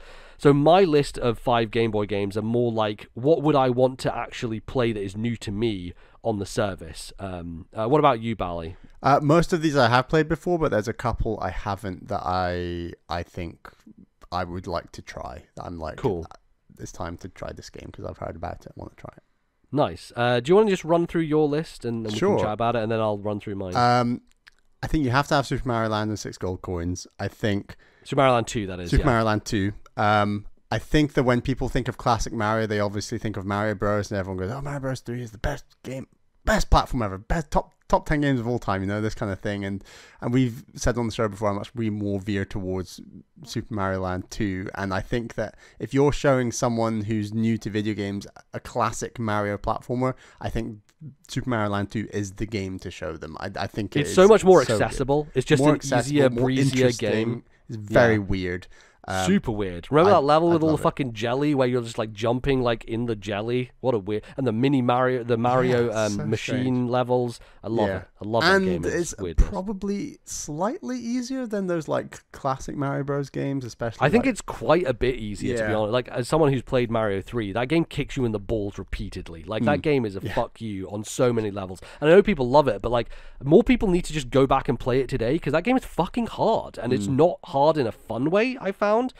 my list of 5 Game Boy games are more like what would I want to actually play that is new to me on the service. What about you, Bally? Most of these I have played before, but there's a couple I haven't that I think I would like to try. I'm like, cool, it's time to try this game because I've heard about it. I want to try it. Nice. Do you want to just run through your list and we can chat about it, and then I'll run through mine. I think you have to have Super Mario Land and 6 gold coins. I think Super Mario Land 2, that is. Super Mario Land 2. I think that when people think of classic Mario, they obviously think of Mario Bros. And everyone goes, "Oh, Mario Bros. 3 is the best game, best platform ever, best top 10 games of all time." You know, this kind of thing. And we've said on the show before how much we more veer towards Super Mario Land 2. And I think that if you're showing someone who's new to video games a classic Mario platformer, I think Super Mario Land 2 is the game to show them. I think it's so much more accessible. It's just an easier, breezier game. It's very weird. Super weird. Remember that level with all the fucking jelly where you're just like jumping like in the jelly? What a weird... And the mini Mario, the Mario so machine strange. Levels. I love it. I love that game. And it's probably slightly easier than those like classic Mario Bros games, especially. I think it's quite a bit easier, to be honest. Like, as someone who's played Mario 3, that game kicks you in the balls repeatedly. Like, that game is a fuck you on so many levels. And I know people love it, but like, more people need to just go back and play it today, because that game is fucking hard. And it's not hard in a fun way, I found.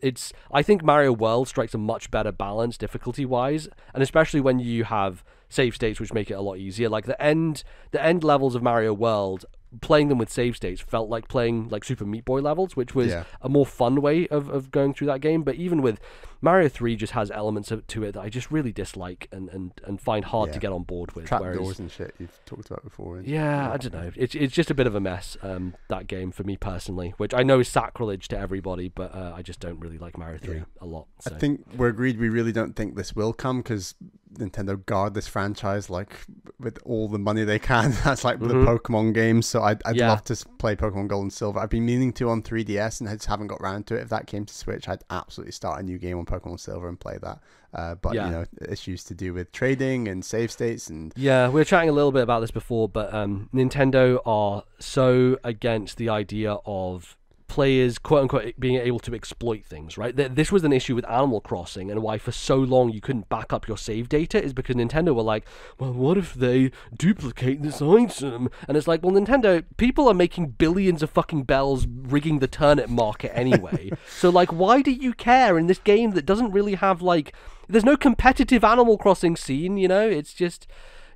It's, I think Mario World strikes a much better balance difficulty-wise, and especially when you have save states, which make it a lot easier. Like the end levels of Mario World, playing them with save states felt like playing like Super Meat Boy levels, which was a more fun way of going through that game. But even with Mario 3, just has elements to it that I just really dislike and find hard to get on board with. Trapdoors and shit you've talked about before. Yeah, I don't know. It's just a bit of a mess, that game, for me personally, which I know is sacrilege to everybody, but I just don't really like Mario 3 a lot. So. I think we're agreed we really don't think this will come, because Nintendo guard this franchise like with all the money they can. That's like the Pokemon games. So I'd love to play Pokemon Gold and Silver. I've been meaning to on 3DS and I just haven't got around to it. If that came to Switch, I'd absolutely start a new game on Pokemon Silver and play that. But you know, issues to do with trading and save states and we were chatting a little bit about this before, but Nintendo are so against the idea of players, quote-unquote, being able to exploit things, right? This was an issue with Animal Crossing, and why for so long you couldn't back up your save data is because Nintendo were like, well, what if they duplicate this item? And it's like, well, Nintendo, people are making billions of fucking bells rigging the turnip market anyway. So, like, why do you care in this game that doesn't really have, like... There's no competitive Animal Crossing scene, you know? It's just...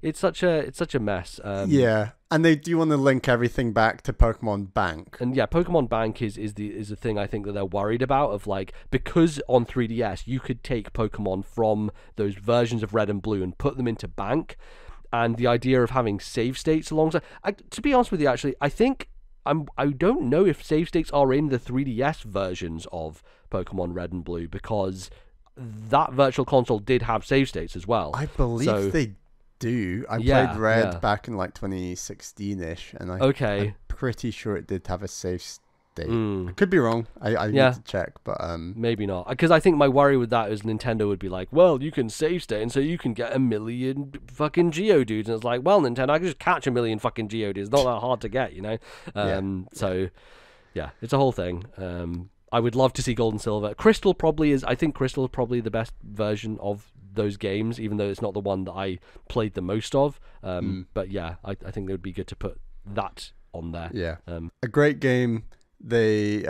It's such a mess. And they do want to link everything back to Pokemon Bank. And yeah, Pokemon Bank is the thing I think that they're worried about, of like, because on 3DS you could take Pokemon from those versions of Red and Blue and put them into Bank, and the idea of having save states alongside. To be honest with you, actually, I don't know if save states are in the 3DS versions of Pokemon Red and Blue, because that Virtual Console did have save states as well. I believe they do. I played Red back in like 2016-ish, and I'm pretty sure it did have a save state. I could be wrong. I need to check, but maybe not, because I think my worry with that is Nintendo would be like, well, you can save state and so you can get 1 million fucking Geodudes, and it's like, well, Nintendo, I can just catch 1 million fucking Geodudes, not that hard to get, you know. So yeah, it's a whole thing. I would love to see Gold and Silver. Crystal probably is. I think Crystal is probably the best version of those games, even though it's not the one that I played the most of. But yeah, I think it would be good to put that on there. Yeah, a great game they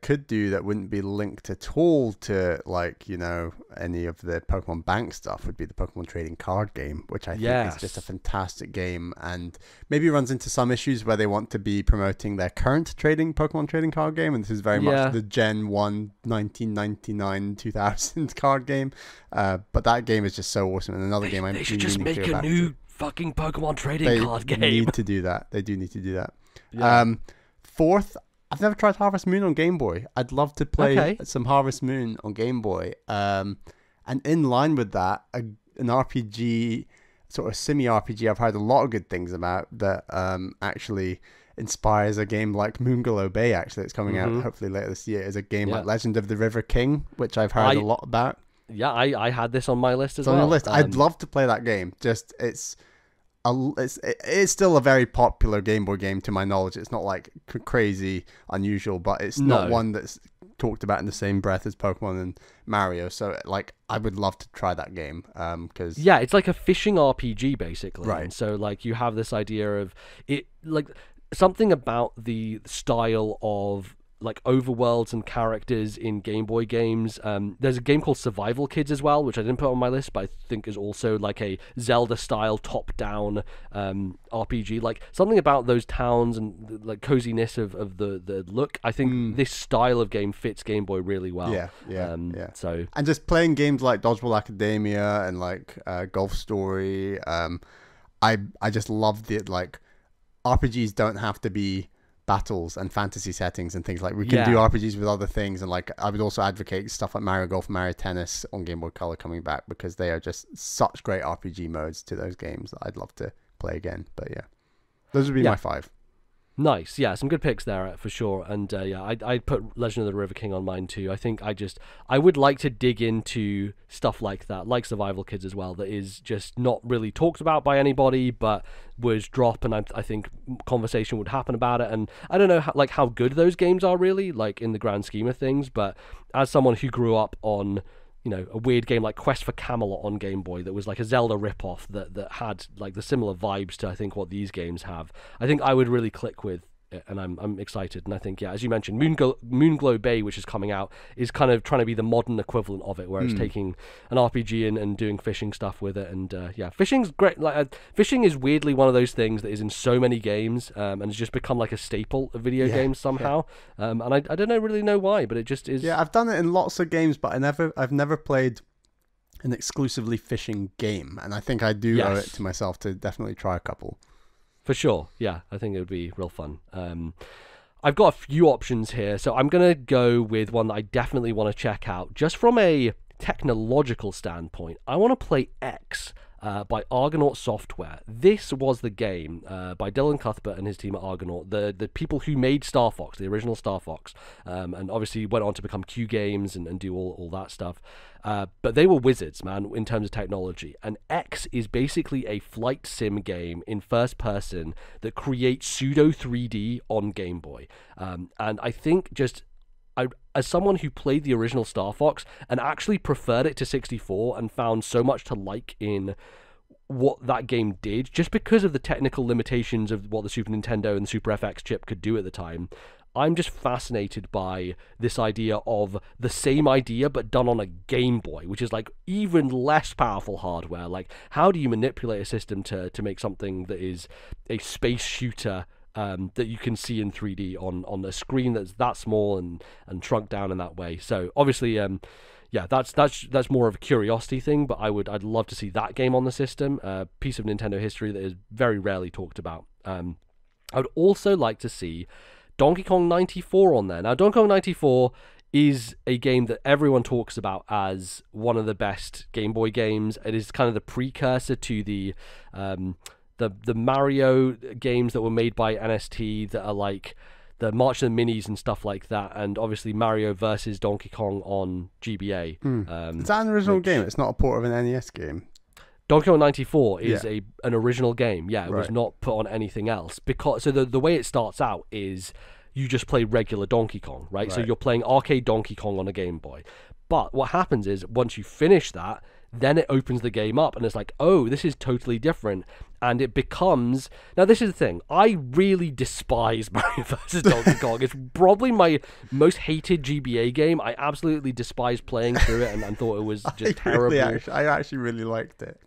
could do that wouldn't be linked at all to, like, you know, any of the Pokemon Bank stuff would be the Pokemon trading card game, which I think is just a fantastic game, and maybe runs into some issues where they want to be promoting their current Pokemon trading card game, and this is very much the Gen 1 1999 2000 card game, but that game is just so awesome. And another game they should just make a new fucking Pokemon trading card game. They do need to do that. Fourth, I've never tried Harvest Moon on Game Boy. I'd love to play some Harvest Moon on Game Boy. And in line with that, an RPG, sort of semi-RPG I've heard a lot of good things about, that actually inspires a game like Moonglow Bay, actually, that's coming out hopefully later this year, is a game like Legend of the River King, which I've heard a lot about. Yeah, I had this on my list as well. It's on the list. I'd love to play that game. Just, it's still a very popular Game Boy game to my knowledge. It's not like crazy unusual, but it's not one that's talked about in the same breath as Pokemon and Mario. So, like, I would love to try that game, because it's like a fishing RPG basically, right? And so, like, you have this idea of it, like, something about the style of, like, overworlds and characters in Game Boy games. There's a game called Survival Kids as well, which I didn't put on my list, but I think is also like a Zelda-style top-down RPG. Like, something about those towns and, like, coziness of the look. I think this style of game fits Game Boy really well. So, and just playing games like Dodgeball Academia and, like, Golf Story. I just loved it. Like, RPGs don't have to be battles and fantasy settings and things, like, we can do RPGs with other things. And, like, I would also advocate stuff like Mario Golf, Mario Tennis on Game Boy Color coming back, because they are just such great RPG modes to those games that I'd love to play again. But yeah, those would be my five. Nice, yeah, some good picks there for sure. And yeah, I'd put Legend of the River King on mine too. I think I would like to dig into stuff like that, like Survival Kids as well, that is just not really talked about by anybody, but was drop, and I think conversation would happen about it. And I don't know how, like, how good those games are really, like, in the grand scheme of things, but as someone who grew up on, you know, a weird game like Quest for Camelot on Game Boy that was like a Zelda ripoff that had like the similar vibes to I think what these games have, I think I would really click with it, and I'm excited. And I think, yeah, as you mentioned, Moonglow Bay, which is coming out, is kind of trying to be the modern equivalent of it, where it's taking an RPG and doing fishing stuff with it. And yeah, fishing's great. Like fishing is weirdly one of those things that is in so many games, and has just become like a staple of video games somehow. And I don't really know why, but it just is. Yeah, I've done it in lots of games, but I've never played an exclusively fishing game, and I think I do owe it to myself to definitely try a couple. For sure, yeah, I think it would be real fun. I've got a few options here, so I'm going to go with one that I definitely want to check out. Just from a technological standpoint, I want to play X by Argonaut Software. This was the game by Dylan Cuthbert and his team at Argonaut, the people who made Star Fox, the original Star Fox, and obviously went on to become Q Games and do all that stuff. But they were wizards, man, in terms of technology. And X is basically a flight sim game in first person that creates pseudo 3D on Game Boy. And I think just... as someone who played the original Star Fox and actually preferred it to 64 and found so much to like in what that game did, just because of the technical limitations of what the Super Nintendo and the Super FX chip could do at the time, I'm just fascinated by this idea of the same idea but done on a Game Boy, which is like even less powerful hardware. Like, how do you manipulate a system to make something that is a space shooter that you can see in 3D on a screen that's that small and shrunk down in that way? So obviously, yeah, that's more of a curiosity thing, but I'd love to see that game on the system. A piece of Nintendo history that is very rarely talked about. I would also like to see Donkey Kong 94 on there. Now, Donkey Kong 94 is a game that everyone talks about as one of the best Game Boy games. It is kind of the precursor to the Mario games that were made by NST that are like the March of the Minis and stuff like that, and obviously Mario versus Donkey Kong on GBA. Is that an original game? It's not a port of an NES game. Donkey Kong 94 is an original game. Yeah, it was not put on anything else, because so the way it starts out is you just play regular Donkey Kong, right? So you're playing arcade Donkey Kong on a Game Boy. But what happens is once you finish that, then it opens the game up and it's like, oh, this is totally different. And it becomes... Now, this is the thing. I really despise Mario vs. Donkey Kong. It's probably my most hated GBA game. I absolutely despised playing through it and thought it was just terrible. I actually really liked it.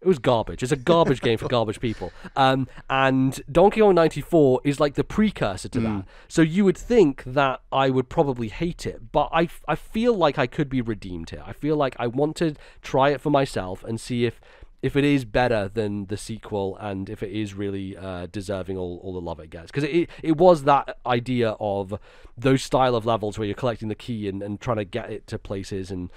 It was garbage. It's a garbage game for garbage people. And Donkey Kong 94 is like the precursor to that. So you would think that I would probably hate it, but I feel like I could be redeemed here. I feel like I want to try it for myself and see if it is better than the sequel and if it is really deserving all the love it gets. Because it was that idea of those style of levels where you're collecting the key and trying to get it to places and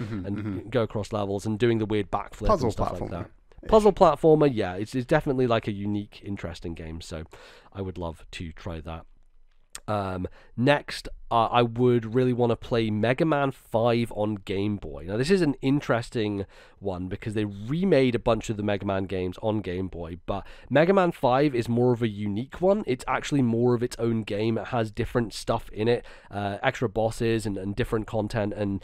go across levels and doing the weird backflip puzzle and stuff like that. Puzzle platformer, yeah, it's definitely like a unique, interesting game, so I would love to try that. Next, I would really want to play Mega Man 5 on Game Boy. Now, this is an interesting one because they remade a bunch of the Mega Man games on Game Boy, but Mega Man 5 is more of a unique one. It's actually more of its own game. It has different stuff in it, extra bosses and different content, and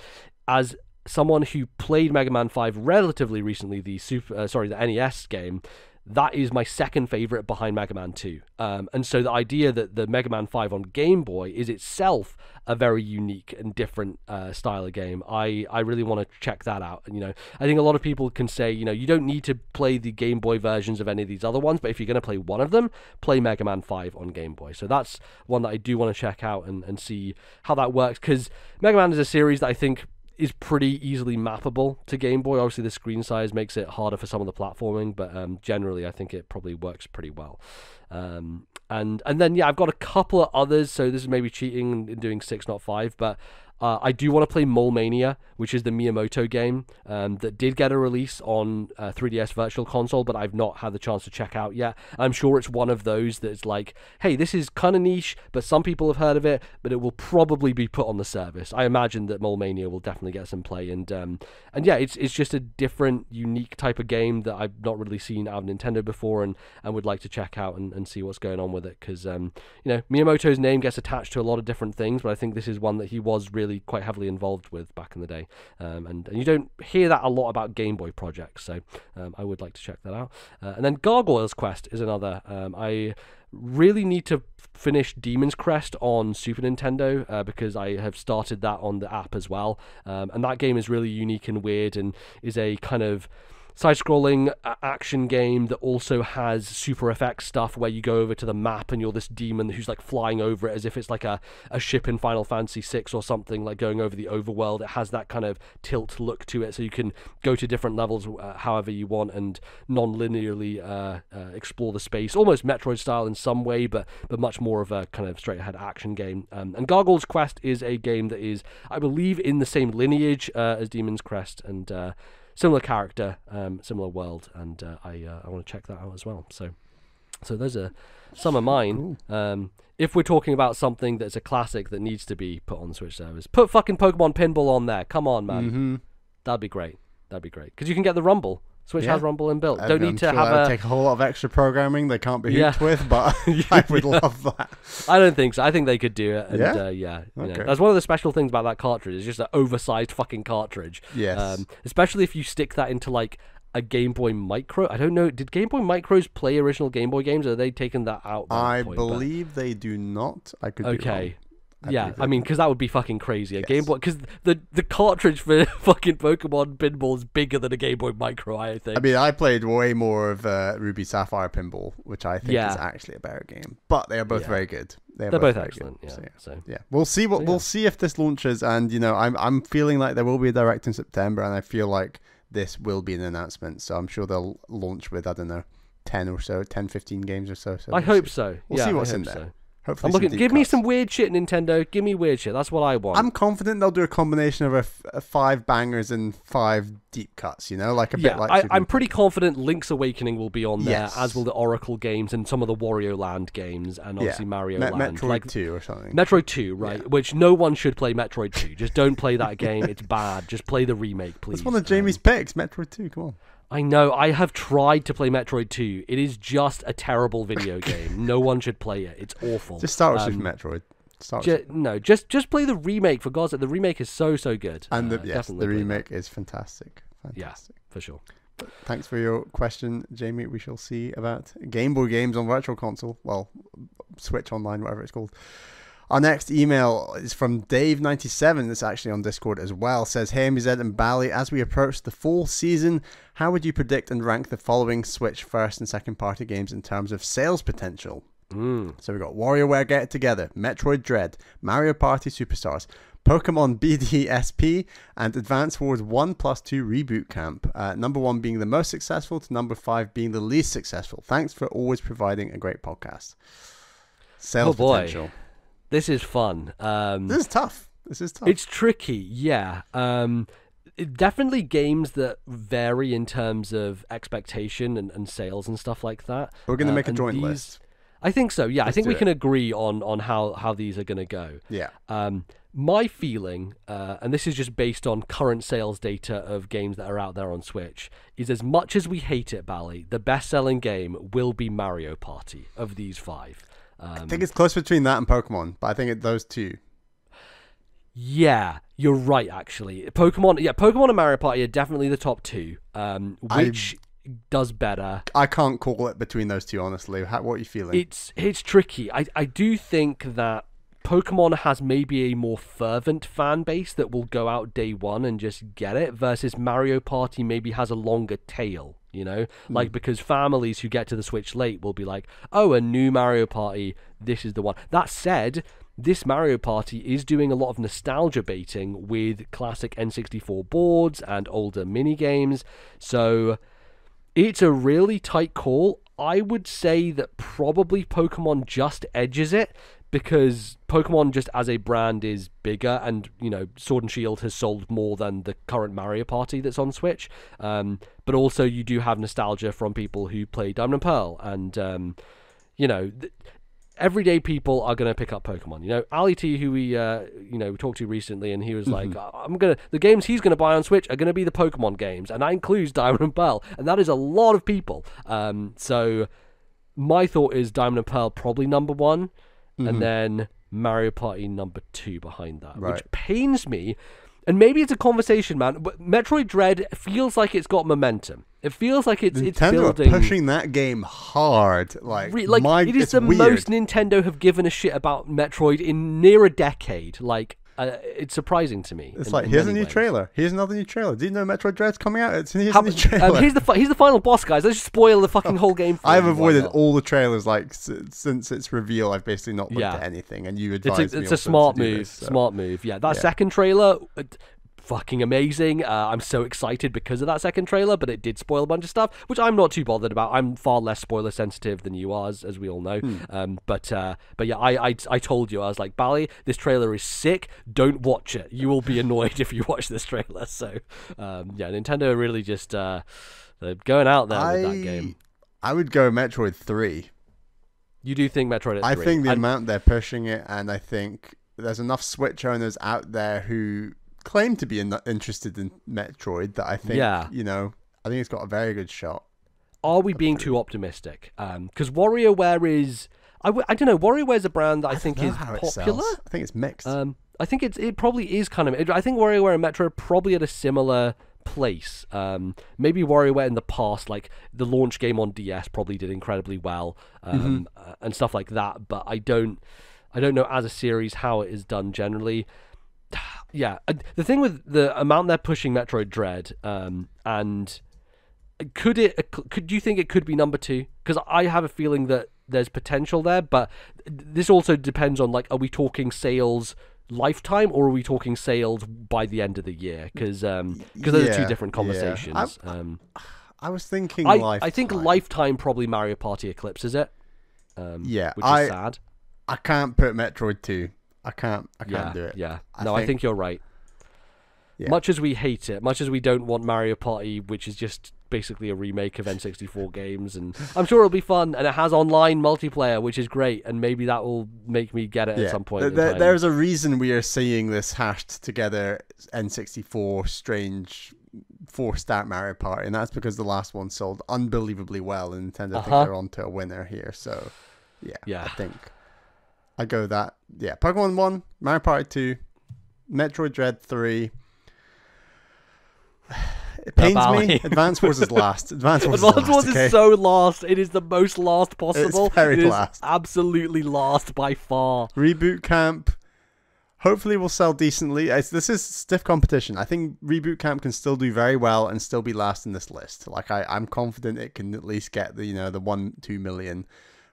as someone who played Mega Man 5 relatively recently, the NES game, that is my second favorite behind Mega Man 2. And so the idea that the Mega Man 5 on Game Boy is itself a very unique and different style of game. I really want to check that out. And, you know, I think a lot of people can say, you know, you don't need to play the Game Boy versions of any of these other ones, but if you're going to play one of them, play Mega Man 5 on Game Boy. So that's one that I do want to check out and see how that works, because Mega Man is a series that I think is pretty easily mappable to Game Boy. Obviously, the screen size makes it harder for some of the platforming, but generally, I think it probably works pretty well. And then, yeah, I've got a couple of others, so this is maybe cheating and doing 6, not 5, but I do want to play Mole Mania, which is the Miyamoto game that did get a release on 3DS Virtual Console, but I've not had the chance to check out yet. I'm sure it's one of those that's like, hey, this is kind of niche, but some people have heard of it, but it will probably be put on the service. I imagine that Mole Mania will definitely get some play, and yeah, it's just a different, unique type of game that I've not really seen out of Nintendo before, and would like to check out and see what's going on with it, because you know, Miyamoto's name gets attached to a lot of different things, but I think this is one that he was really quite heavily involved with back in the day, and you don't hear that a lot about Game Boy projects, so I would like to check that out. And then Gargoyle's Quest is another. I really need to finish Demon's Crest on Super Nintendo because I have started that on the app as well, and that game is really unique and weird, and is a kind of side-scrolling action game that also has super effects stuff where you go over to the map and you're this demon who's like flying over it as if it's like a ship in Final Fantasy VI or something, like going over the overworld. It has that kind of tilt look to it, so you can go to different levels however you want and non-linearly explore the space, almost Metroid style in some way, but much more of a kind of straight-ahead action game. And Gargoyle's Quest is a game that is, I believe, in the same lineage as Demon's Crest, and similar character, similar world, and I want to check that out as well. So those are some of mine. Cool. If we're talking about something that's a classic that needs to be put on Switch service, put fucking Pokemon Pinball on there. Come on, man. Mm-hmm. That'd be great. That'd be great. Because you can get the Rumble. Switch has Rumble inbuilt. Don't need to have a take a whole lot of extra programming they can't be hooked with, but I would love that. I don't think so. I think they could do it. And, you know, that's one of the special things about that cartridge. It's just an oversized fucking cartridge. Yes. Especially if you stick that into like a Game Boy Micro. I don't know. Did Game Boy Micros play original Game Boy games? Or are they taking that out? I believe they do not. I could. Okay. Yeah, I mean, because that would be fucking crazy. A Game Boy, because the cartridge for fucking Pokemon Pinball is bigger than a Game Boy Micro, I think. I mean, I played way more of Ruby Sapphire Pinball, which I think is actually a better game. But they are both very good. They're both excellent. Good. So we'll see we'll see if this launches. And you know, I'm feeling like there will be a Direct in September, and I feel like this will be an announcement. So I'm sure they'll launch with, I don't know, 10 or so, 10, 15 games or so. So I hope so. We'll see what's in there. So. I'm looking, give me some weird shit, Nintendo. Give me weird shit. That's what I want. I'm confident they'll do a combination of a 5 bangers and 5 deep cuts, you know? Like a bit like... I'm pretty confident Link's Awakening will be on there, as will the Oracle games and some of the Wario Land games, and obviously Mario Land. Metroid 2 or something. Metroid 2, right, which no one should play Metroid 2. Just don't play that game. It's bad. Just play the remake, please. That's one of Jamie's picks, Metroid 2. Come on. I know. I have tried to play Metroid 2. It is just a terrible video game. No one should play it. It's awful. Just start with Super Metroid. Just play the remake, for God's sake. The remake is so good. And the remake is fantastic. Fantastic, for sure. But thanks for your question, Jamie. We shall see about Game Boy games on Virtual Console. Well, Switch Online, whatever it's called. Our next email is from Dave97, that's actually on Discord as well. Says, hey MBZ and Bally, as we approach the fall season, how would you predict and rank the following Switch first and second party games in terms of sales potential? So we've got WarioWare Get It Together, Metroid Dread, Mario Party Superstars, Pokemon BDSP, and Advance Wars 1 + 2 Reboot Camp. Number 1 being the most successful to number 5 being the least successful. Thanks for always providing a great podcast. Sales potential. This is fun. This is tough. It's tricky, yeah. Definitely games that vary in terms of expectation and sales and stuff like that. We're going to make a joint list. I think so, yeah. Let's I think we can agree on how these are going to go. Yeah. My feeling, and this is just based on current sales data of games that are out there on Switch, is as much as we hate it, Bally, the best-selling game will be Mario Party of these 5. I think it's close between that and Pokemon, but I think it's those two. Yeah, you're right, actually. Pokemon and Mario Party are definitely the top 2. Which does better? I can't call it between those two, honestly. What are you feeling? It's tricky. I do think that Pokemon has maybe a more fervent fan base that will go out day one and just get it, versus Mario Party maybe has a longer tail. You know, like, because families who get to the Switch late will be like, oh, a new Mario Party, this is the one. That said, this Mario Party is doing a lot of nostalgia baiting with classic N64 boards and older minigames, so it's a really tight call. I would say that probably Pokemon just edges it, because Pokemon just as a brand is bigger, and, you know, Sword and Shield has sold more than the current Mario Party that's on Switch. But also you do have nostalgia from people who play Diamond and Pearl, and, you know, everyday people are going to pick up Pokemon. You know, Ali T, who we, you know, we talked to recently, and he was like, the games he's going to buy on Switch are going to be the Pokemon games, and that includes Diamond and Pearl, and that is a lot of people. So my thought is Diamond and Pearl probably number one, and then Mario Party number two behind that, which pains me. And maybe it's a conversation, man, but Metroid Dread feels like it's got momentum. It feels like it's building. Nintendo are pushing that game hard. Like it is the weird. Most Nintendo have given a shit about Metroid in near a decade. Like, it's surprising to me. It's here's a new trailer. Here's another new trailer. Do you know Metroid Dread's coming out? Here's a new trailer. Here's the final boss, guys. Let's just spoil the fucking whole game for you. I've avoided all the trailers since its reveal. I've basically not looked at anything, and you advised me. It's a smart move. Smart move. Yeah, that second trailer, fucking amazing. I'm so excited because of that second trailer, but it did spoil a bunch of stuff, which I'm not too bothered about. I'm far less spoiler sensitive than you are, as we all know. But yeah, I told you, I was like, Bally, this trailer is sick, don't watch it, you will be annoyed if you watch this trailer. So yeah, Nintendo really just they're going out there with that game. I would go Metroid 3. You do think Metroid at 3? I think the amount they're pushing it, and I think there's enough Switch owners out there who claim to be interested in Metroid that I think, you know, I think it's got a very good shot. Are we being too optimistic? Because WarioWare is, I don't know, WarioWare's a brand that I think is popular. I think it's mixed. I think it probably is kind of, I think WarioWare and Metroid are probably at a similar place. Maybe WarioWare in the past, like the launch game on DS, probably did incredibly well, and stuff like that. But I don't know as a series how it is done generally. Yeah, the thing with the amount they're pushing Metroid Dread, and could you think it could be number two? Because I have a feeling that there's potential there, but this also depends on, like, are we talking sales lifetime, or are we talking sales by the end of the year? Because those are two different conversations. Yeah. I was thinking lifetime. I think lifetime probably Mario Party eclipses it. Yeah, which is sad. I can't put Metroid 2. I can't do it. Yeah. I think you're right. Yeah. Much as we hate it, much as we don't want Mario Party, which is just basically a remake of N64 games, and I'm sure it'll be fun, and it has online multiplayer, which is great, and maybe that will make me get it at some point. There's a reason we are seeing this hashed together N64 strange four-star Mario Party, and that's because the last one sold unbelievably well, and Nintendo think they're onto a winner here. So, yeah. I think I go that. Yeah, Pokemon 1, Mario Party 2, Metroid Dread 3. It pains me. Advance Wars is last. Advance Wars is so last. It is the most last possible. It's very last. Absolutely last by far. Reboot Camp. Hopefully will sell decently. This is stiff competition. I think Reboot Camp can still do very well and still be last in this list. Like, I'm confident it can at least get the, you know, the 1-2 million.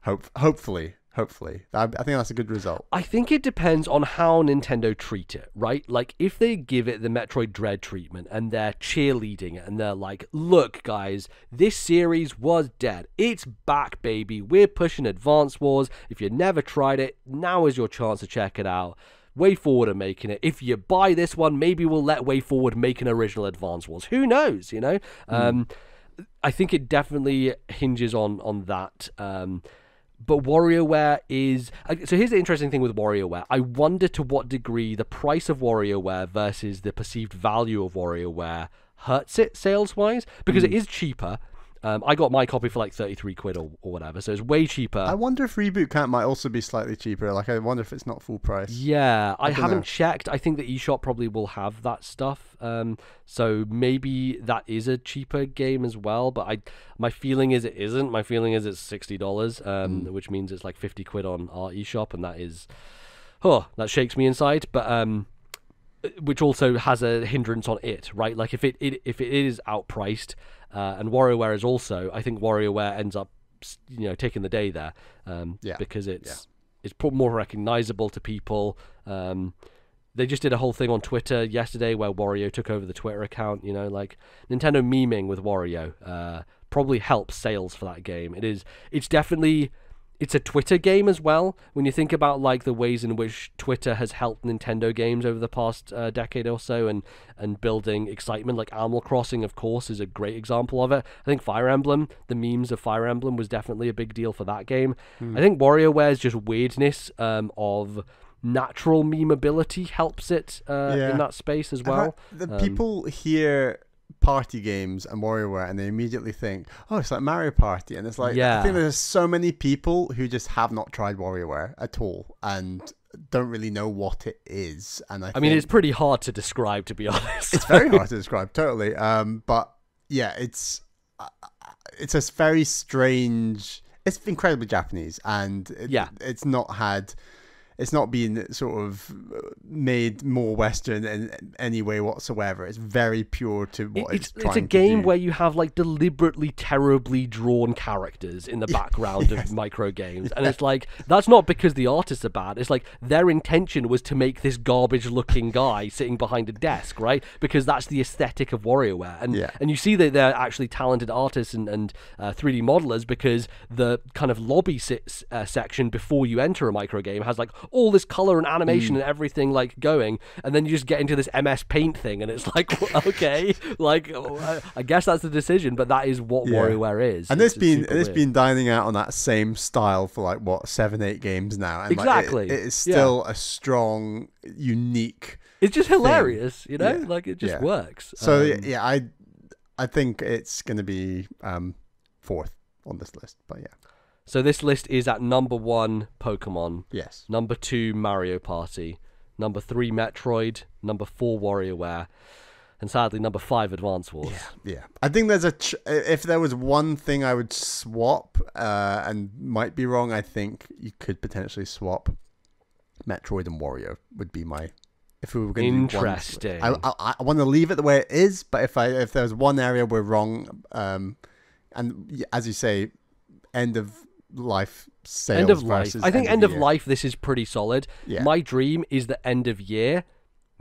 Hopefully. I think that's a good result. I think it depends on how Nintendo treat it, right? Like, if they give it the Metroid Dread treatment and they're cheerleading it and they're like, look, guys, this series was dead. It's back, baby. We're pushing Advance Wars. If you never tried it, now is your chance to check it out. Way Forward are making it. If you buy this one, maybe we'll let Way Forward make an original Advance Wars. Who knows, you know? I think it definitely hinges on that. But WarioWare is... So here's the interesting thing with WarioWare. I wonder to what degree the price of WarioWare versus the perceived value of WarioWare hurts it sales-wise, because it is cheaper. I got my copy for like 33 quid or whatever, so it's way cheaper. I wonder if Reboot Camp might also be slightly cheaper. Like, I wonder if it's not full price. Yeah, I haven't checked. I think the eShop probably will have that stuff. So maybe that is a cheaper game as well, but my feeling is it isn't. My feeling is it's $60, which means it's like 50 quid on our eShop, and that is... Oh, that shakes me inside, but... which also has a hindrance on it, right? Like, if it is outpriced, and WarioWare is also, I think WarioWare ends up, you know, taking the day there, because it's more recognizable to people. They just did a whole thing on Twitter yesterday where Wario took over the Twitter account. You know, like, Nintendo memeing with Wario probably helps sales for that game. It's definitely it's a Twitter game as well. When you think about like the ways in which Twitter has helped Nintendo games over the past decade or so, and building excitement, like Animal Crossing, of course, is a great example of it. I think Fire Emblem, the memes of Fire Emblem, was definitely a big deal for that game. I think WarioWare's just weirdness of natural memeability helps it in that space as well. The people hear party games and WarioWare and they immediately think, oh, it's like Mario Party, and it's like, I think there's so many people who just have not tried WarioWare at all and don't really know what it is. And I mean, it's pretty hard to describe, to be honest. It's very hard to describe, totally. But yeah, it's a very strange, it's incredibly Japanese, and it's not been sort of made more Western in any way whatsoever. It's very pure to what it's trying to do. It's a game where you have like deliberately terribly drawn characters in the background of micro games. And it's like, that's not because the artists are bad. It's like their intention was to make this garbage looking guy sitting behind a desk, right? Because that's the aesthetic of WarioWare. And and you see that they're actually talented artists and 3D modelers, because the kind of lobby section before you enter a micro game has like all this color and animation and everything like going, and then you just get into this MS Paint thing, and it's like, okay, like I guess that's the decision, but that is what WarioWare is. And it's been dining out on that same style for like what, 7-8 games now, and exactly like, it is still a strong, unique. It's just hilarious, you know, like it just works. So I think it's going to be fourth on this list, but yeah. So this list is at number 1, Pokemon. Yes. Number 2, Mario Party. Number 3, Metroid. Number 4, WarioWare. And sadly, number 5, Advance Wars. Yeah. I think there's if there was one thing I would swap, and might be wrong, I think you could potentially swap Metroid and Wario would be my... If we were going to do one split. I want to leave it the way it is, but if there was one area we're wrong, and as you say, end of... life sales, end of life. I think end of life, this is pretty solid. My dream is the end of year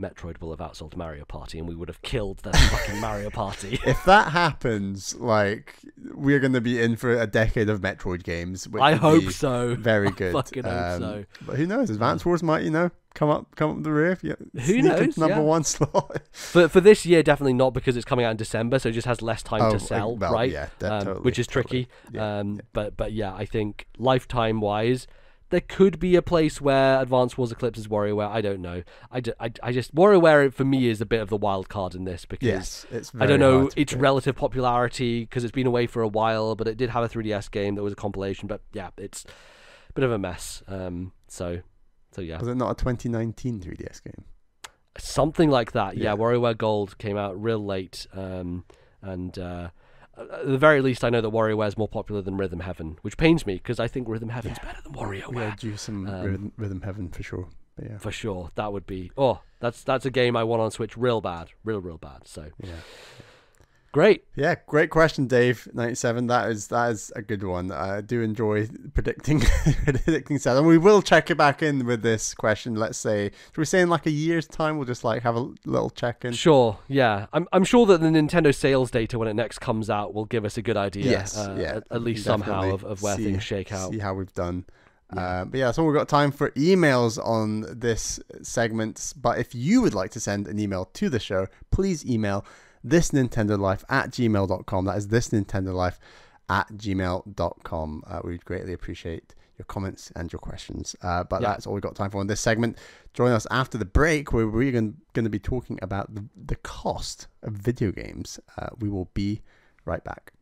Metroid will have outsold Mario Party, and we would have killed that fucking Mario Party. If that happens, like, we're going to be in for a decade of Metroid games, which I hope so. Very good. I fucking hope so. But who knows, Advance Wars might, you know, come up the rear. Who knows? Number 1 slot. For this year, definitely not, because it's coming out in December, so it just has less time to sell, right? Yeah, totally, which is tricky. Yeah, But yeah, I think lifetime wise, there could be a place where Advance Wars eclipses WarioWare. I don't know. I just... WarioWare, for me, is a bit of the wild card in this, because it's very, I don't know, its relative popularity, because it's been away for a while, but it did have a 3DS game that was a compilation, but yeah, it's a bit of a mess. So yeah. Was it not a 2019 3DS game? Something like that, yeah. WarioWare Gold came out real late, at the very least, I know that WarioWare is more popular than Rhythm Heaven, which pains me, because I think Rhythm Heaven's better than WarioWare. Yeah, do some Rhythm Heaven for sure. But yeah. For sure, that would be... Oh, that's a game I want on Switch real bad, real bad. So yeah, great. Yeah, great question, Dave. 97. That is a good one. I do enjoy predicting stuff, and we will check it back in with this question. Let's say, should we say in like a year's time, we'll just like have a little check in. Sure. Yeah, I'm sure that the Nintendo sales data when it next comes out will give us a good idea. Yes. At least somehow of where things shake out. See how we've done. But yeah, that's all we've got time for emails on this segment. But if you would like to send an email to the show, please email thisnintendolife@gmail.com. That is thisnintendolife@gmail.com. We'd greatly appreciate your comments and your questions. But that's all we've got time for in this segment. Join us after the break, where we're going to be talking about the cost of video games. We will be right back.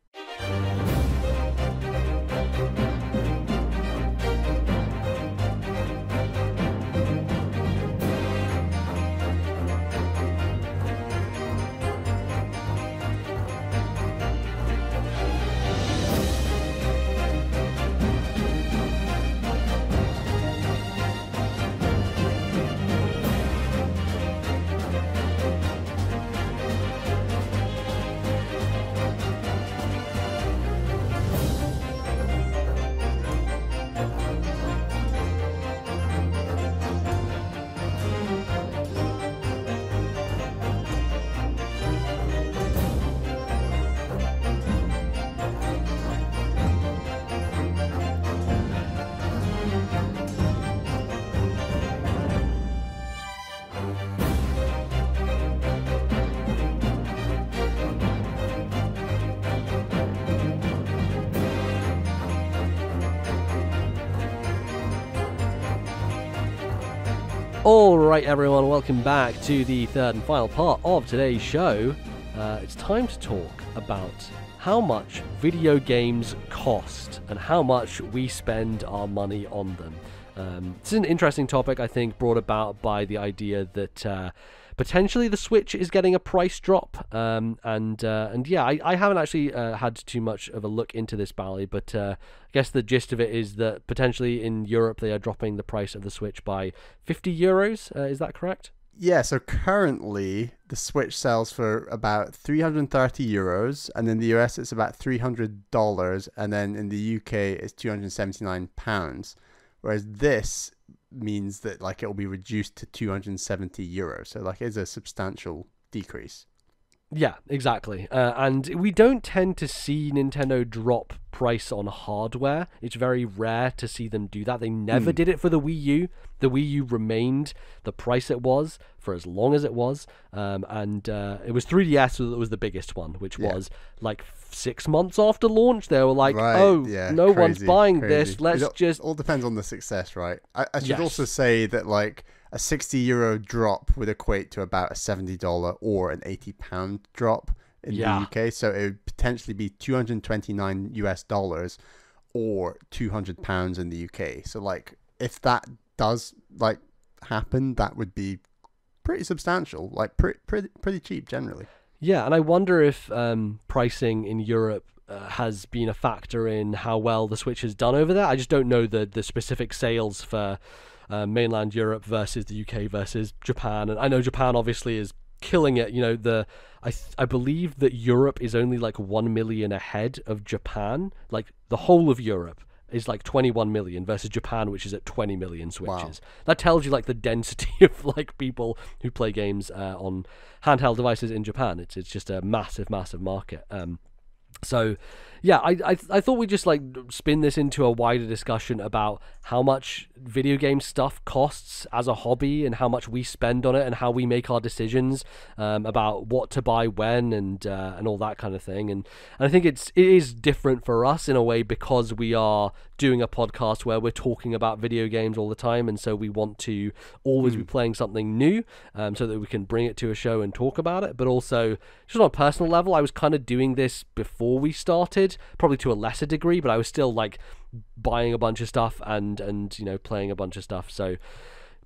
Alright everyone, welcome back to the third and final part of today's show. It's time to talk about how much video games cost and how much we spend our money on them. This is an interesting topic, I think, brought about by the idea that potentially the Switch is getting a price drop. And yeah, I haven't actually had too much of a look into this, Bally, but I guess the gist of it is that potentially in Europe they are dropping the price of the Switch by 50 euros. Is that correct? Yeah, so currently the Switch sells for about 330 euros, and in the US it's about $300, and then in the UK it's £279. Whereas this means that like it will be reduced to 270 euros. So like it's a substantial decrease. Yeah, exactly. And we don't tend to see Nintendo drop price on hardware. It's very rare to see them do that. They never did it for the Wii U. The Wii U remained the price it was for as long as it was. It was 3DS that was the biggest one, which was like 6 months after launch. They were like, no one's buying this. It all depends on the success, right? I should also say that like a 60 euro drop would equate to about a $70 or an £80 drop in the UK. So it would potentially be $229 or £200 in the UK. So like if that does like happen, that would be pretty substantial, like pretty cheap generally. Yeah, and I wonder if pricing in Europe has been a factor in how well the Switch has done over there. I just don't know the specific sales for mainland Europe versus the UK versus Japan. And I know Japan obviously is killing it. You know, I believe that Europe is only like 1 million ahead of Japan. Like the whole of Europe is like 21 million versus Japan, which is at 20 million Switches. Wow. That tells you like the density of like people who play games on handheld devices in Japan. It's just a massive, massive market. So, yeah, I thought we'd just, like, spin this into a wider discussion about how much video game stuff costs as a hobby and how much we spend on it and how we make our decisions about what to buy when and all that kind of thing. And I think it is different for us in a way because we are doing a podcast where we're talking about video games all the time, and so we want to always be playing something new so that we can bring it to a show and talk about it. But also, just on a personal level, I was kind of doing this before we started, probably to a lesser degree, but I was still like buying a bunch of stuff and you know, playing a bunch of stuff. So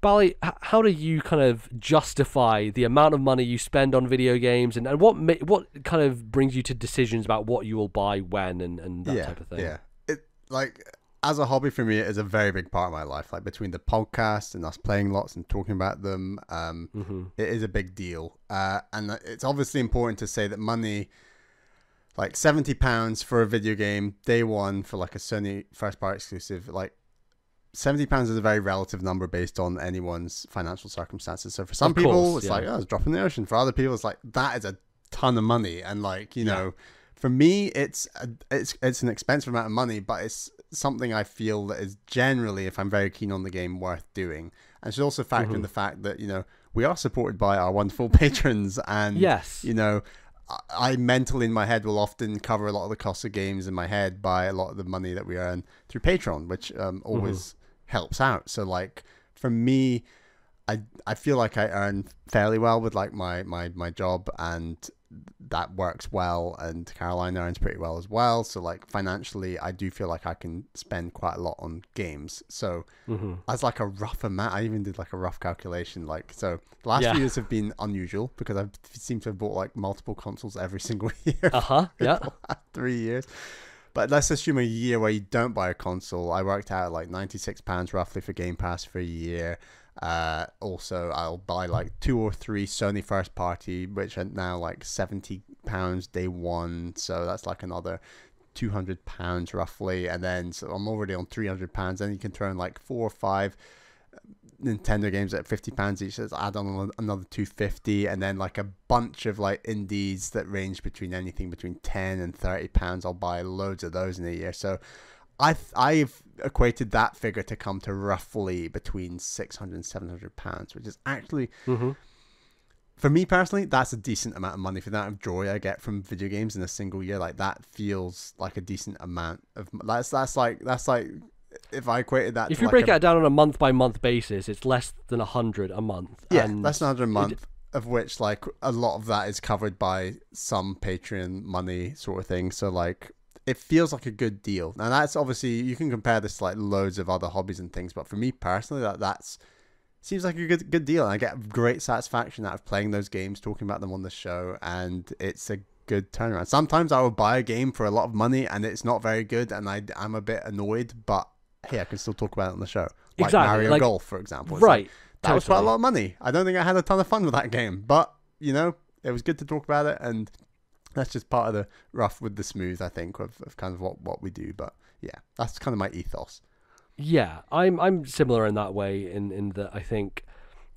Bally, how do you kind of justify the amount of money you spend on video games, and what kind of brings you to decisions about what you will buy when and that type of thing? Yeah, it like as a hobby for me, it is a very big part of my life. Like between the podcast and us playing lots and talking about them, it is a big deal. And it's obviously important to say that money, like £70 for a video game day one for like a Sony first party exclusive, like £70 is a very relative number based on anyone's financial circumstances. So for some people, it's like, oh, it's a drop in the ocean. For other people, it's like, that is a ton of money. And like, you know, for me, it's an expensive amount of money, but it's something I feel that is generally, if I'm very keen on the game, worth doing. And should also factor in the fact that, you know, we are supported by our wonderful patrons, and you know, I mentally in my head will often cover a lot of the costs of games in my head by a lot of the money that we earn through Patreon, which always helps out. So like for me, I feel like I earn fairly well with like my job, and that works well, and Caroline earns pretty well as well. So like financially, I do feel like I can spend quite a lot on games. So as like a rough amount, I even did like a rough calculation. Like, so the last few years have been unusual because I seem to have bought like multiple consoles every single year. The last 3 years. But let's assume a year where you don't buy a console. I worked out like £96 roughly for Game Pass for a year. Also, I'll buy like 2 or 3 Sony first party, which are now like £70 day one. So that's like another £200 roughly. And then so I'm already on £300. Then you can throw in like 4 or 5 Nintendo games at £50 each. Let's add on another £250, and then like a bunch of like indies that range between anything between £10 and £30. I'll buy loads of those in a year. So I've equated that figure to come to roughly between £600 and £700, which is actually for me personally, that's a decent amount of money for that of joy I get from video games in a single year. Like that feels like a decent amount of. That's like if I equated that if to you like break it down on a month by month basis, it's less than 100 a month. Yeah, and less than 100 a month, of which like a lot of that is covered by some Patreon money sort of thing. So like it feels like a good deal. Now that's obviously, you can compare this to like loads of other hobbies and things, but for me personally, that's seems like a good deal. And I get great satisfaction out of playing those games, talking about them on the show, and it's a good turnaround. Sometimes I will buy a game for a lot of money and it's not very good and I'm a bit annoyed, but hey, I can still talk about it on the show. Like exactly. Mario Golf, for example. It's right. Like, that was quite a lot of money. I don't think I had a ton of fun with that game, but you know, it was good to talk about it, and that's just part of the rough with the smooth, I think, of kind of what we do. But yeah, that's kind of my ethos. Yeah, I'm similar in that way, in that I think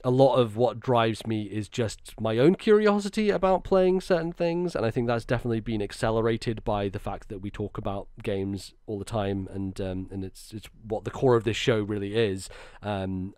a lot of what drives me is just my own curiosity about playing certain things, and I think that's definitely been accelerated by the fact that we talk about games all the time, and it's what the core of this show really is. And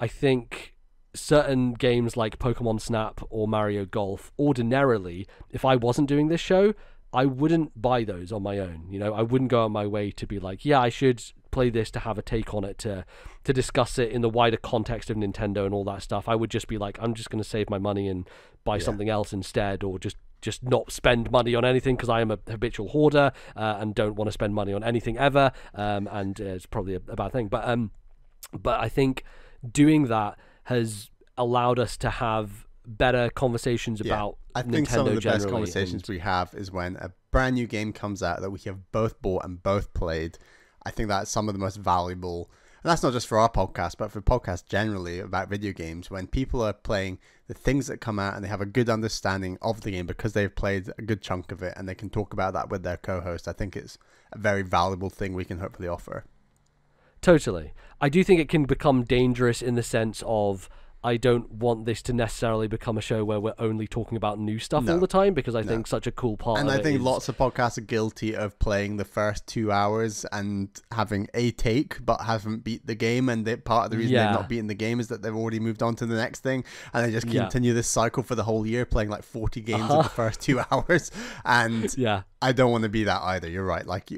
I think certain games like Pokemon Snap or Mario Golf, ordinarily, if I wasn't doing this show, I wouldn't buy those on my own. You know, I wouldn't go on my way to be like, yeah, I should play this to have a take on it, to discuss it in the wider context of Nintendo and all that stuff. I would just be like, I'm just going to save my money and buy something else instead, or just not spend money on anything, because I am a habitual hoarder and don't want to spend money on anything ever. And it's probably a bad thing. But I think doing that has allowed us to have better conversations about Nintendo. I think some of the best conversations we have is when a brand new game comes out that we have both bought and both played. I think that's some of the most valuable, and that's not just for our podcast, but for podcasts generally about video games, when people are playing the things that come out and they have a good understanding of the game because they've played a good chunk of it and they can talk about that with their co-host. I think it's a very valuable thing we can hopefully offer. Totally. I do think it can become dangerous in the sense of, I don't want this to necessarily become a show where we're only talking about new stuff all the time, because I think such a cool part of it. And I think lots of podcasts are guilty of playing the first 2 hours and having a take, but haven't beat the game. And part of the reason they've not beaten the game is that they've already moved on to the next thing. And they just continue this cycle for the whole year, playing like 40 games in the first 2 hours. And I don't want to be that either. You're right. Like,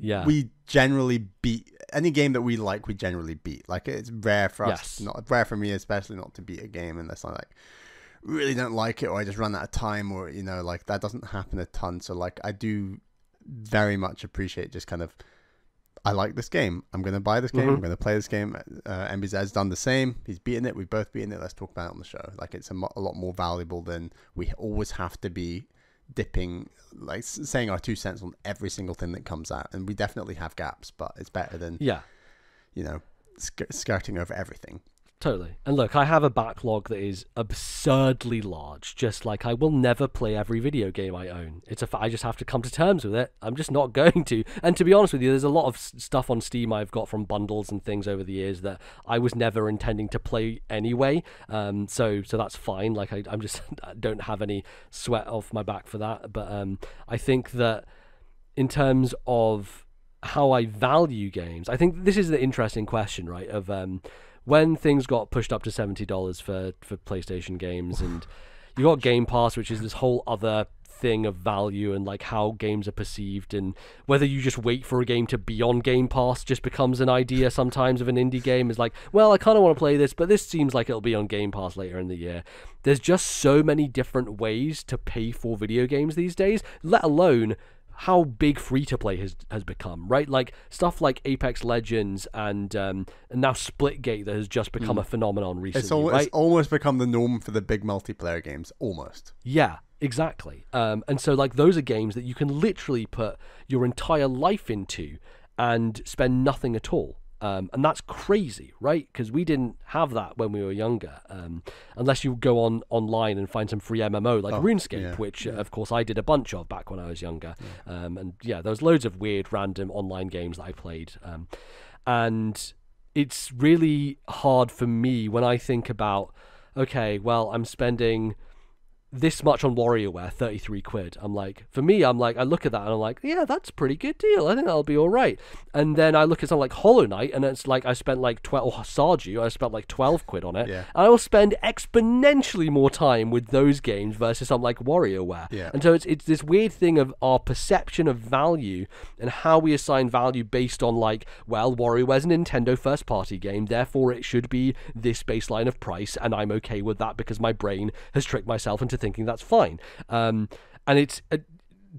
we generally beat any game that we like. We generally beat. Like, it's rare for us, not rare for me especially, not to beat a game unless I like really don't like it, or I just run out of time, or you know, like that doesn't happen a ton. So like, I do very much appreciate just kind of, I like this game, I'm gonna buy this game, I'm gonna play this game. MBZ's done the same. He's beaten it. We've both beaten it. Let's talk about it on the show. Like, it's a lot more valuable than we always have to be dipping, like saying our 2 cents on every single thing that comes out. And we definitely have gaps, but it's better than you know, skirting over everything. Totally. And look, I have a backlog that is absurdly large. Just like, I will never play every video game I own. It's a I just have to come to terms with it. I'm just not going to. And to be honest with you, there's a lot of stuff on Steam I've got from bundles and things over the years that I was never intending to play anyway. So that's fine. Like, I'm just I don't have any sweat off my back for that. But I think that in terms of how I value games, I think this is the interesting question, right? Of when things got pushed up to $70 for PlayStation games, and you got Game Pass, which is this whole other thing of value and like how games are perceived, and whether you just wait for a game to be on Game Pass just becomes an idea sometimes of an indie game, is like, well, I kind of want to play this, but this seems like it'll be on Game Pass later in the year. There's just so many different ways to pay for video games these days, let alone how big free-to-play has become, right? Like, stuff like Apex Legends and now Splitgate that has just become a phenomenon recently. It's almost become the norm for the big multiplayer games, almost. Yeah, exactly. And so, like, those are games that you can literally put your entire life into and spend nothing at all. And that's crazy, right? Because we didn't have that when we were younger, unless you go online and find some free MMO like RuneScape, which of course I did a bunch of back when I was younger. And yeah, there was loads of weird random online games that I played. And it's really hard for me when I think about, okay, well, I'm spending this much on WarioWare, 33 quid. I'm like, for me, I'm like, I look at that and I'm like, yeah, that's a pretty good deal. I think that'll be all right. And then I look at something like Hollow Knight and it's like, I spent like 12, Sarju, I spent like 12 quid on it. Yeah. And I will spend exponentially more time with those games versus something like WarioWare. Yeah. And so it's this weird thing of our perception of value and how we assign value based on like, well, WarioWare's a Nintendo first party game, therefore it should be this baseline of price. And I'm okay with that because my brain has tricked myself into thinking that's fine. And it's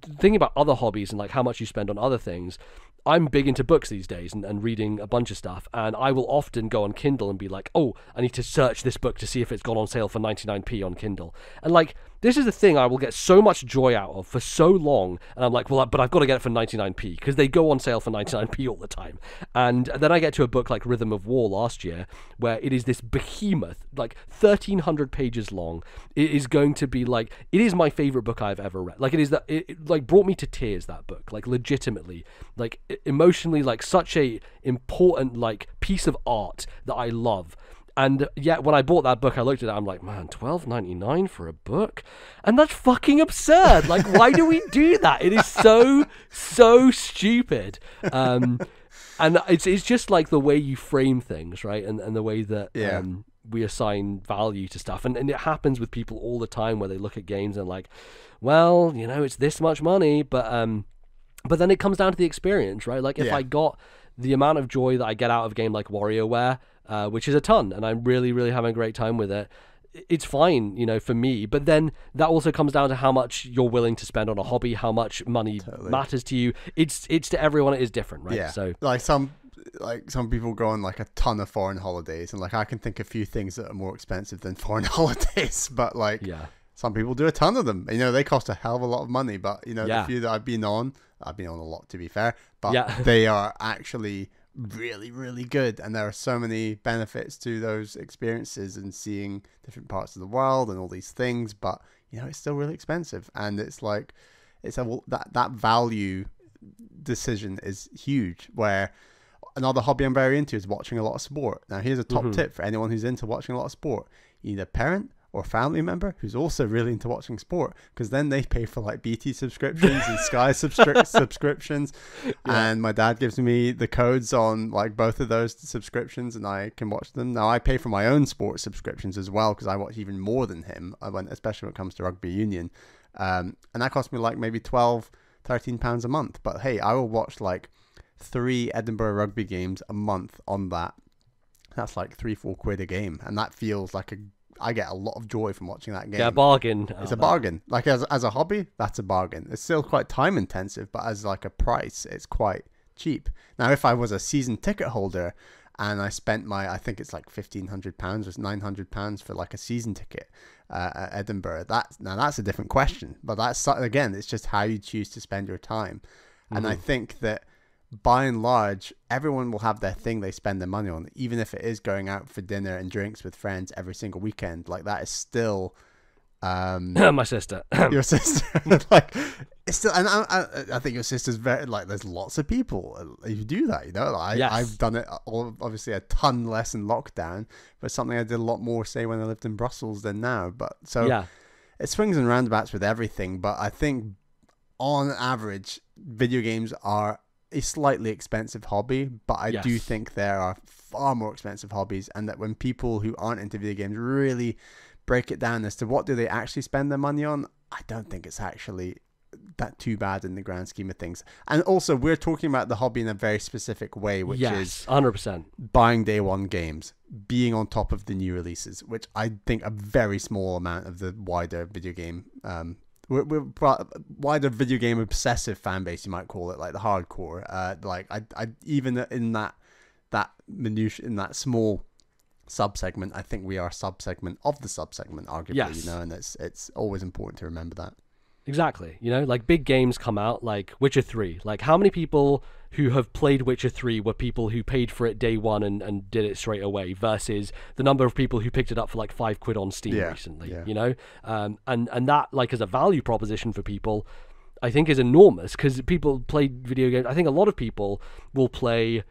thinking about other hobbies and like how much you spend on other things. I'm big into books these days and reading a bunch of stuff, and I will often go on Kindle and be like, oh, I need to search this book to see if it's gone on sale for 99p on Kindle. And like, this is the thing I will get so much joy out of for so long, and I'm like, well, but I've got to get it for 99p, because they go on sale for 99p all the time. And then I get to a book like Rhythm of War last year, where it is this behemoth, like 1,300 pages long. It is going to be like, it is my favorite book I've ever read. Like, it is that, it like brought me to tears, that book, like legitimately, like emotionally, like such a important like piece of art that I love. And yet, when I bought that book, I looked at it, I'm like, man, $12.99 for a book? And that's fucking absurd. Like, why do we do that? It is so, so stupid. And it's just like the way you frame things, right? And the way that we assign value to stuff. And it happens with people all the time where they look at games and like, well, you know, it's this much money. But then it comes down to the experience, right? Like, if I got the amount of joy that I get out of a game like WarioWare, which is a ton, and I'm really, really having a great time with it, it's fine, you know, for me. But then that also comes down to how much you're willing to spend on a hobby, how much money matters to you. It's to everyone, it is different, right? Yeah. So like some people go on like a ton of foreign holidays, and like I can think of few things that are more expensive than foreign holidays, but like some people do a ton of them. You know, they cost a hell of a lot of money, but you know, the few that I've been on a lot, to be fair, but they are actually really, really good, and there are so many benefits to those experiences and seeing different parts of the world and all these things. But you know, it's still really expensive, and it's like that value decision is huge. Where another hobby I'm very into is watching a lot of sport. Now, here's a top tip for anyone who's into watching a lot of sport: you need a parent or family member who's also really into watching sport, because then they pay for like BT subscriptions and Sky subscriptions. And my dad gives me the codes on like both of those subscriptions, and I can watch them. Now, I pay for my own sports subscriptions as well, because I watch even more than him, especially when it comes to rugby union. And that cost me like maybe £12-13 a month. But hey, I will watch like 3 Edinburgh rugby games a month on that. That's like 3-4 quid a game, and that feels like I get a lot of joy from watching that game. Yeah, bargain. It's a bargain. Like, as a hobby, that's a bargain. It's still quite time intensive, but as like a price, it's quite cheap. Now, if I was a season ticket holder and I spent I think it's like £1,500 or £900 for like a season ticket at Edinburgh, that's a different question. But that's, again, it's just how you choose to spend your time. And I think that by and large, everyone will have their thing they spend their money on, even if it is going out for dinner and drinks with friends every single weekend. Like, that is still my sister, your sister. Like, it's still, and I think your sister's very, like, there's lots of people who do that, you know. Like, I've done it, obviously, a ton less in lockdown, but something I did a lot more, say, when I lived in Brussels than now. But so it swings and roundabouts with everything. But I think on average, video games are a slightly expensive hobby, but I do think there are far more expensive hobbies, and that when people who aren't into video games really break it down as to what do they actually spend their money on, I don't think it's actually that too bad in the grand scheme of things. And also, we're talking about the hobby in a very specific way, which is 100% buying day one games, being on top of the new releases, which I think a very small amount of the wider video game we're wider video game obsessive fan base, you might call it, like the hardcore. Like I even in that minutiae, in that small subsegment, I think we are subsegment of the subsegment, arguably. You know, and it's always important to remember that. Exactly. You know, like, big games come out, like Witcher 3. Like, how many people who have played Witcher 3 were people who paid for it day one and did it straight away, versus the number of people who picked it up for like £5 on Steam recently, you know? And that, like, as a value proposition for people, I think is enormous, because people play video games. I think a lot of people will play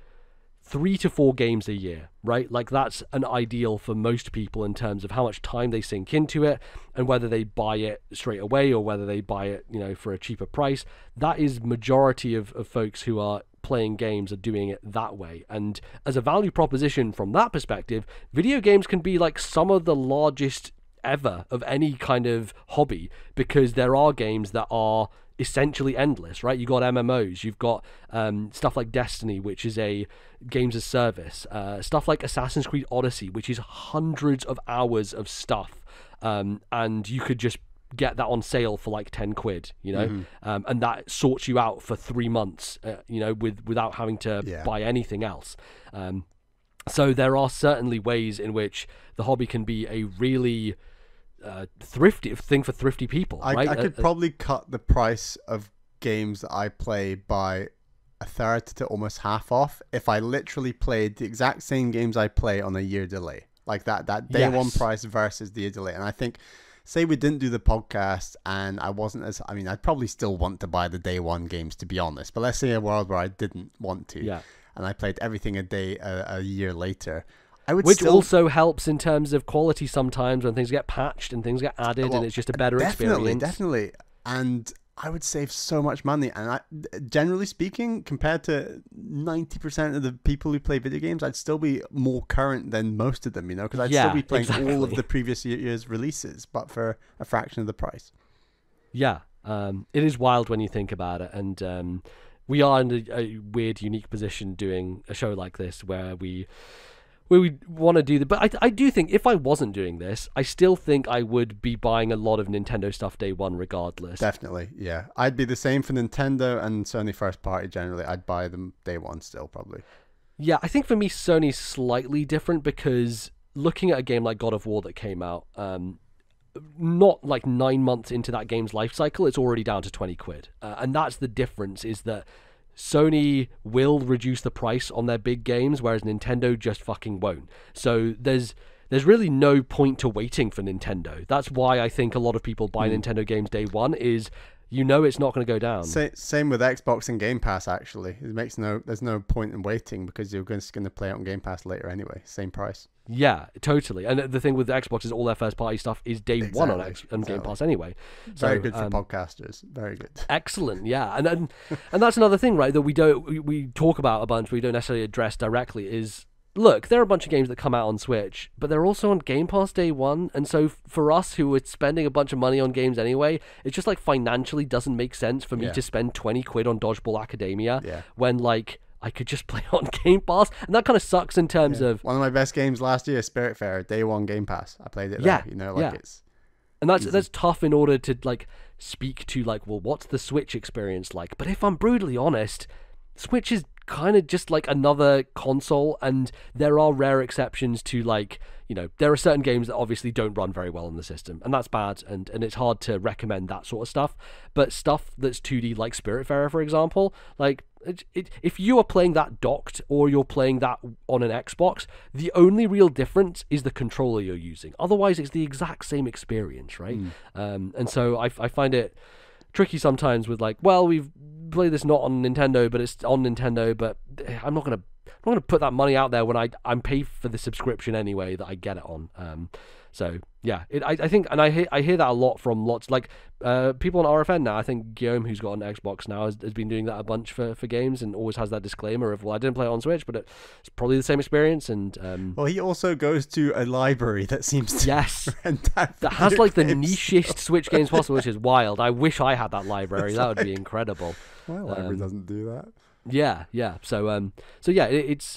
3 to 4 games a year, right? Like, that's an ideal for most people in terms of how much time they sink into it and whether they buy it straight away or whether they buy it, you know, for a cheaper price. That is majority of folks who are playing games are doing it that way. And as a value proposition from that perspective, video games can be like some of the largest ever of any kind of hobby, because there are games that are essentially endless, right? You've got MMOs, you've got stuff like Destiny, which is a games as service, stuff like Assassin's Creed Odyssey, which is hundreds of hours of stuff, and you could just get that on sale for like 10 quid, you know, and that sorts you out for 3 months, you know, without having to buy anything else. So there are certainly ways in which the hobby can be a really thrifty thing for thrifty people. Right? I could probably cut the price of games that I play by a third to almost half off if I literally played the exact same games I play on a year delay. Like that day one price versus the year delay. And I think, say we didn't do the podcast and I wasn't as... I mean, I'd probably still want to buy the day one games, to be honest. But let's say a world where I didn't want to. Yeah. And I played everything a year later. Which still... also helps in terms of quality sometimes when things get patched and things get added, and it's just a better experience. Definitely, and I would save so much money. And I, generally speaking, compared to 90% of the people who play video games, I'd still be more current than most of them, you know, because I'd still be playing all of the previous year's releases, but for a fraction of the price. Yeah, it is wild when you think about it, and... we are in a weird, unique position doing a show like this where we want to do the... But I do think if I wasn't doing this, I still think I would be buying a lot of Nintendo stuff day one regardless. Definitely, yeah. I'd be the same for Nintendo and Sony first party generally. I'd buy them day one still, probably. Yeah, I think for me, Sony's slightly different because looking at a game like God of War that came out... not like 9 months into that game's life cycle, it's already down to 20 quid. And that's the difference, is that Sony will reduce the price on their big games, whereas Nintendo just fucking won't. So there's really no point to waiting for Nintendo. That's why I think a lot of people buy Nintendo games day one, is you know it's not going to go down. Same with Xbox and Game Pass, actually. There's no point in waiting because you're just going to play it on Game Pass later anyway. Same price. Yeah, totally. And the thing with the Xbox is all their first-party stuff is day one on Game Pass anyway. So, very good for podcasters. Very good. Excellent, yeah. And that's another thing, right, that we talk about a bunch, but we don't necessarily address directly, is, look, there are a bunch of games that come out on Switch, but they're also on Game Pass day one. And so for us who are spending a bunch of money on games anyway, it's just like financially doesn't make sense for me to spend 20 quid on Dodgeball Academia when, like... I could just play on Game Pass, and that kind of sucks in terms of... One of my best games last year, Spiritfarer, day one Game Pass. I played it there, you know, like it's... And that's tough in order to, like, speak to, like, well, what's the Switch experience like? But if I'm brutally honest, Switch is kind of just, like, another console, and there are rare exceptions to, like, you know, there are certain games that obviously don't run very well on the system, and that's bad, and it's hard to recommend that sort of stuff. But stuff that's 2D, like Spiritfarer, for example, like... if you are playing that docked or you're playing that on an Xbox, the only real difference is the controller you're using. Otherwise, it's the exact same experience, right? And so I find it tricky sometimes with, like, well, we've played this not on Nintendo, but it's on Nintendo, but I'm not gonna put that money out there when I'm paying for the subscription anyway that I get it on. So yeah, I think, and I hear that a lot from lots, like, people on RFN now. I think Guillaume, who's got an Xbox now, has been doing that a bunch for games, and always has that disclaimer of, well, I didn't play it on Switch, but it's probably the same experience. And well, he also goes to a library that seems to rent out that has like the nichest Switch games possible, which is wild. I wish I had that library. That would be incredible. My library doesn't do that. Yeah. So yeah, it's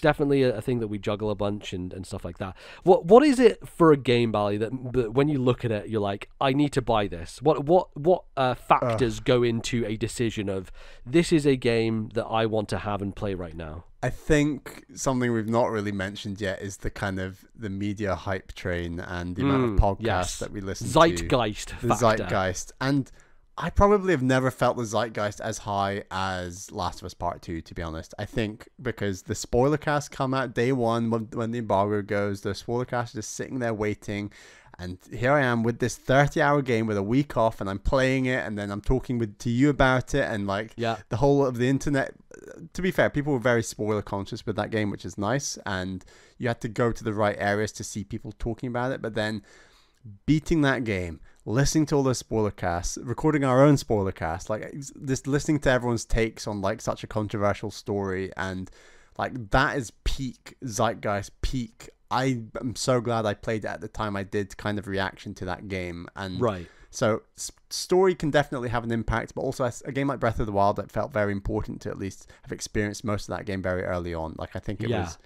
definitely a thing that we juggle a bunch and stuff like that. What is it for a game, Bally, that when you look at it, you're like, I need to buy this? What factors go into a decision of this is a game that I want to have and play right now? I think something we've not really mentioned yet is the kind of the media hype train and the amount of podcasts that we listen to. The zeitgeist and. I probably have never felt the zeitgeist as high as Last of Us Part 2, to be honest. I think because the spoiler cast come out day one when the embargo goes, the spoiler cast is just sitting there waiting. And here I am with this 30-hour game with a week off, and I'm playing it, and then I'm talking to you about it, and like the whole of the internet to be fair, people were very spoiler conscious with that game, which is nice, and you had to go to the right areas to see people talking about it. But then beating that game, listening to all those spoiler casts, recording our own spoiler cast, like just listening to everyone's takes on like such a controversial story, and like that is peak zeitgeist, peak. I am so glad I played it at the time I did, kind of reaction to that game. And right. So story can definitely have an impact, but also a game like Breath of the Wild, that felt very important to at least have experienced most of that game very early on. Like I think it was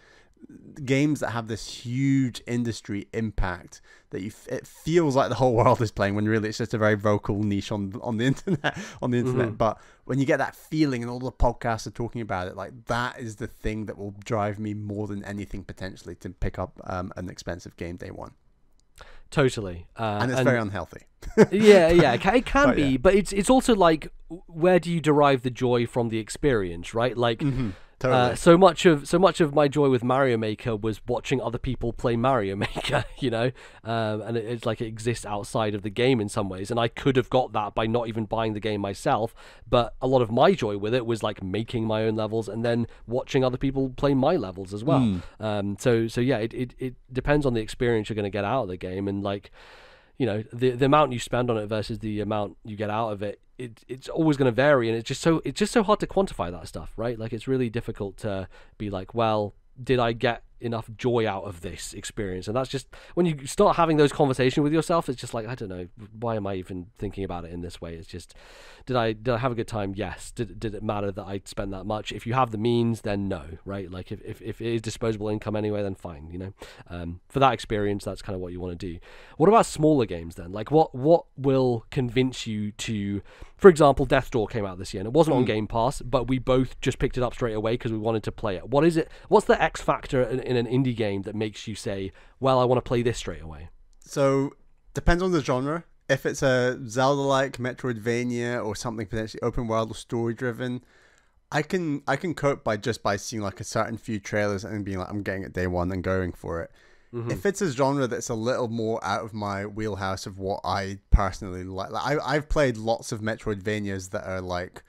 games that have this huge industry impact that you it feels like the whole world is playing, when really it's just a very vocal niche on the internet. Mm-hmm. But when you get that feeling and all the podcasts are talking about it, like that is the thing that will drive me more than anything potentially to pick up an expensive game day one. Totally. And it's very unhealthy. It can be. But it's also like, where do you derive the joy from the experience, right? Like so much of my joy with Mario Maker was watching other people play Mario Maker, you know, and it's like it exists outside of the game in some ways, and I could have got that by not even buying the game myself, but a lot of my joy with it was like making my own levels and then watching other people play my levels as well. So yeah, it depends on the experience you're going to get out of the game, and like, you know, the amount you spend on it versus the amount you get out of it, it's always going to vary, and it's just so hard to quantify that stuff, right? Like it's really difficult to be like, well, did I get enough joy out of this experience? And that's just, when you start having those conversations with yourself, it's just like, I don't know, why am I even thinking about it in this way? It's just, did I have a good time? Yes. Did it matter that I spent that much? If you have the means, then no, right? Like if it is disposable income anyway, then fine, you know. For that experience, that's kind of what you want to do. What about smaller games then? Like what will convince you to, for example, Death's Door came out this year and it wasn't on Game Pass, but we both just picked it up straight away because we wanted to play it. What is it? What's the X factor in an indie game that makes you say, well, I want to play this straight away? So depends on the genre. If it's a Zelda-like, Metroidvania, or something potentially open world or story driven, I can cope by seeing like a certain few trailers and being like, I'm getting it day one and going for it. Mm-hmm. If it's a genre that's a little more out of my wheelhouse of what I personally like I've played lots of Metroidvanias that are like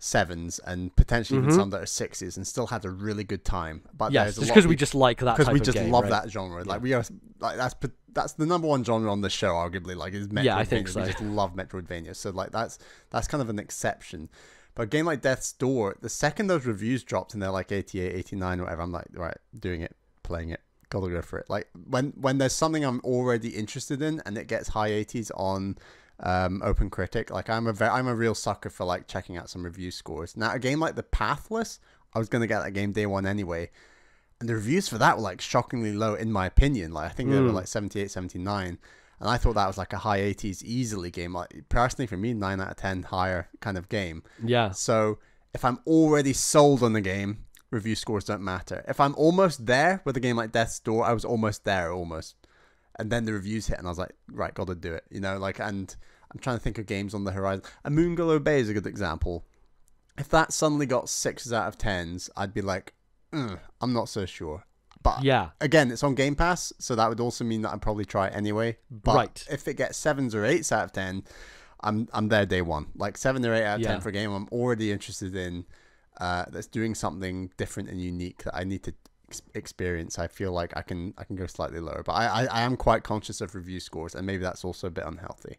7s and potentially even some that are 6s and still had a really good time. But yes, just because we just like that type of game, because we just love that genre. Like we are, like that's the #1 genre on the show, arguably. Like is Metroidvania. Yeah, I think so. We just love Metroidvania. So like that's kind of an exception. But a game like Death's Door, the second those reviews dropped and they're like 88, 89, whatever, I'm like, right, doing it, playing it, gotta go for it. Like when there's something I'm already interested in and it gets high 80s on Open Critic, like I'm a real sucker for like checking out some review scores. Now a game like The Pathless, I was gonna get that game day one anyway, and the reviews for that were like shockingly low in my opinion. Like I think they were like 78, 79, and I thought that was like a high 80s easily game. Like personally for me, 9 out of 10 higher kind of game. Yeah. So if I'm already sold on the game, review scores don't matter. If I'm almost there with a game like Death's Door, I was almost there almost. And then the reviews hit, and I was like, right, gotta do it. You know, like, and I'm trying to think of games on the horizon. A Moonglow Bay is a good example. If that suddenly got 6s out of 10s, I'd be like, I'm not so sure. But yeah, again, it's on Game Pass, so that would also mean that I'd probably try it anyway. But if it gets 7s or 8s out of 10, I'm there day one. Like 7 or 8 out of 10 for a game I'm already interested in, that's doing something different and unique that I need to experience, I feel like I can go slightly lower, but I am quite conscious of review scores, and maybe that's also a bit unhealthy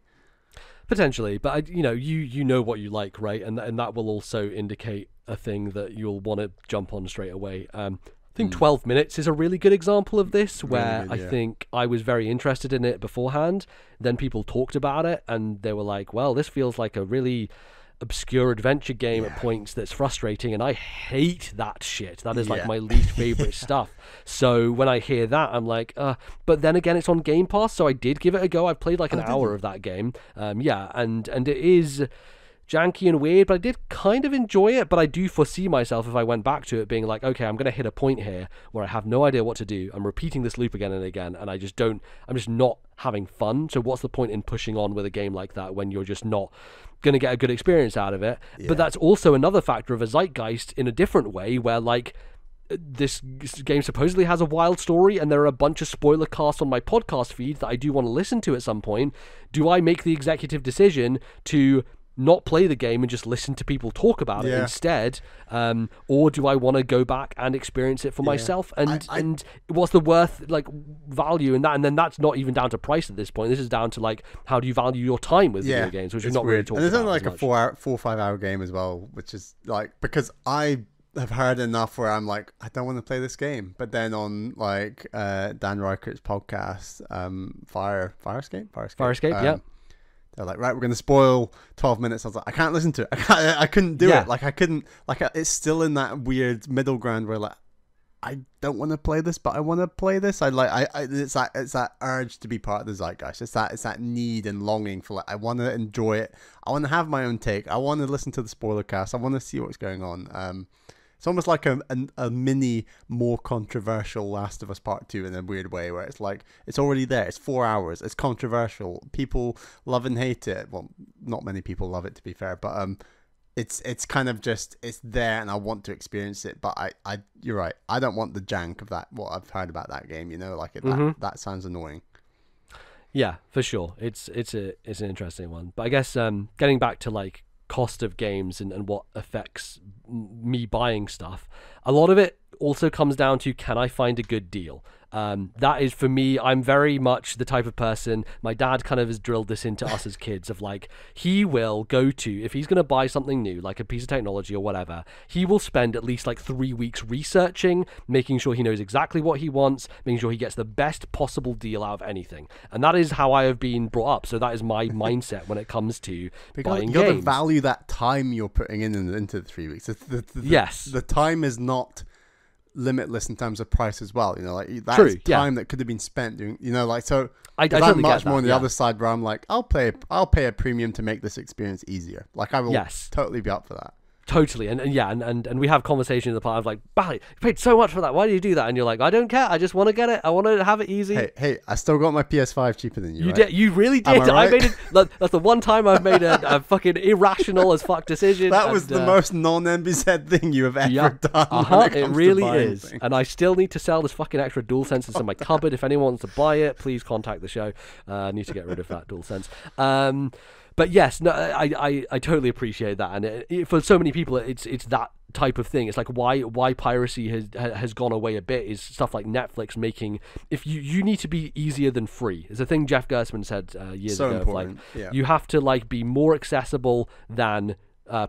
potentially. But you know what you like, right? And that will also indicate a thing that you'll want to jump on straight away. I think 12 Minutes is a really good example of this, where really good, I think I was very interested in it beforehand, then people talked about it and they were like, well, this feels like a really obscure adventure game at points that's frustrating, and I hate that shit. That is like my least favorite stuff. So when I hear that, I'm like, but then again, it's on Game Pass, so I did give it a go. I've played like an hour of that game. And it is janky and weird, but I did kind of enjoy it. But I do foresee myself, if I went back to it, being like, okay, I'm going to hit a point here where I have no idea what to do. I'm repeating this loop again and again, and I'm just not having fun. So what's the point in pushing on with a game like that when you're just not going to get a good experience out of it? Yeah. But that's also another factor of a zeitgeist in a different way, where like this game supposedly has a wild story and there are a bunch of spoiler casts on my podcast feed that I do want to listen to at some point. Do I make the executive decision to not play the game and just listen to people talk about it instead? Or do I want to go back and experience it for myself? And what's the value in that? And then that's not even down to price at this point. This is down to how do you value your time with video games, which is not weird. Really talking about. And there's only a 4 or 5 hour game as well, which is because I have heard enough where I'm I don't want to play this game. But then on Dan Reichert's podcast, Fire Escape, they're like, right, we're going to spoil 12 minutes. I was like, I can't listen to it. I couldn't do it. It's still in that weird middle ground where I don't want to play this, but I want to play this. It's that urge to be part of the zeitgeist. It's that need and longing for I want to enjoy it. I want to have my own take. I want to listen to the spoiler cast. I want to see what's going on. It's almost like a mini, more controversial Last of Us Part 2 in a weird way, where it's already there. It's 4 hours. It's controversial. People love and hate it. Well, not many people love it, to be fair, but it's kind of just, it's there and I want to experience it. But you're right. I don't want the jank of that, what I've heard about that game, that sounds annoying. Yeah, for sure. It's an interesting one. But I guess getting back to cost of games and what affects me buying stuff, a lot of it also comes down to, can I find a good deal? That is, for me, I'm very much the type of person, my dad kind of has drilled this into us as kids, of he will go to, if he's going to buy something new, a piece of technology or whatever, he will spend at least 3 weeks researching, making sure he knows exactly what he wants, making sure he gets the best possible deal out of anything. And that is how I have been brought up, so that is my mindset when it comes to buying games. You got to value that time you're putting into the 3 weeks. The time is not limitless in terms of price as well, that True, is time that could have been spent doing, so I totally much more on the other side, where I'm I'll pay a premium to make this experience easier. I will totally be up for that. Totally, and we have conversations in the part of Bally, you paid so much for that, why do you do that? And you're I don't care, I just want to get it, I want to have it easy. Hey, I still got my PS5 cheaper than you. You right? did, you really did. I made it. That's the one time I've made a fucking irrational as fuck decision. That was the most non-MBZ thing you have ever done. It really is, things. And I still need to sell this fucking extra DualSense that's in my cupboard. If anyone wants to buy it, please contact the show. I need to get rid of that DualSense. But yes, no, I totally appreciate that, and for so many people, it's that type of thing. It's why piracy has gone away a bit is stuff like Netflix making, if you need to be easier than free. It's a thing Jeff Gerstmann said years ago. You have to be more accessible than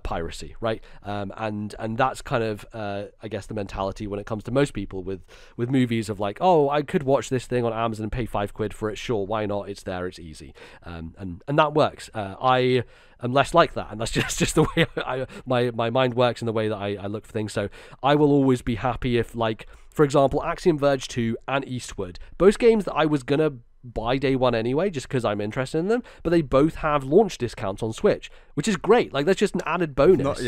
piracy, right? And that's kind of I guess the mentality when it comes to most people with movies, of oh, I could watch this thing on Amazon and pay £5 for it, sure, why not, it's there, it's easy. And that works. I am less like that, and that's just the way my mind works, and the way that I look for things. So I will always be happy if, for example, Axiom Verge 2 and Eastwood, both games that I was gonna buy day one anyway, just because I'm interested in them, but they both have launch discounts on Switch, which is great. That's just an added bonus.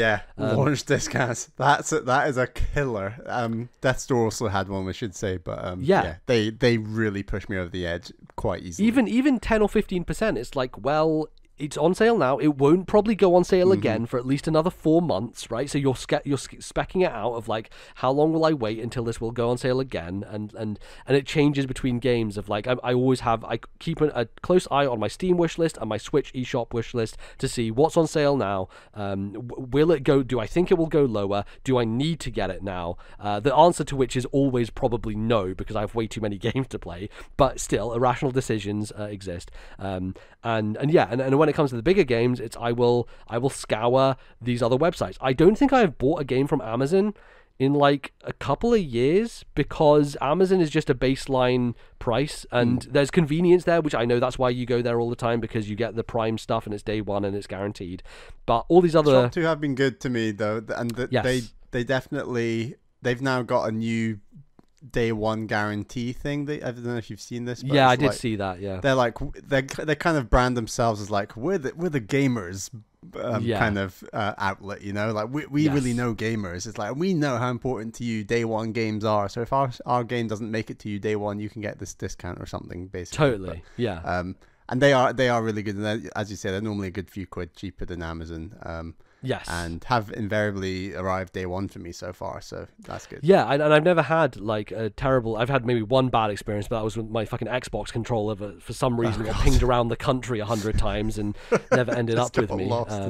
Launch discounts, that is a killer. Death's Door also had one, we should say, but they really pushed me over the edge quite easily. Even 10% or 15%, it's well, it's on sale now, it won't probably go on sale again for at least another 4 months, right? So you're speccing it out of how long will I wait until this will go on sale again, and it changes between games of I always have, I keep a close eye on my Steam wish list and my Switch eShop wish list to see what's on sale now. Will it go, do I think it will go lower, do I need to get it now? The answer to which is always probably no, because I have way too many games to play, but still irrational decisions exist. And when it comes to the bigger games, it's I will scour these other websites. I don't think I have bought a game from Amazon in a couple of years, because Amazon is just a baseline price, and there's convenience there, which I know that's why you go there all the time, because you get the Prime stuff and it's day one and it's guaranteed. But all these other Shop 2 have been good to me though, and they definitely, they've now got a new day one guarantee thing. I don't know if you've seen this, but I did see that. They're they kind of brand themselves as we're the gamers kind of outlet, we really know gamers. It's we know how important to you day one games are, so if our game doesn't make it to you day one, you can get this discount or something, basically. Totally. And they are really good, and as you say, they're normally a good few quid cheaper than Amazon. Yes. And have invariably arrived day one for me so far, so that's good. Yeah, and I've never had, like, a terrible... I've had maybe one bad experience, but that was with my fucking Xbox controller for some reason got pinged around the country 100 times and never ended up with me. Lost,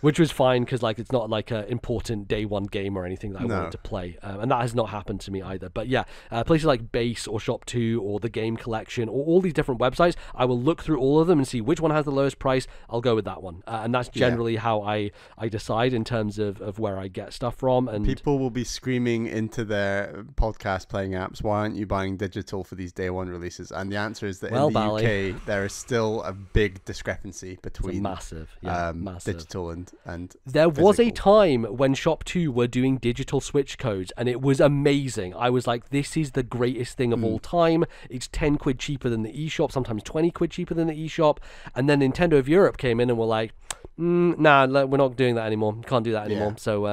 which was fine, because, like, it's not, like, an important day one game or anything that I wanted to play. And that has not happened to me either. But, yeah, places like Base or Shop 2 or The Game Collection or all these different websites, I will look through all of them and see which one has the lowest price. I'll go with that one. And that's generally how I decide in terms of where I get stuff from. And people will be screaming into their podcast playing apps, why aren't you buying digital for these day one releases? And the answer is that in the UK there is still a big discrepancy between massive digital and there physical. Was a time when Shop 2 were doing digital Switch codes and it was amazing. I was like, this is the greatest thing of all time. It's 10 quid cheaper than the eShop, sometimes 20 quid cheaper than the eShop. And then Nintendo of Europe came in and were like, nah, we're not doing that anymore. Can't do that anymore. So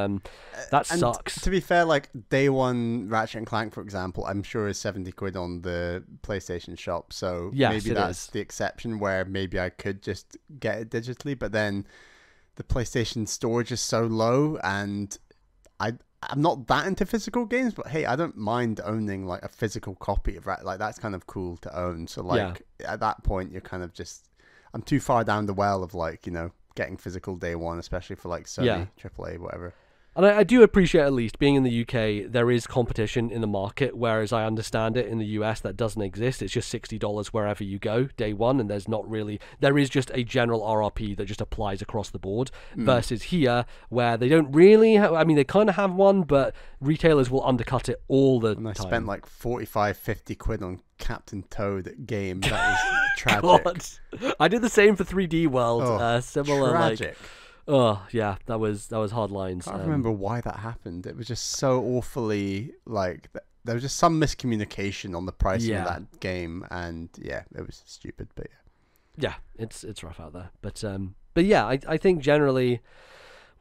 that sucks. To be fair, like day one Ratchet and Clank, for example, I'm sure is 70 quid on the PlayStation shop. So maybe that's the exception where maybe I could just get it digitally. But then the PlayStation storage is so low, and I'm not that into physical games. But hey, I don't mind owning like a physical copy of Ratchet. Like that's kind of cool to own. So like at that point, you're kind of just I'm too far down the well of like, you know, getting physical day one, especially for like Sony, AAA, whatever. And I do appreciate, at least being in the UK, there is competition in the market, whereas I understand it in the US that doesn't exist. It's just $60 wherever you go day one, and there's not really, there is just a general RRP that just applies across the board, versus here where they don't really have, I mean they kind of have one, but retailers will undercut it all the time. I spent like 45-50 quid on Captain Toad at Game. That was tragic. God. I did the same for 3D World. Similar tragic. Like oh yeah, that was hard lines. I can't remember why that happened. It was just so awfully like there was just some miscommunication on the pricing of that game, and yeah, it was stupid. But yeah, it's rough out there. But yeah, I think generally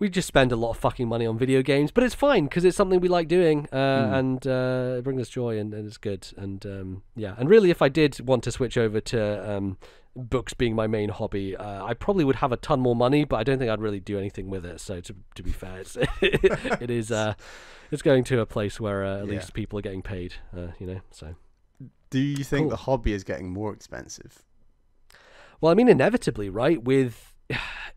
we just spend a lot of fucking money on video games, but it's fine because it's something we like doing, and it brings us joy, and it's good. And yeah, and really, if I did want to switch over to books being my main hobby, I probably would have a ton more money, but I don't think I'd really do anything with it. So to be fair, it's going to a place where at least people are getting paid, you know. So do you think the hobby is getting more expensive? Well, I mean, inevitably, right? With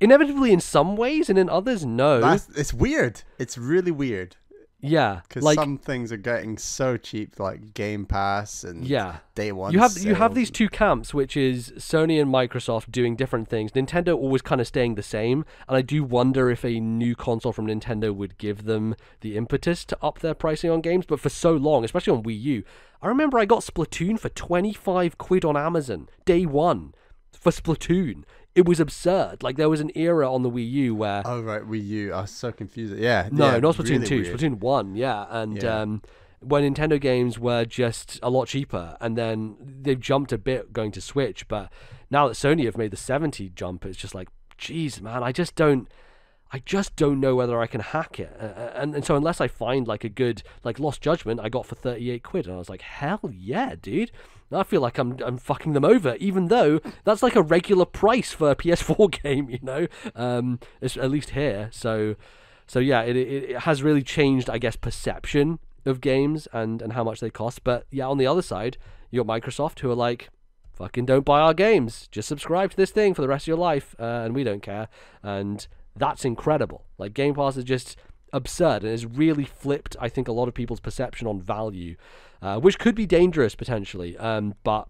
inevitably in some ways, and in others, no. It's weird. It's really weird. Yeah, because like, some things are getting so cheap, like Game Pass and day one. You have these two camps, which is Sony and Microsoft doing different things. Nintendo always kind of staying the same, and I do wonder if a new console from Nintendo would give them the impetus to up their pricing on games. But for so long, especially on Wii U, I remember I got Splatoon for 25 quid on Amazon day one for Splatoon. It was absurd. Like, there was an era on the Wii U where... Oh, right, Wii U. I was so confused. Yeah. No, yeah, not Splatoon really 2. Weird. Splatoon 1, And when Nintendo games were just a lot cheaper, and then they've jumped a bit going to Switch, but now that Sony have made the 70 jump, it's just like, geez, man, I just don't know whether I can hack it. And so unless I find, like, a good... Like, Lost Judgment, I got for 38 quid, and I was like, hell yeah, dude. I feel like I'm fucking them over, even though that's like a regular price for a PS4 game, you know, at least here. So yeah, it has really changed, I guess, perception of games and how much they cost. But yeah, on the other side, you got Microsoft who are like, fucking don't buy our games. Just subscribe to this thing for the rest of your life, and we don't care. And that's incredible. Like, Game Pass is just... absurd, and it's really flipped, I think, a lot of people's perception on value, which could be dangerous potentially, but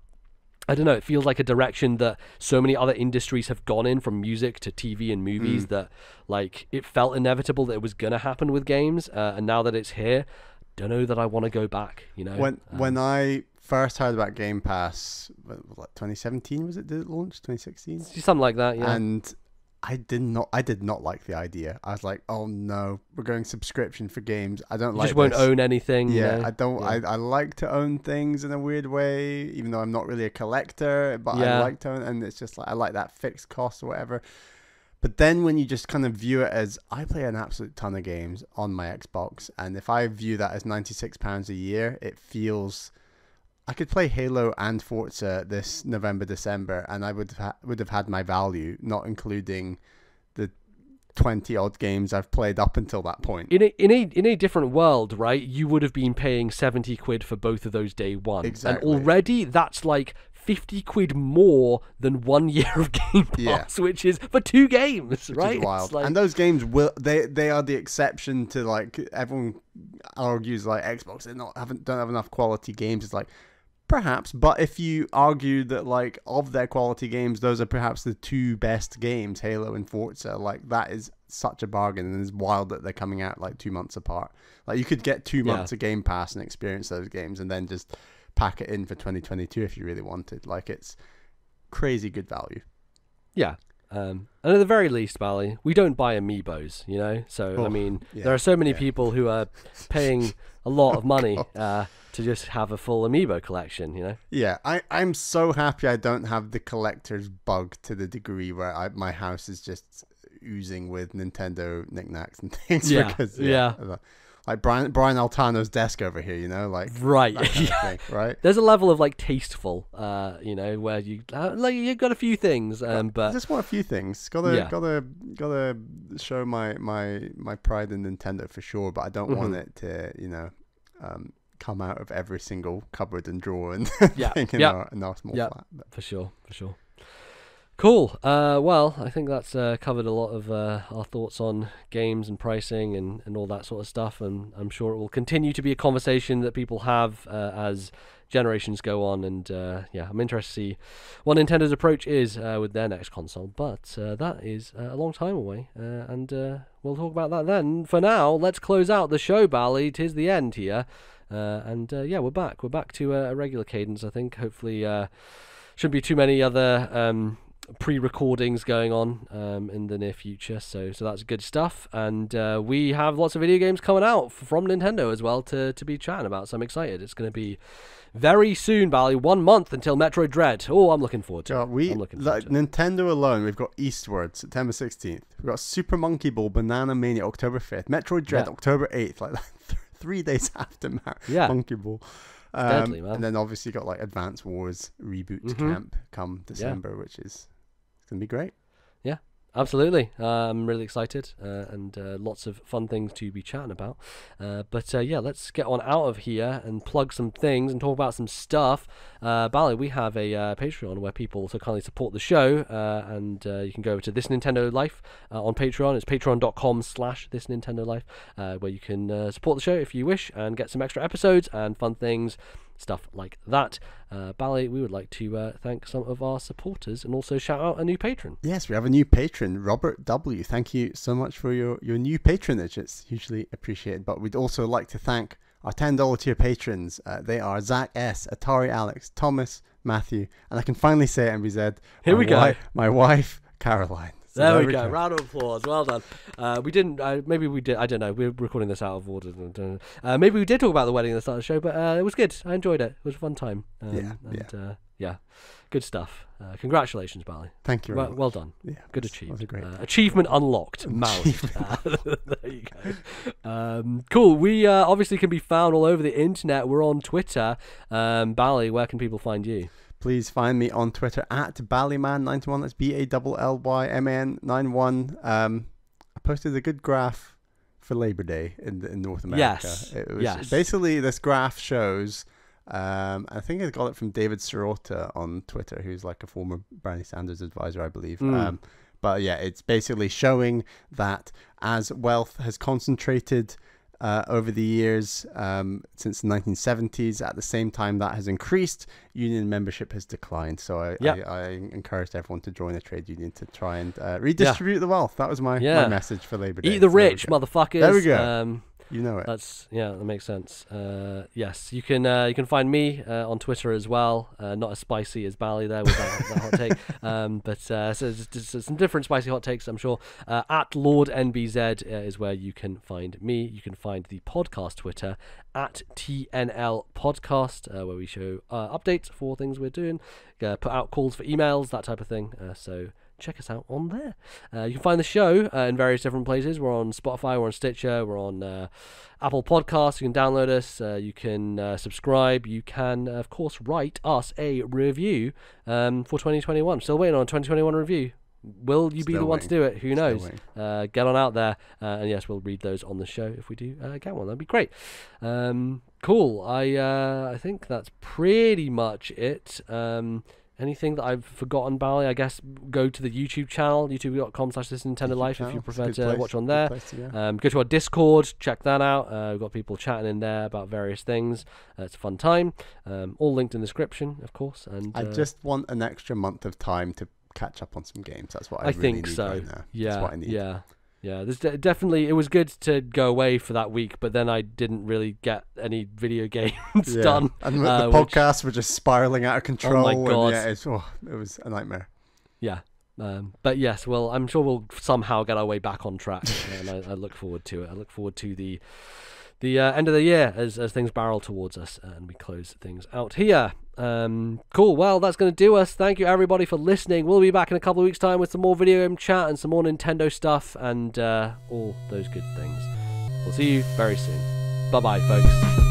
I don't know, it feels like a direction that so many other industries have gone in, from music to TV and movies, that like it felt inevitable that it was gonna happen with games, and now that it's here, I don't know that I want to go back, you know. When I first heard about Game Pass, like 2017 was it? Did it launch 2016? Something like that, yeah. And I did not like the idea. I was like, oh no, we're going subscription for games. I don't like this. You just won't own anything. Yeah, you know? I don't. Yeah. I like to own things in a weird way, even though I'm not really a collector, but I like to own, and it's just like, I like that fixed cost or whatever. But then when you just kind of view it as, I play an absolute ton of games on my Xbox, and if I view that as £96 a year, it feels... I could play Halo and Forza this November, December, and I would have had my value, not including the 20 odd games I've played up until that point. In a different world, right, you would have been paying 70 quid for both of those day one. Exactly. And already that's like 50 quid more than 1 year of Game Pass, which is for two games, which is wild. Like... And those games will they are the exception to, like, everyone argues like Xbox don't have enough quality games. It's like, perhaps, but if you argue that, like, of their quality games, those are perhaps the two best games, Halo and Forza, like, that is such a bargain, and it's wild that they're coming out like 2 months apart. Like, you could get 2 months of Game Pass and experience those games, and then just pack it in for 2022 if you really wanted. Like, it's crazy good value. Yeah. And at the very least, Bally, we don't buy amiibos, you know? So, I mean, there are so many people who are paying a lot of money to just have a full amiibo collection, you know? Yeah, I'm so happy I don't have the collector's bug to the degree where my house is just oozing with Nintendo knickknacks and things. Like Brian Altano's desk over here, you know, like right. There's a level of, like, tasteful, you know, where you you got a few things, but I just want a few things. Gotta show my pride in Nintendo for sure, but I don't want it to, you know, come out of every single cupboard and drawer and thing in our small flat. But. For sure. Cool. Well, I think that's covered a lot of our thoughts on games and pricing and all that sort of stuff. And I'm sure it will continue to be a conversation that people have as generations go on. And I'm interested to see what Nintendo's approach is with their next console. But that is a long time away. And we'll talk about that then. For now, let's close out the show, Bally. 'Tis the end here. We're back. We're back to a regular cadence, I think. Hopefully, shouldn't be too many other... pre-recordings going on in the near future, so that's good stuff. And we have lots of video games coming out from Nintendo as well to be chatting about, so I'm excited. It's going to be very soon, Bally. 1 month until Metroid Dread. Oh, I'm looking forward to it. Nintendo alone, we've got Eastward September 16th, we've got Super Monkey Ball Banana Mania October 5th, Metroid Dread October 8th, like 3 days after Monkey Ball. Deadly, man. And then obviously got, like, Advance Wars Reboot Camp come December, which is gonna be great. Yeah, absolutely. I'm really excited, and lots of fun things to be chatting about, but let's get on out of here and plug some things and talk about some stuff. Bally, we have a Patreon where people so kindly support the show, and you can go over to This Nintendo Life on Patreon. It's patreon.com/thisnintendolife, where you can support the show if you wish and get some extra episodes and fun things, stuff like that. Bally, we would like to thank some of our supporters and also shout out a new patron. Yes, we have a new patron, Robert W. Thank you so much for your new patronage. It's hugely appreciated. But we'd also like to thank our $10 tier patrons. They are Zach S, Atari Alex, Thomas, Matthew, and I can finally say it and be said, my wife, Caroline. There we go. Round of applause. Well done. We didn't. Maybe we did. I don't know. We're recording this out of order. Maybe we did talk about the wedding at the start of the show, but it was good. I enjoyed it. It was a fun time. Good stuff. Congratulations, Bally. Thank you. Well done. Yeah, good achievement. Achievement unlocked. There you go. Cool. We obviously can be found all over the internet. We're on Twitter. Bally, where can people find you? Please find me on Twitter at Ballyman91. That's BALLYMAN91. I posted a good graph for Labor Day in North America. Yes. It was basically, this graph shows. I think I got it from David Sirota on Twitter, who's like a former Bernie Sanders advisor, I believe. But yeah, it's basically showing that as wealth has concentrated over the years, since the 1970s, at the same time that has increased, union membership has declined. So I encouraged everyone to join a trade union to try and redistribute the wealth. That was my message for Labor Day. Eat the rich, motherfuckers. There we go. You know it. That makes sense. Yes, you can find me on Twitter as well. Not as spicy as Bally there with that hot take, but so some different spicy hot takes, I'm sure. At LordNBZ is where you can find me. You can find the podcast Twitter at TNL Podcast, where we show updates for things we're doing, put out calls for emails, that type of thing. So check us out on there. You can find the show in various different places. We're on Spotify, we're on Stitcher, we're on Apple Podcasts. You can download us, you can subscribe, you can, of course, write us a review for 2021. Still waiting on a 2021 review. Will you be the one to do it? Who knows? Get on out there. And yes, we'll read those on the show if we do get one. That'd be great. Cool. I think that's pretty much it. Anything that I've forgotten, Bally? I guess go to the YouTube channel, youtube.com/thisNintendoLife if you prefer to watch on there. Go to our Discord, check that out. We've got people chatting in there about various things. It's a fun time. All linked in the description, of course. And I just want an extra month of time to catch up on some games. That's what I really think. Right now. Yeah, that's what I need. Yeah. There's definitely, it was good to go away for that week, but then I didn't really get any video games done. And the podcasts were just spiraling out of control. Oh my God. It was a nightmare. Yeah. But yes, well, I'm sure we'll somehow get our way back on track, and I look forward to it. I look forward to the end of the year as things barrel towards us and we close things out here. Cool. Well, that's going to do us. Thank you everybody for listening. We'll be back in a couple of weeks' time with some more video game chat and some more Nintendo stuff and all those good things. We'll see you very soon. Bye bye, folks.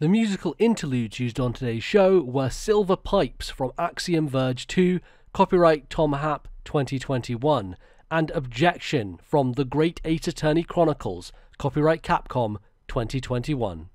The musical interludes used on today's show were Silver Pipes from Axiom Verge 2, copyright Tom Happ 2021, and Objection from The Great Eight Attorney Chronicles, copyright Capcom 2021.